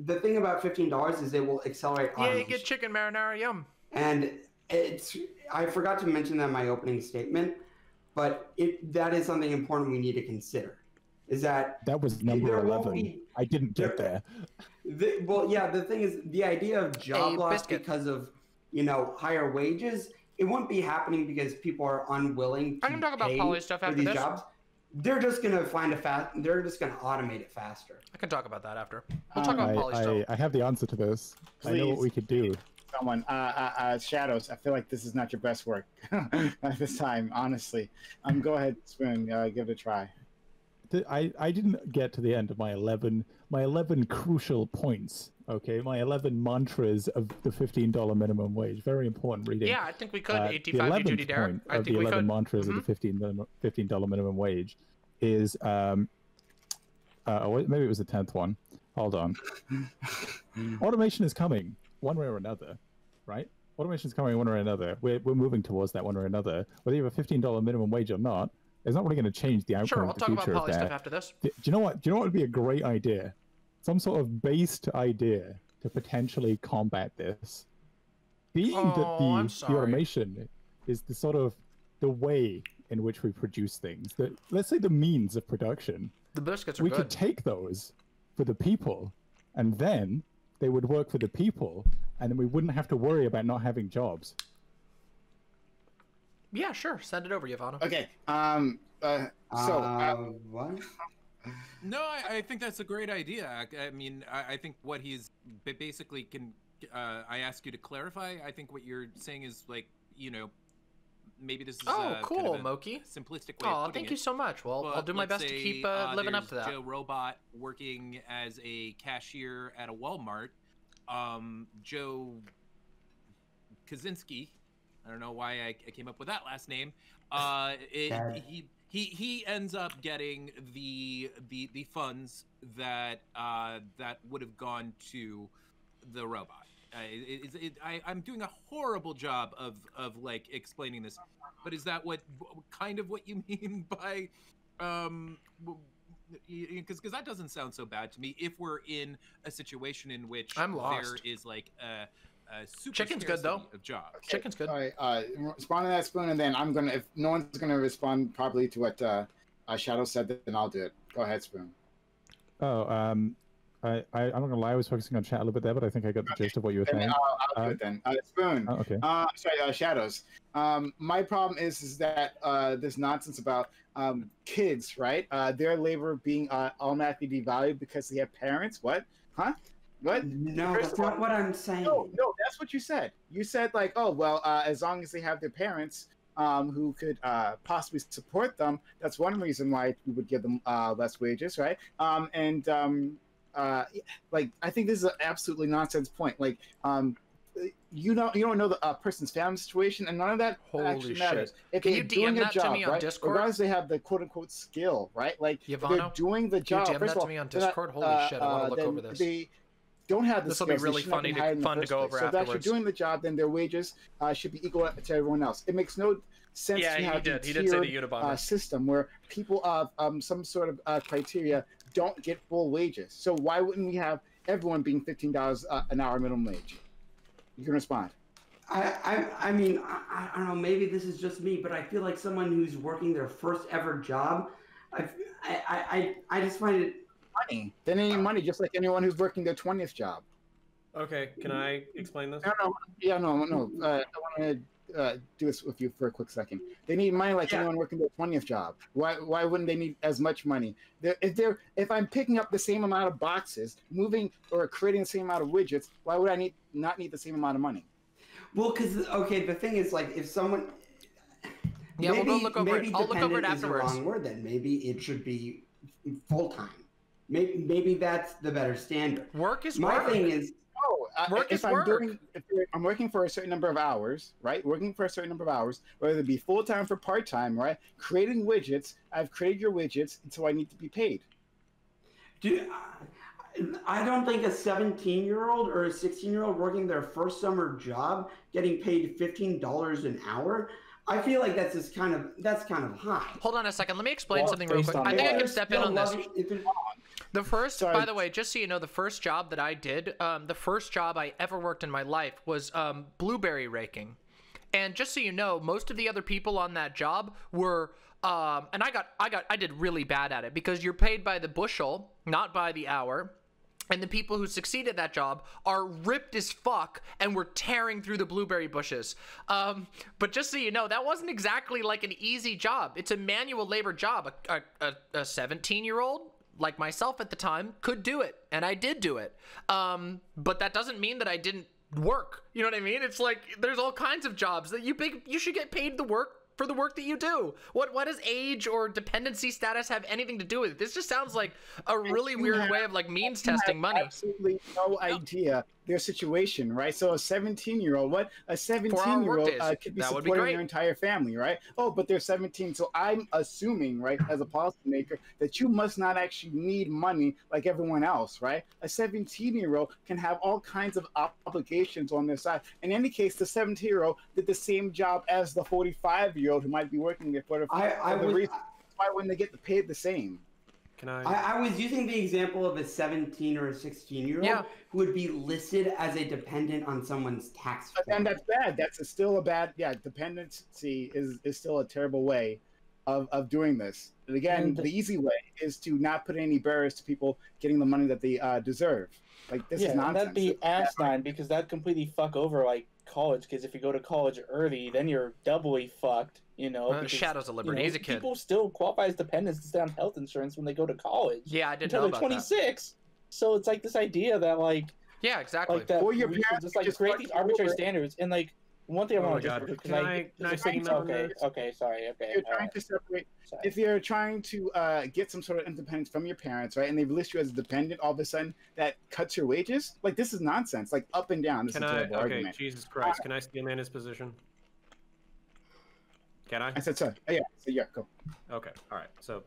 the thing about $15 is they will accelerate automation. Yeah, you get chicken marinara, yum. And it's, I forgot to mention that in my opening statement, but that is something important we need to consider. Is that was number 11? I didn't get there. Well, yeah, the thing is, the idea of job loss because of, you know, higher wages, it won't be happening because people are unwilling to I can talk about poly stuff after this. Jobs. They're just gonna find a They're just gonna automate it faster. I can talk about that after. We'll talk about poly stuff. I have the answer to this. Please. I know what we could do. Someone, Shadows. I feel like this is not your best work at this time, honestly. Go ahead, Spoon. Give it a try. I didn't get to the end of my 11 crucial points, okay? My 11 mantras of the $15 minimum wage. Very important reading. Yeah, I think we could. 85 duty dare. I think we could. The 11 mantras of the $15 minimum wage is maybe it was the 10th one. Hold on. Automation is coming one way or another, right? Automation is coming one way or another. We're moving towards that one way or another. Whether you have a $15 minimum wage or not, it's not really going to change the outcome of the future. Sure, I'll talk about poly stuff after this. Do you know what? Do you know what would be a great idea? Some sort of based idea to potentially combat this. Being that the automation is the sort of the way in which we produce things. That, let's say, the means of production. The biscuits are good. We could take those for the people, and then they would work for the people, and then we wouldn't have to worry about not having jobs. Yeah, sure. Send it over, Yvonne. Okay. What? No, I think that's a great idea. I mean, I think what he's basically can. I ask you to clarify. I think what you're saying is, like, you know, maybe this is cool, kind of Moki. Simplistic way. Oh, thank you so much. Well, I'll do my best to keep living up to that. Joe Robot working as a cashier at a Walmart. Joe Kaczynski. I don't know why I came up with that last name. He ends up getting the funds that that would have gone to the robot. I'm doing a horrible job of like explaining this, but is that kind of what you mean by? Because that doesn't sound so bad to me. If we're in a situation in which there is like a super chicken's good though. Okay. Chicken's good. All right, respond to that, Spoon, and then I'm gonna. If no one's gonna respond properly to what Shadow said, then I'll do it. Go ahead, Spoon. Oh, I'm not gonna lie. I was focusing on chat a little bit there, but I think I got the gist of what you were saying. I'll do it then. Spoon. Oh, okay. Sorry, Shadows. My problem is that this nonsense about kids, right? Their labor being automatically devalued because they have parents. What? Huh? What? No, that's not what I'm saying. No, that's what you said. You said, like, oh, well, as long as they have their parents who could possibly support them, that's one reason why we would give them less wages, right? Like, I think this is an absolutely nonsense point. Like, you don't know the person's family situation, and none of that actually matters. If they're doing their job, right? Regardless, they have the quote-unquote skill, right? Like, they're doing the job. Can you DM that to me on Discord? Holy shit, I want to look over this. Don't have the skills. This will be really fun to go over afterwards. So if you're doing the job, then their wages should be equal to everyone else. It makes no sense to have a tiered system where people of some sort of criteria don't get full wages. So why wouldn't we have everyone being $15 an hour minimum wage? You can respond. I mean, I don't know. Maybe this is just me, but I feel like someone who's working their first ever job, I just find it. Money. They need money, just like anyone who's working their 20th job. Okay, can I explain this? No. I want to do this with you for a quick second. They need money like anyone working their 20th job. Why wouldn't they need as much money? If I'm picking up the same amount of boxes, moving or creating the same amount of widgets, why would I not need the same amount of money? Well, because the thing is, like, if someone, yeah, maybe, we'll go look over it. I'll look over it afterwards. Is the wrong word. Then maybe it should be full time. Maybe that's the better standard. Work is work. My thing is, If I'm working for a certain number of hours, right? Working for a certain number of hours, whether it be full time for part time, right? Creating widgets. I've created your widgets, and so I need to be paid. Dude, I don't think a 17-year-old or a 16-year-old working their first summer job getting paid $15 an hour. I feel like that's just kind of high. Hold on a second. Let me explain something real quick. I think I can step in on this. The first, by the way, just so you know, the first job that I did, the first job I ever worked in my life was blueberry raking. And just so you know, most of the other people on that job were, and I did really bad at it because you're paid by the bushel, not by the hour. And the people who succeed at that job are ripped as fuck and were tearing through the blueberry bushes. But just so you know, that wasn't exactly like an easy job. It's a manual labor job. A 17-year-old, like myself at the time, could do it. And I did do it. But that doesn't mean that I didn't work. You know what I mean? It's like there's all kinds of jobs that you should get paid the work for the work that you do. What does age or dependency status have anything to do with it? This just sounds like a really weird way of like means testing money. Absolutely no idea their situation, right? So a 17-year-old, what a 17-year-old could be supporting their entire family, right? Oh, but they're 17, so I'm assuming, right, as a policymaker, that you must not actually need money like everyone else, right? A 17-year-old can have all kinds of obligations on their side. In any case, the 17-year-old did the same job as the 45-year-old who might be working there for the reason why when they get paid the same. I was using the example of a 17 or a 16-year-old who would be listed as a dependent on someone's tax form. And that's bad. That's still a bad. Yeah, dependency is still a terrible way of doing this. And again, and the easy way is to not put any barriers to people getting the money that they deserve. Like this is nonsense. That'd be asinine because that'd completely fuck over like college kids. If you go to college early, then you're doubly fucked. You know, because, Shadows of Liberty. You know, he's a kid. People still qualify as dependents to stay on health insurance when they go to college. Yeah, I didn't know about 26. That. So it's like this idea that like exactly. Like that well, your parents just like create these arbitrary standards and like one thing I want to do because if you're trying to get some sort of independence from your parents, right, and they've listed you as a dependent, all of a sudden that cuts your wages. Like this is nonsense. Like up and down. This is a terrible argument. Jesus Christ! Can I steal in his position? Can I? I said so. Oh, yeah. So yeah, cool. Okay. All right. So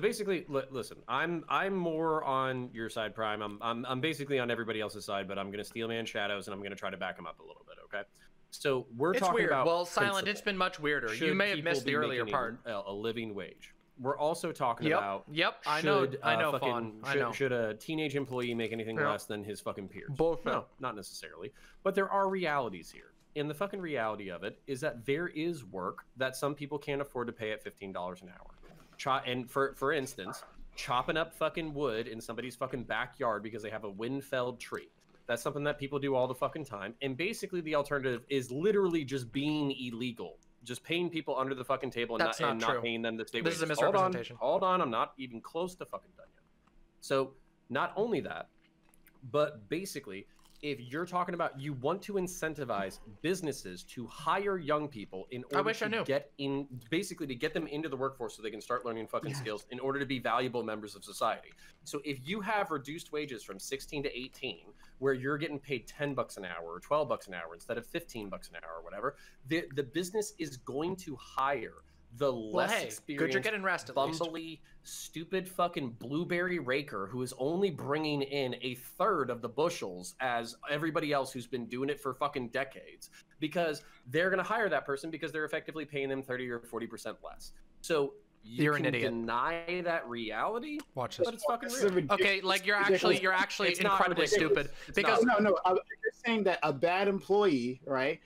basically, listen. I'm more on your side, Prime. I'm basically on everybody else's side, but I'm gonna steel man Shadows, and I'm gonna try to back him up a little bit. Okay. So we're talking weird. About well, Silent. Principle. It's been much weirder. Should you may have missed the earlier part. A living wage. We're also talking about. Yep. Should a teenage employee make anything less than his fucking peers? Bullshit. No, not necessarily. But there are realities here. And the fucking reality of it is that there is work that some people can't afford to pay at $15 an hour. And for instance, chopping up fucking wood in somebody's fucking backyard because they have a wind-felled tree. That's something that people do all the fucking time. And basically the alternative is literally just being illegal. Just paying people under the fucking table and, not paying them the state wages. This is a misrepresentation. Hold on, I'm not even close to fucking done yet. So not only that, but basically... If you're talking about you want to incentivize businesses to hire young people in order to get in, basically to get them into the workforce so they can start learning fucking skills in order to be valuable members of society. So if you have reduced wages from 16 to 18, where you're getting paid 10 bucks an hour or 12 bucks an hour instead of 15 bucks an hour or whatever, the business is going to hire the less experienced, bumbly, stupid fucking blueberry raker who is only bringing in a third of the bushels as everybody else who's been doing it for fucking decades, because they're going to hire that person because they're effectively paying them 30 or 40% less. So you're an idiot. Deny that reality. Watch this. But it's fucking real. Okay, like you're actually incredibly stupid. Because you're saying that a bad employee, right,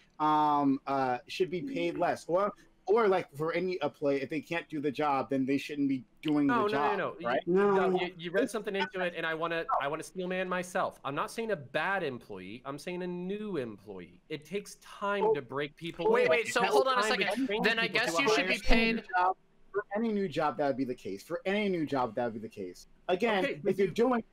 should be paid less. Well. Or like for any employee, if they can't do the job, then they shouldn't be doing the job. You read something into it, and I want to steel man myself. I'm not saying a bad employee. I'm saying a new employee. It takes time to break people. Wait. So hold on a second. Then I guess you should be paid for any new job. That would be the case. For any new job, that would be the case. Again, if you're doing.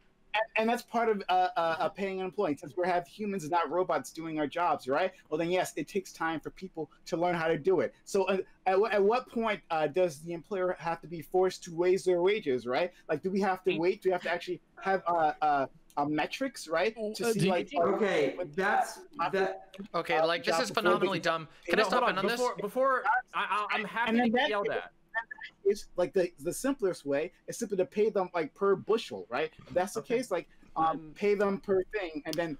And that's part of paying an employee. Since we have humans and not robots doing our jobs, right? Well, then yes, it takes time for people to learn how to do it. So at what point does the employer have to be forced to raise their wages, right? Like, do we have to wait? Do we have to actually have metrics, right? To see, like, okay, that's that. Okay, like this is phenomenally dumb. Can I stop on this? Before I'm happy to get yelled at. Is like the simplest way is simply to pay them like per bushel, right? If that's the case, like pay them per thing, and then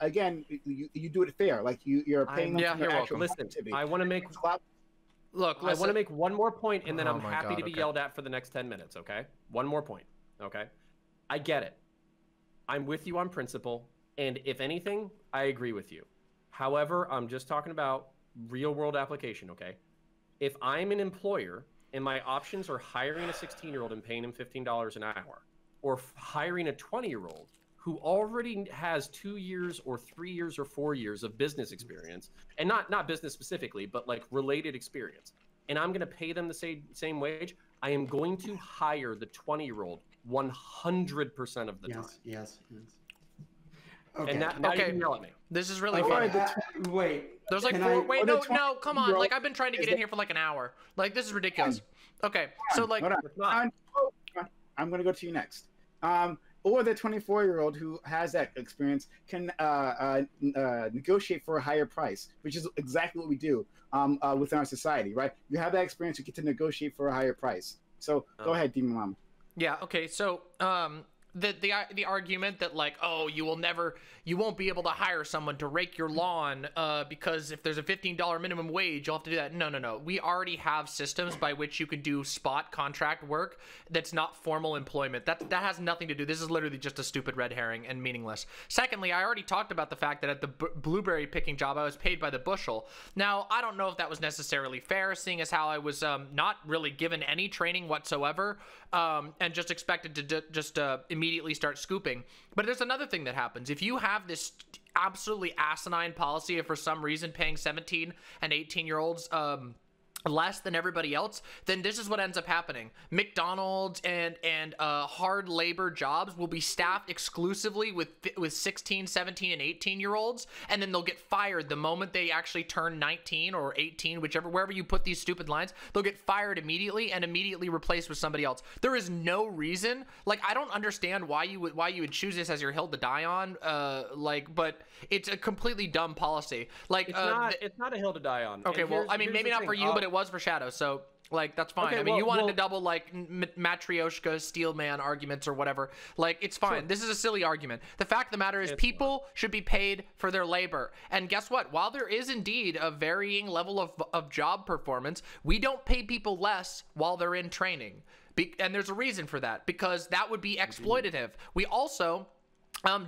again, you do it fair. Like you're paying them. Yeah, you're welcome. Listen, I want to make. Look, listen. I want to make one more point, and then I'm happy to be yelled at for the next 10 minutes, okay? One more point, okay? I get it. I'm with you on principle, and if anything, I agree with you. However, I'm just talking about real-world application, okay? If I'm an employer and my options are hiring a 16-year-old and paying him $15 an hour, or hiring a 20-year-old who already has 2 years or 3 years or 4 years of business experience, and not business specifically, but like related experience, and I'm gonna pay them the same wage, I am going to hire the 20-year-old 100% of the time. Yes. Okay. And that, okay. This is really funny. Wait. There's like four, wait, no, come on. Like I've been trying to get in here for like an hour. Like this is ridiculous. Okay, so like. I'm gonna go to you next. Or the 24-year-old who has that experience can negotiate for a higher price, which is exactly what we do within our society, right? You have that experience, you get to negotiate for a higher price. So go ahead, Demon Mama. Yeah. Okay. So the argument that like, oh, you won't be able to hire someone to rake your lawn because if there's a $15 minimum wage, you'll have to do that. No. We already have systems by which you can do spot contract work that's not formal employment. That has nothing to do. This is literally just a stupid red herring and meaningless. Secondly, I already talked about the fact that at the blueberry picking job, I was paid by the bushel. Now, I don't know if that was necessarily fair, seeing as how I was not really given any training whatsoever and just expected to immediately start scooping. But there's another thing that happens. If you have this absolutely asinine policy of for some reason paying 17 and 18-year-olds less than everybody else, then this is what ends up happening. McDonald's and hard labor jobs will be staffed exclusively with 16, 17, and 18-year-olds, and then they'll get fired the moment they actually turn 19 or 18, whichever, wherever you put these stupid lines, they'll get fired immediately and immediately replaced with somebody else. There is no reason. Like, I don't understand why you would choose this as your hill to die on, like, but it's a completely dumb policy. Like, it's not a hill to die on. Okay, well, I mean, maybe not for you, but it was for Shadows, so like that's fine. Okay, I mean, you wanted to double like Matryoshka steel man arguments or whatever. Like it's fine. Sure. This is a silly argument. The fact of the matter is people should be paid for their labor. And guess what? While there is indeed a varying level of job performance, we don't pay people less while they're in training. And there's a reason for that, because that would be exploitative. We also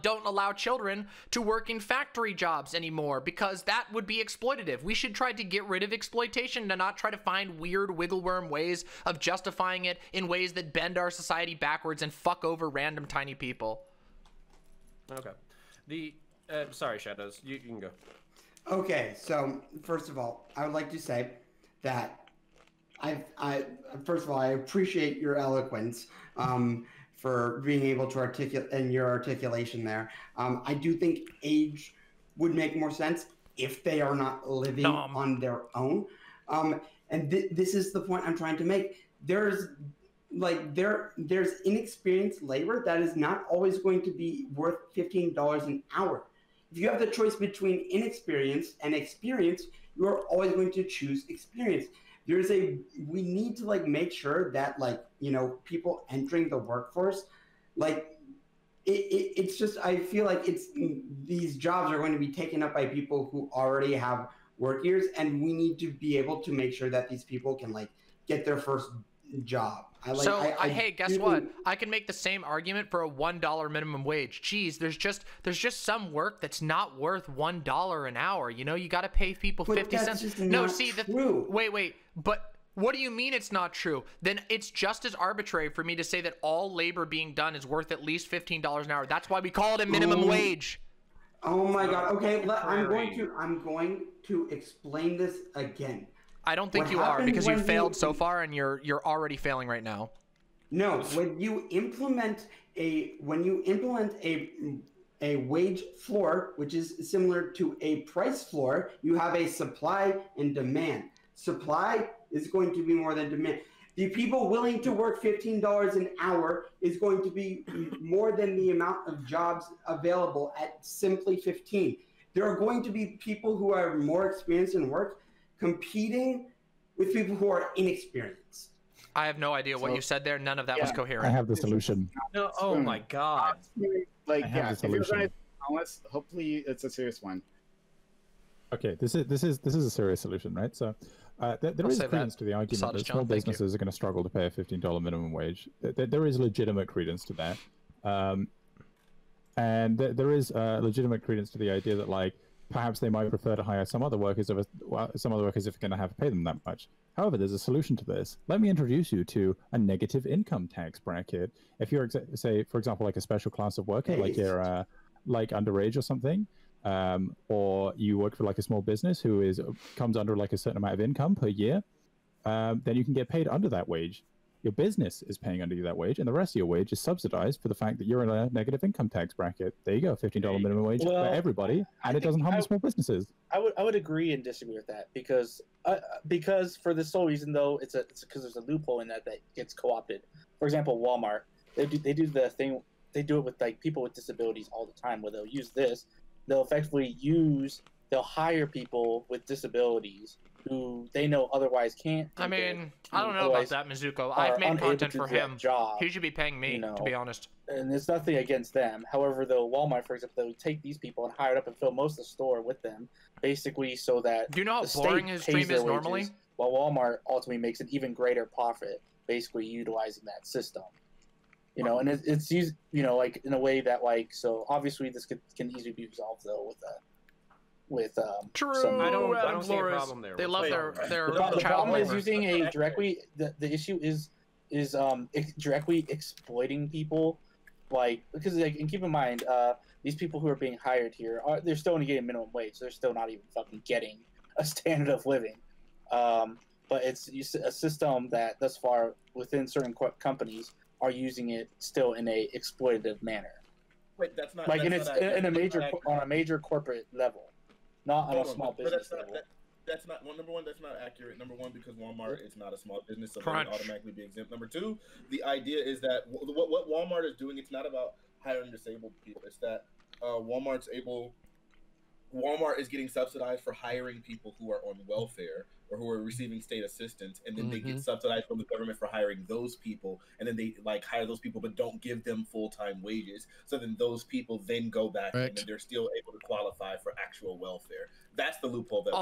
don't allow children to work in factory jobs anymore, because that would be exploitative. We should try to get rid of exploitation and not try to find weird wiggle worm ways of justifying it in ways that bend our society backwards and fuck over random tiny people. Okay. Sorry, Shadows. You can go. Okay, so first of all, I would like to say that first of all, I appreciate your eloquence. For being able to articulate and your articulation there. I do think age would make more sense if they are not living on their own. And this is the point I'm trying to make. There's inexperienced labor that is not always going to be worth $15 an hour. If you have the choice between inexperienced and experienced, you are always going to choose experience. We need to like make sure that like, you know, people entering the workforce, like it's just, I feel like these jobs are going to be taken up by people who already have work years, and we need to be able to make sure that these people can like get their first job. Hey, guess what? I can make the same argument for a $1 minimum wage. Jeez, there's just some work that's not worth $1 an hour. You know, you got to pay people 50 cents. No, see, wait, but what do you mean it's not true? Then it's just as arbitrary for me to say that all labor being done is worth at least $15 an hour. That's why we call it a minimum wage. Oh my God. Okay, I'm going to explain this again. I don't think you are, because you failed so far, and you're already failing right now. No, when you implement a wage floor, which is similar to a price floor, you have a supply and demand. Supply is going to be more than demand. The people willing to work $15 an hour is going to be more than the amount of jobs available at simply 15. There are going to be people who are more experienced in work competing with people who are inexperienced. I have no idea what you said there. None of that was coherent. I have the solution. No, oh my God. Like, yeah, if you're going to homeless, hopefully it's a serious one. Okay, this is a serious solution, right? So there is credence to the argument that small businesses are going to struggle to pay a $15 minimum wage. There is legitimate credence to that. And there is legitimate credence to the idea that, like, perhaps they might prefer to hire some other workers if you're going to have to pay them that much. However, there's a solution to this. Let me introduce you to a negative income tax bracket. If you're, say, for example, like a special class of worker, like you're like underage or something, or you work for like a small business who is comes under like a certain amount of income per year, then you can get paid under that wage. Your business is paying under that wage, and the rest of your wage is subsidized for the fact that you're in a negative income tax bracket. There you go, $15 minimum wage for everybody, and it doesn't harm small businesses. I would agree and disagree with that because for the sole reason though it's because there's a loophole in that gets co-opted. For example, Walmart, they do the thing, they do it with like people with disabilities all the time, where they'll use this. They'll hire people with disabilities who they know otherwise can't. I mean, I don't know about that, Mizuko. I've made content for him. He should be paying me, to be honest. And there's nothing against them. However, though, Walmart, for example, they would take these people and hire up and fill most of the store with them, basically so that. Do you know how boring his stream is normally? While Walmart ultimately makes an even greater profit, basically utilizing that system. You know, and it's used, you know, like in a way that, like, so obviously this can easily be resolved though with a. True. I don't see a problem there. They love their the problem is using a directly. The issue is directly exploiting people, like, because like, and keep in mind these people who are being hired here they're still only getting minimum wage, so they're still not even fucking getting a standard of living. But it's a system that thus far within certain companies are using it still in a exploitative manner. Wait, that's not like on a major corporate level. Not on a small business level. That's not well, number one, that's not accurate. Number one, because Walmart is not a small business, so they automatically be exempt. Number two, the idea is that what Walmart is doing, it's not about hiring disabled people. It's that Walmart is getting subsidized for hiring people who are on welfare or who are receiving state assistance, and then they get subsidized from the government for hiring those people, and then they like hire those people but don't give them full-time wages, so then those people then go back and then they're still able to qualify for actual welfare. That's the loophole that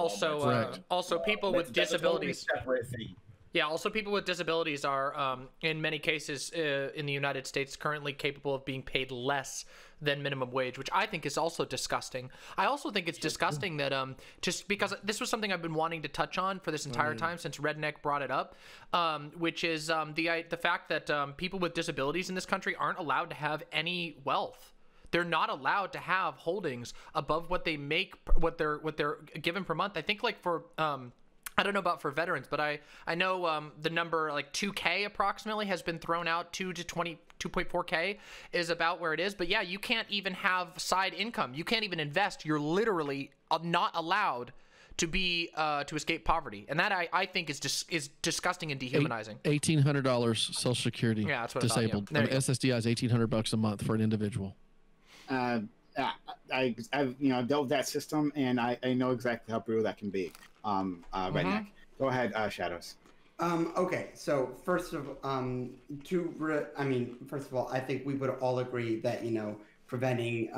also people with disabilities totally separate thing. Yeah, also people with disabilities are, in many cases in the United States, currently capable of being paid less than minimum wage, which I think is also disgusting. I also think it's disgusting that just because this was something I've been wanting to touch on for this entire time since Redneck brought it up, which is the fact that people with disabilities in this country aren't allowed to have any wealth. They're not allowed to have holdings above what they make, what they're given per month. I think like for I don't know about for veterans, but I know the number like 2K approximately has been thrown out. 2.4K is about where it is. But yeah, you can't even have side income. You can't even invest. You're literally not allowed to be to escape poverty, and that I think is just is disgusting and dehumanizing. $1,800 Social Security. Yeah, that's what disabled. I thought, yeah. SSDI is $1,800 a month for an individual. I've you know dealt with that system, and I know exactly how brutal that can be. Redneck, go ahead, Shadows. Okay, so first of all, I think we would all agree that, you know, preventing,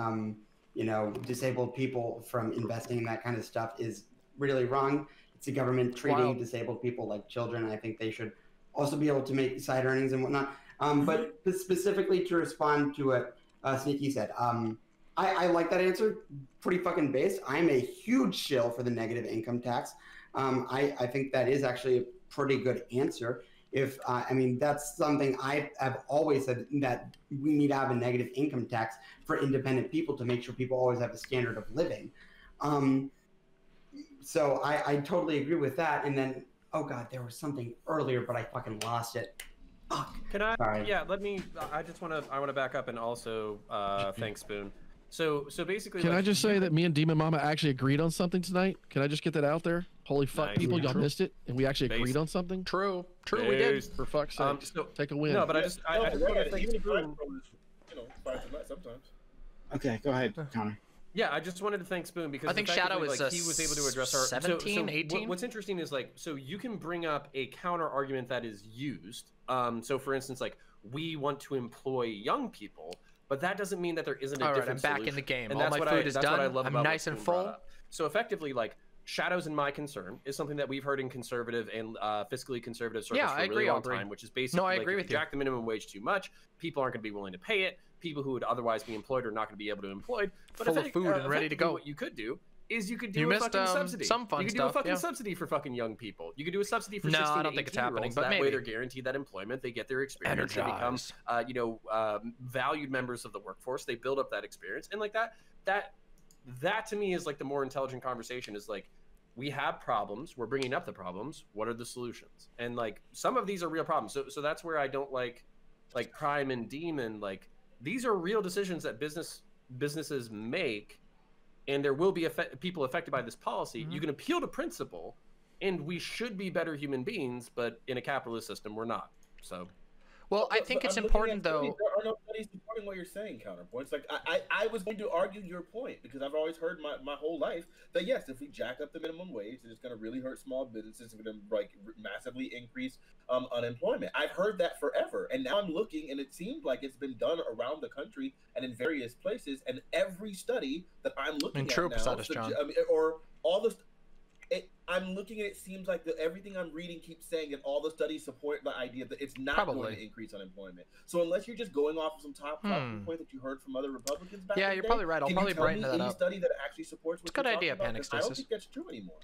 you know, disabled people from investing in that kind of stuff is really wrong. It's the government treating disabled people like children. I think they should also be able to make side earnings and whatnot. But specifically to respond to what Sneaky said, I like that answer, pretty fucking based. I'm a huge shill for the negative income tax. I think that is actually a pretty good answer. If I mean, that's something I have always said, that we need to have a negative income tax for independent people to make sure people always have a standard of living. So I totally agree with that. And then, oh God, there was something earlier, but I fucking lost it. Fuck. Can I? Sorry. Yeah, let me. I want to back up and also thank Spoon. So basically, can I just say that me and Demon Mama actually agreed on something tonight? Can I just get that out there? Holy fuck, nice. People, y'all missed it, and we actually agreed on something? True, true, we did. For fuck's sake, take a win. No, but I just wanted to thank Spoon. Okay, go ahead, Connor. Yeah, I just wanted to thank Spoon because I think Shadow is like, he was able to address our 17, 18. What's interesting is like, so you can bring up a counter argument that is used. So for instance, like we want to employ young people, but that doesn't mean that there isn't a different solution. All right, I'm back in the game. And all my food is done. I'm nice and full. So effectively, like Shadows and my concern is something that we''ve heard in conservative and fiscally conservative circles for a really long time, which is basically like, jack the minimum wage too much. People aren't going to be willing to pay it. People who would otherwise be employed are not going to be able to employed. But full of food and ready to go. What you could do is you could do a fucking subsidy. You could do a fucking subsidy for fucking young people. You could do a subsidy for 16 to 18 year olds. No, I don't think it's happening. But that way they're guaranteed that employment. They get their experience. They become, you know, valued members of the workforce. They build up that experience. And like that to me is like the more intelligent conversation is like, we have problems. We're bringing up the problems. What are the solutions? And like some of these are real problems. So that's where I don't like Prime and Demon, like, these are real decisions that businesses make, and there will be people affected by this policy. Mm-hmm. You can appeal to principle, and we should be better human beings, but in a capitalist system, we're not. So, well, I think it's important though. There are no studies supporting what you're saying, Counterpoints. Like I was going to argue your point because I've always heard my whole life that yes, if we jack up the minimum wage, it's going to really hurt small businesses. It's going to like massively increase unemployment. I've heard that forever, and now I'm looking, and it seems like it's been done around the country and in various places. And every study that I'm looking at, it seems like everything I'm reading keeps saying that all the studies support the idea that it's not going to increase unemployment. So unless you're just going off of some top point that you heard from other Republicans back in the day, you're probably right. I'll probably brighten that up. Study that actually supports what it's good idea, about, panic stasis. I don't think that's true anymore.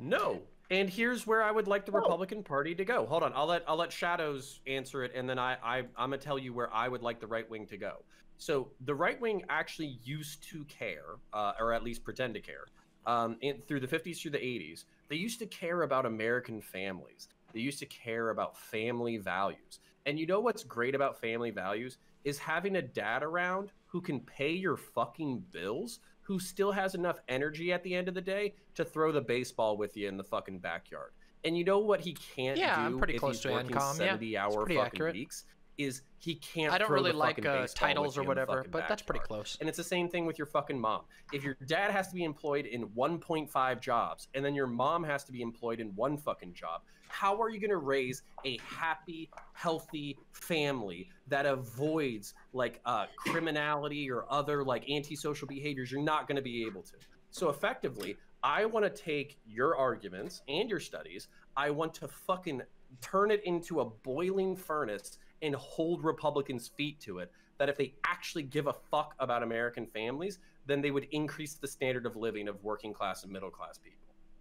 No. And here's where I would like the Republican Party to go. Hold on. I'll let Shadows answer it, and then I'm gonna tell you where I would like the right wing to go. So the right wing actually used to care, or at least pretend to care. And through the 50s, through the 80s, they used to care about American families. They used to care about family values. And you know what's great about family values is having a dad around who can pay your fucking bills, who still has enough energy at the end of the day to throw the baseball with you in the fucking backyard. And you know what he can't do if he's working 70-hour fucking weeks? Is he can't. I don't really like titles or whatever, but that's pretty close. And it's the same thing with your fucking mom. If your dad has to be employed in 1.5 jobs, and then your mom has to be employed in one fucking job, how are you going to raise a happy, healthy family that avoids like criminality or other like antisocial behaviors? You're not going to be able to. So effectively, I want to take your arguments and your studies. I want to fucking turn it into a boiling furnace and hold Republicans' feet to it, that if they actually give a fuck about American families, then they would increase the standard of living of working class and middle class people.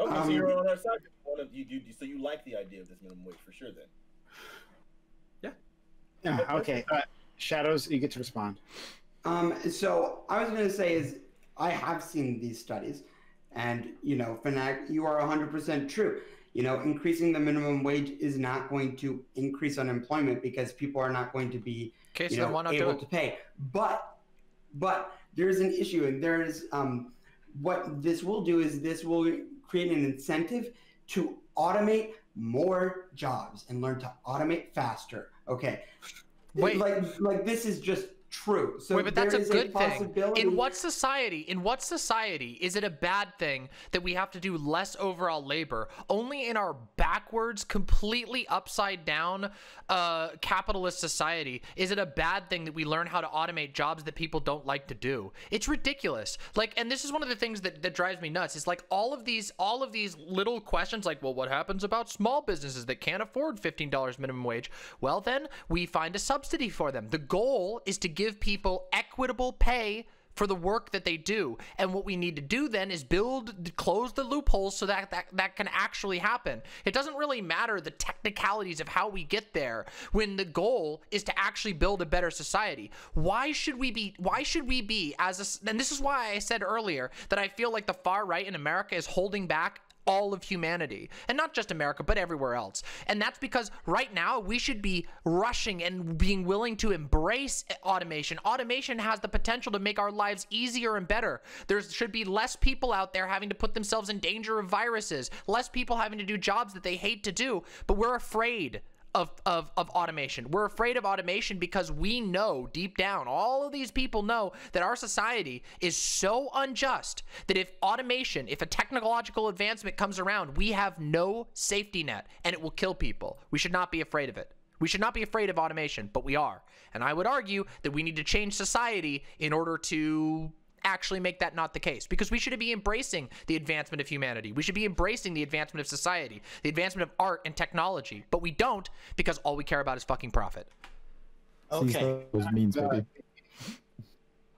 Okay, so you're on our side. So you like the idea of this minimum wage for sure then? Yeah. Yeah, okay. Shadows, you get to respond. So I was gonna say is, I have seen these studies, and you know, Fnatic, you are 100% true. You know, increasing the minimum wage is not going to increase unemployment because people are not going to be able to pay. But there's an issue, and there is what this will do is this will create an incentive to automate more jobs and learn to automate faster. Okay, wait, like this is just true. So wait, but that's a good thing. In what society is it a bad thing that we have to do less overall labor? Only in our backwards, completely upside down capitalist society is it a bad thing that we learn how to automate jobs that people don't like to do. It's ridiculous. Like, and this is one of the things that drives me nuts. It's like all of these little questions like, well, what happens about small businesses that can't afford $15 minimum wage? Well, then we find a subsidy for them. The goal is to give people equitable pay for the work that they do, and what we need to do then is close the loopholes so that can actually happen. It doesn't really matter the technicalities of how we get there when the goal is to actually build a better society. Why should we be, and this is why I said earlier that I feel like the far right in America is holding back all of humanity, and not just America, but everywhere else. And that's because right now we should be rushing and being willing to embrace automation. Automation has the potential to make our lives easier and better. There should be less people out there having to put themselves in danger of viruses, less people having to do jobs that they hate to do, but we're afraid of automation. We're afraid of automation because we know deep down, all of these people know that our society is so unjust that if automation, if a technological advancement comes around, we have no safety net and it will kill people. We should not be afraid of it. We should not be afraid of automation, but we are. And I would argue that we need to change society in order to actually make that not the case, because we should be embracing the advancement of humanity. We should be embracing the advancement of society, the advancement of art and technology, but we don't, because all we care about is fucking profit. Okay.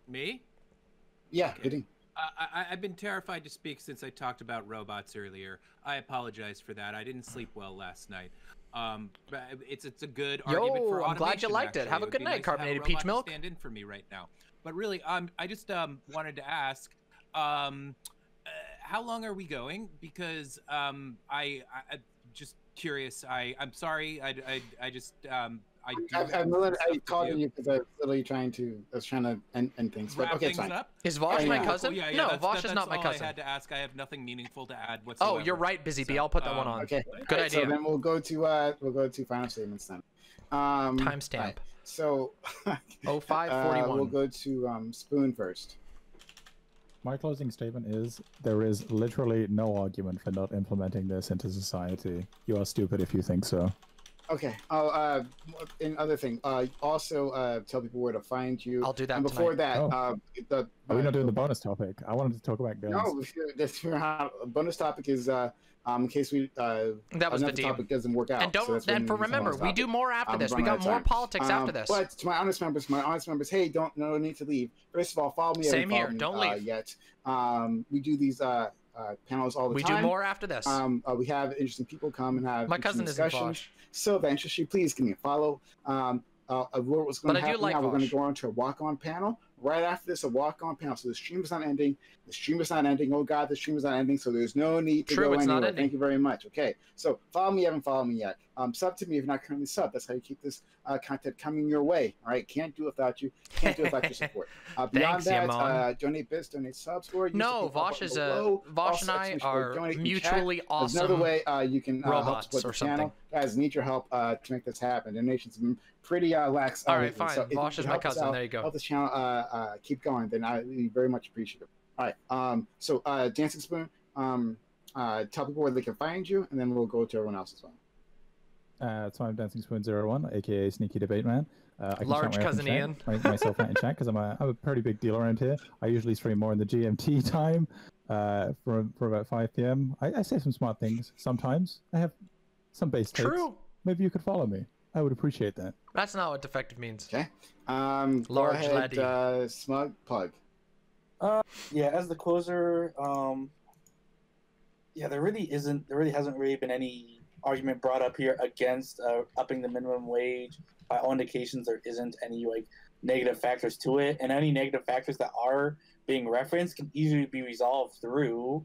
Me? Yeah. Okay. I've been terrified to speak since I talked about robots earlier. I apologize for that. I didn't sleep well last night. But it's a good argument for automation. I'm glad you liked it. Have a good night, nice carbonated peach milk. Stand in for me right now. But really, I just wanted to ask, how long are we going? Because I just curious. I'm sorry. I just I called you because I was literally trying to end things. But okay, it's fine. Is Vaush my cousin? Cool. Yeah, no, Vaush is not my cousin. I had to ask. I have nothing meaningful to add whatsoever. Oh, you're right, Busy Bee. I'll put that one on. Okay, good idea. So then we'll go to final statements then. Timestamp. Right. So 0541. We'll go to Spoon first. My closing statement is there is literally no argument for not implementing this into society. You are stupid if you think so. Okay. Oh, in other thing, also tell people where to find you. I'll do that. And before tonight. Are we not doing the bonus topic? I wanted to talk about guns. No, bonus topic is in case we that was the topic doesn't work out. And don't then so remember, we do more after this. We got more politics after this. But to my honest members, hey, no need to leave. First of all, follow me. Same here. Don't leave yet. We do these panels all the time. We do more after this. We have interesting people come and have my cousin is Vaush. So if interests you, please give me a follow. What's going to happen now? We're going to go on to a walk-on panel. Right after this, a walk-on panel. So the stream is not ending. The stream is not ending. Oh, God, the stream is not ending. So there's no need to go anywhere. Thank you very much. Okay. So follow me. You haven't followed me yet. Sub to me if you're not currently subbed. That's how you keep this content coming your way. All right? Can't do it without you. Can't do it without your support. Beyond thanks, that, donate bits, donate subs. Or no, Vaush and I are mutually awesome. There's another way you can help support the channel. Guys, need your help to make this happen. Donations have been pretty lax. All right, fine. So Vaush is my cousin. There you go. Help this channel keep going, then I very much appreciate it. All right. So Dancing Spoon, tell people where they can find you, and then we'll go to everyone else as well. So I'm Dancing Spoon 01, aka Sneaky Debate Man. Large cousin Ian. Myself out in chat because I'm a pretty big deal around here. I usually stream more in the GMT time for about 5 PM. I say some smart things sometimes. I have some base takes. True. Maybe you could follow me. I would appreciate that. That's not what defective means. Okay. Large go ahead, Smug Plug. Yeah, as the closer, yeah, there really hasn't been any argument brought up here against upping the minimum wage. By all indications, there isn't any like negative factors to it, and any negative factors that are being referenced can easily be resolved through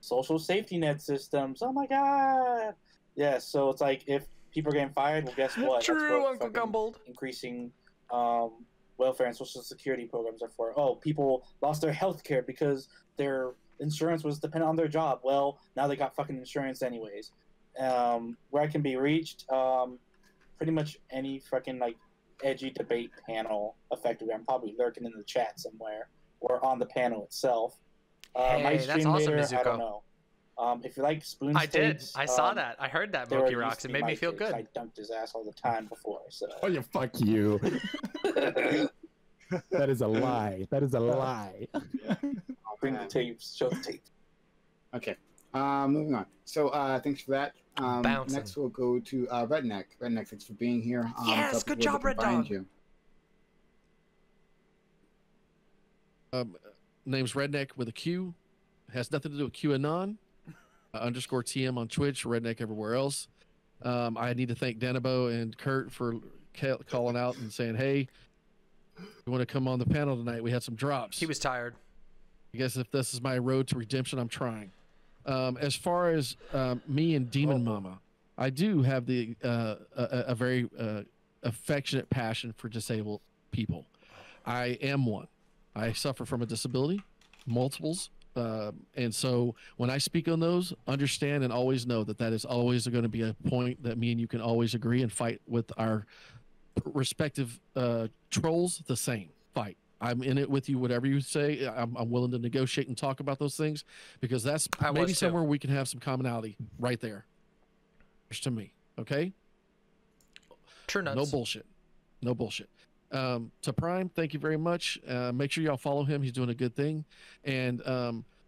social safety net systems. Oh my God. Yeah. So it's like if people are getting fired, well, guess what? True, Uncle Gumbold. Increasing welfare and social security programs are for. Oh, people lost their health care because their insurance was dependent on their job. Well, now they got fucking insurance anyways. Where I can be reached, pretty much any fucking like edgy debate panel effectively. I'm probably lurking in the chat somewhere or on the panel itself. Hey, my stream that's awesome, later, I don't know. If you like spoon I states, did. I saw that. I heard that, Moki Rocks. It made me feel good. I dunked his ass all the time before. So. Oh, yeah, fuck you. That is a lie. That is a lie. I'll bring the tapes. Show the tape. Okay. Moving on. So, thanks for that. Next, we'll go to Redneck. Redneck, thanks for being here. Yes, good job, Red Dog. Name's Redneck with a Q. Has nothing to do with QAnon. _TM on Twitch, Redneck everywhere else. I need to thank Danabo and Kurt for calling out and saying, hey, you want to come on the panel tonight? We had some drops. He was tired. I guess if this is my road to redemption, I'm trying. As far as me and Demon Mama, I do have the a very affectionate passion for disabled people. I am one. I suffer from a disability, multiples. And so when I speak on those, understand and always know that that is always going to be a point that me and you can always agree and fight with our respective trolls the same fight. I'm in it with you, whatever you say. I'm willing to negotiate and talk about those things because that's maybe somewhere we can have some commonality right there. To me, okay? True nuts. No bullshit. No bullshit. To Prime, thank you very much. Make sure y'all follow him. He's doing a good thing. And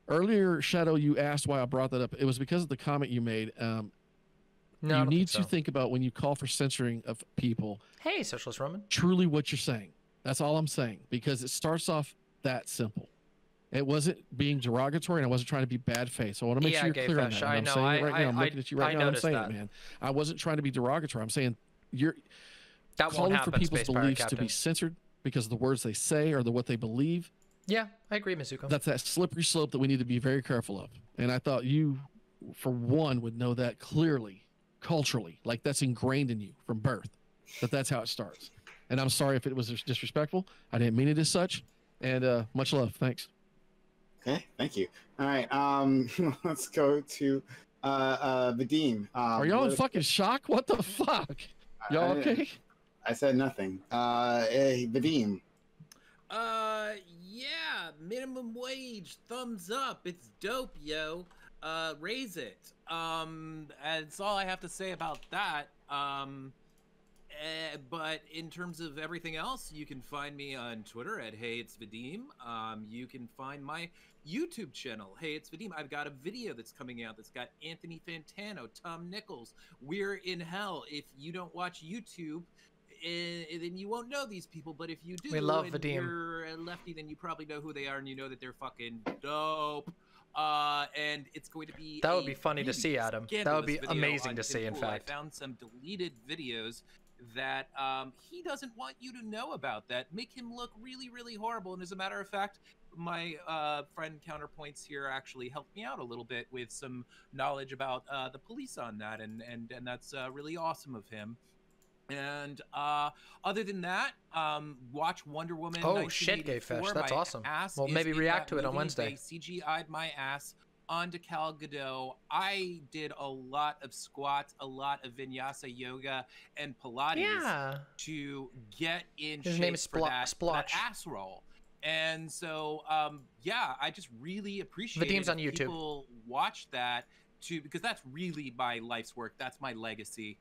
earlier, Shadow, you asked why I brought that up. It was because of the comment you made. No, you need to think about when you call for censoring of people. Hey, Socialist Roman. Truly what you're saying. That's all I'm saying, because it starts off that simple. It wasn't being derogatory, and I wasn't trying to be bad faith. So I want to make sure you're clear on that. I know. I'm looking at you right now. I'm saying it, man. I wasn't trying to be derogatory. I'm saying you're calling for people's beliefs to be censored because of the words they say or what they believe. Yeah, I agree, Mizuko. That's that slippery slope that we need to be very careful of. And I thought you, for one, would know that clearly, culturally. Like, that's ingrained in you from birth, that that's how it starts. And I'm sorry if it was disrespectful. I didn't mean it as such. And much love. Thanks. Okay, thank you. All right, let's go to Vadim. Are y'all in fucking shock? What the fuck? Y'all okay? I said nothing. Hey, Vadim. Yeah, minimum wage, thumbs up. It's dope, yo. Raise it. That's all I have to say about that. But in terms of everything else, you can find me on Twitter at Hey It's Vadim. You can find my YouTube channel, Hey It's Vadim. I've got a video that's coming out that's got Anthony Fantano, Tom Nichols. We're in hell. If you don't watch YouTube, then you won't know these people. But if you do, we love Vadim. You're a lefty, then you probably know who they are, and you know that they're fucking dope. And it's going to be that would be funny to see, Adam. That would be amazing to see. In fact, I found some deleted videos that he doesn't want you to know about that make him look really, really horrible. And as a matter of fact, my friend Counterpoints here actually helped me out a little bit with some knowledge about the police on that, and that's really awesome of him. And other than that, watch Wonder Woman. Oh shit, Gayfesh, that's awesome. Well, maybe react to it on Wednesday. CGI'd my ass onto Cal Gadot. I did a lot of squats, a lot of vinyasa yoga and Pilates to get in shape for that ass roll. And so, yeah, I just really appreciate that people watch that too, because that's really my life's work. That's my legacy.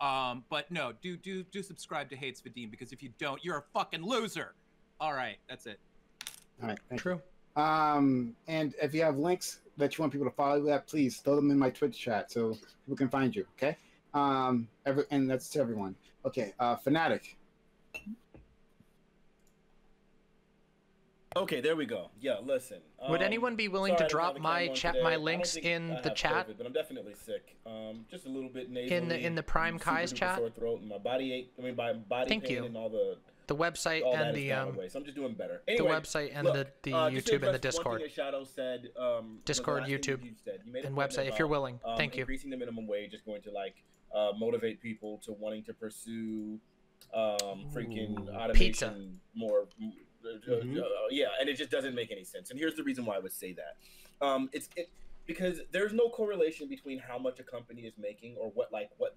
But no, do subscribe to Hey It's Vadim, because if you don't, you're a fucking loser. All right, that's it. All right, true. And if you have links that you want people to follow that, please throw them in my Twitch chat so people can find you. Okay. And that's to everyone. Okay. Fnatic. Okay, there we go. Yeah, listen. Would anyone be willing to drop my links in the chat? COVID, but I'm definitely sick. Just a little bit nasally, in the Prime Kai's chat. Sore throat and my body ache. I mean, my body pain and all the website and the so I'm just doing better. Anyway, the website and the YouTube and the Discord. Shadow said, Discord, YouTube, and website. If you're willing, thank you. Increasing the minimum wage is going to motivate people to wanting to pursue freaking automation more. And it just doesn't make any sense. And here's the reason why I would say that. Because there's no correlation between how much a company is making or what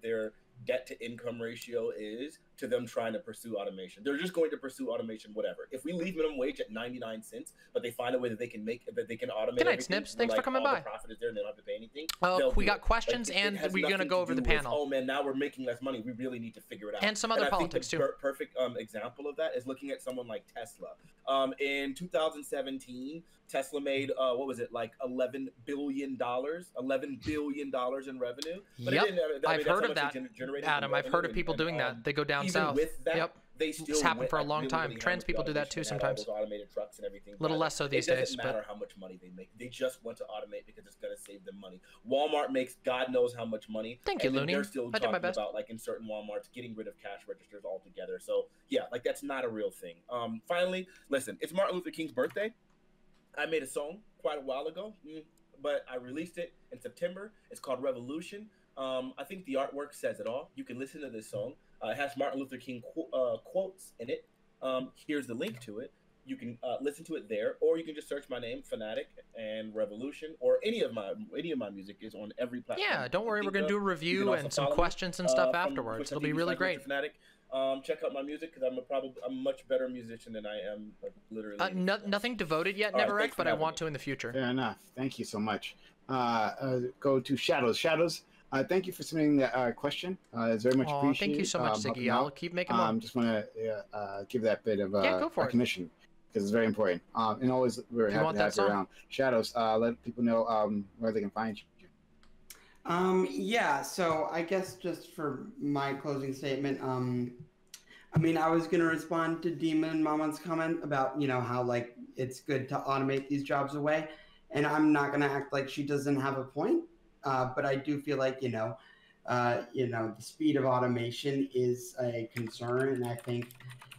their debt to income ratio is to them trying to pursue automation. They're just going to pursue automation, whatever. If we leave minimum wage at 99 cents, but they find a way that they can make automate. Good night, Snips. Thanks for coming by. The profit is there, and they don't have to pay anything. Well, we got questions, and we're gonna go over the panel. Oh man, now we're making less money. We really need to figure it out. And some other politics too. Perfect example of that is looking at someone like Tesla. In 2017, Tesla made what was it, like $11 billion? $11 billion in revenue. But yep, I've heard of that. Adam, I've heard of people doing that. They go down south. Yep. It's happened for a long time. Trans people do that too sometimes. Automated trucks and everything. A little less so these days. It doesn't matter how much money they make. They just want to automate because it's going to save them money. Walmart makes God knows how much money. Thank you, Looney. They're still talking about, like, in certain Walmarts, getting rid of cash registers altogether. So yeah, like, that's not a real thing. Finally, listen, it's Martin Luther King's birthday. I made a song quite a while ago. but I released it in September. It's called Revolution. I think the artwork says it all. You can listen to this song. It has Martin Luther King quotes in it. Here's the link to it. You can listen to it there, or you can just search my name, Fnatic, and Revolution, or any of my music is on every platform. Yeah, don't worry, we're gonna do a review and some questions and stuff afterwards. It'll be really great. Fnatic. Check out my music because I'm a much better musician than I am, like, literally. Nothing devoted yet, never right, but I want to in the future. Fair enough. Thank you so much. Go to Shadows. Shadows. Thank you for submitting that question. It's very much appreciated. Thank you so much, Ziggy. I'll keep making more. Just want to give that bit of recognition because it's very important. And always, we're happy to have you around. Shadows, let people know where they can find you. Yeah, so I guess just for my closing statement, I mean, I was going to respond to Demon Mama's comment about, you know, how, like, it's good to automate these jobs away. And I'm not going to act like she doesn't have a point. But I do feel like, you know, the speed of automation is a concern, and I think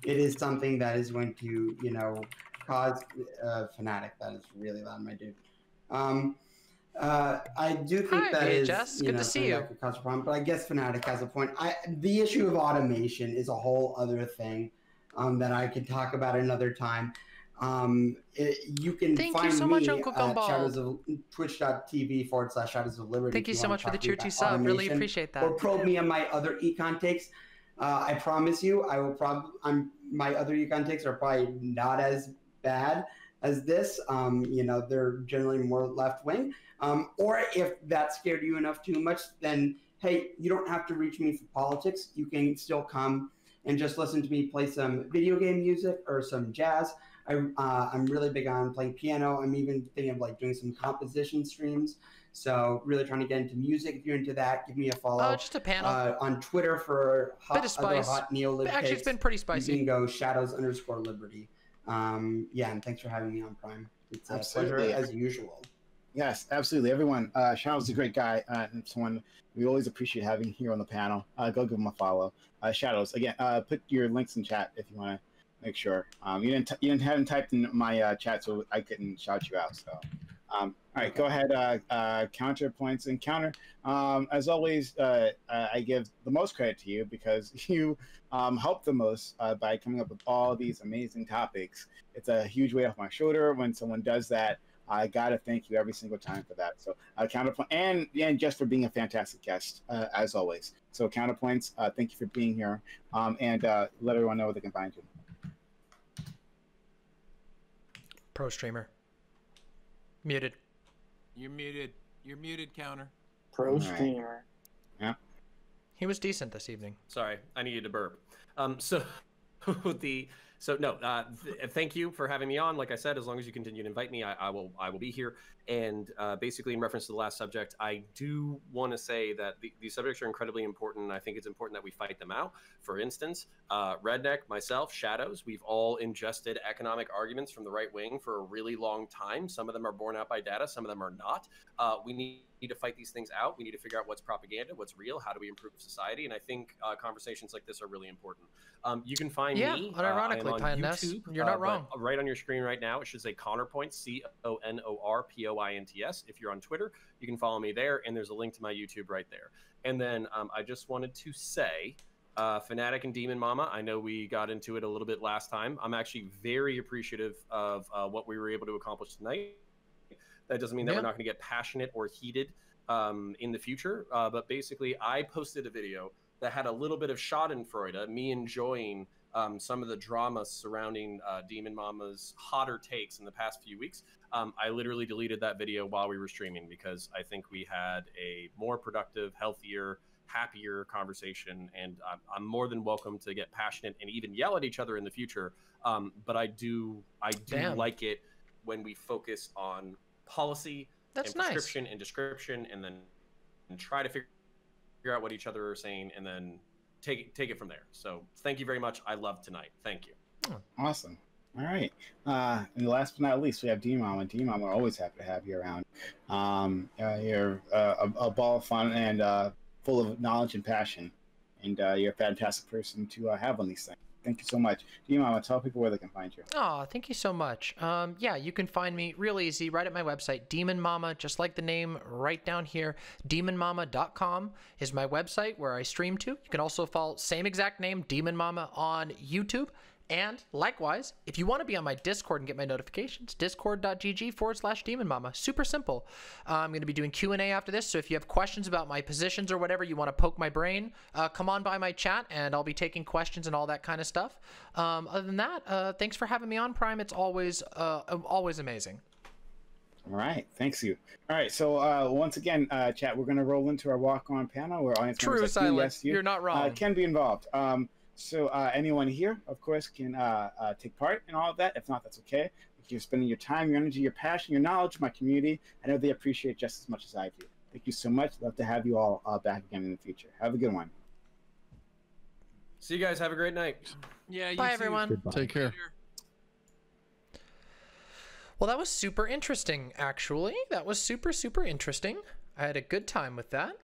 it is something that is going to, you know, cause Fnatic. That is really loud, my dude. I do think that is, you know, that could cause a problem. But I guess Fnatic has a point. The issue of automation is a whole other thing that I could talk about another time. You can find me at twitch.tv/shadows of liberty. Thank you so much for the tier 2 sub. Really appreciate that. Or probe me on my other econ takes. I promise you, I will probably. My other econ takes are probably not as bad as this. You know, they're generally more left wing. Or if that scared you enough too much, then hey, you don't have to reach me for politics. You can still come and just listen to me play some video game music or some jazz. I'm really big on playing piano. I'm even thinking of like doing some composition streams. So really trying to get into music. If you're into that, give me a follow. Just a panel on Twitter for hot Neolib. Actually, it's been pretty spicy. You can go shadows_liberty. Yeah, and thanks for having me on Prime. It's a pleasure as usual. Yes, absolutely. Everyone, Shadows is a great guy. And someone we always appreciate having here on the panel. Go give him a follow. Shadows again. Put your links in chat if you want to. Make sure you hadn't typed in my chat, so I couldn't shout you out. So, all right, go ahead. Counterpoints and counter. As always, I give the most credit to you because you helped the most by coming up with all these amazing topics. It's a huge weight off my shoulder when someone does that. I gotta thank you every single time for that. So, Counterpoint and just for being a fantastic guest as always. So, Counterpoints, thank you for being here, and let everyone know where they can find you. Pro streamer. Muted. You're muted. You're muted, Counter. Pro streamer. Yeah. He was decent this evening. Sorry, I needed to burp. Thank you for having me on. Like I said, as long as you continue to invite me, I will be here. And basically, in reference to the last subject, I do want to say that these subjects are incredibly important. And I think it's important that we fight them out. For instance, Redneck, myself, Shadows, we've all ingested economic arguments from the right wing for a really long time. Some of them are borne out by data. Some of them are not. We need to fight these things out. We need to figure out what's propaganda, what's real, how do we improve society. And I think conversations like this are really important. You can find me unironically, on YouTube. You're not wrong. Right on your screen right now, it should say Counterpoints, CONORPOINTS. If you're on Twitter, you can follow me there, and there's a link to my YouTube right there. And then I just wanted to say, Fnatic and Demon Mama, I know we got into it a little bit last time. I'm actually very appreciative of what we were able to accomplish tonight. That doesn't mean that we're not going to get passionate or heated in the future. But basically, I posted a video that had a little bit of schadenfreude, me enjoying some of the drama surrounding Demon Mama's hotter takes in the past few weeks. I literally deleted that video while we were streaming because I think we had a more productive, healthier, happier conversation. And I'm more than welcome to get passionate and even yell at each other in the future. But I do like it when we focus on policy and prescription and description, and then try to figure out what each other are saying, and then take it from there. So thank you very much. I loved tonight. Thank you. Awesome. All right. And last but not least, we have D-Mama. D-Mama, we're always happy to have you around. You're a ball of fun and full of knowledge and passion, and you're a fantastic person to have on these things. Thank you so much. Mama, tell people where they can find you. Oh, thank you so much. Yeah, you can find me real easy right at my website, Demon Mama, just like the name right down here. Demonmama.com is my website where I stream to. You can also follow same exact name, Demon Mama, on YouTube. And likewise, if you want to be on my Discord and get my notifications, discord.gg/Demon Mama. Super simple. I'm going to be doing Q&A after this. So if you have questions about my positions or whatever, you want to poke my brain, come on by my chat and I'll be taking questions and all that kind of stuff. Other than that, thanks for having me on, Prime. It's always, always amazing. All right. Thanks you. All right. So once again, chat, we're going to roll into our walk-on panel where audience members like you, yes, you, you're not wrong, can be involved. So anyone here, of course, can take part in all of that. If not, that's okay. If you're spending your time, your energy, your passion, your knowledge, my community, I know they appreciate just as much as I do. Thank you so much. Love to have you all back again in the future. Have a good one. See you guys. Have a great night. Yeah. You Bye, too. Everyone. Goodbye. Take care. Later. Well, that was super interesting, actually. That was super, super interesting. I had a good time with that.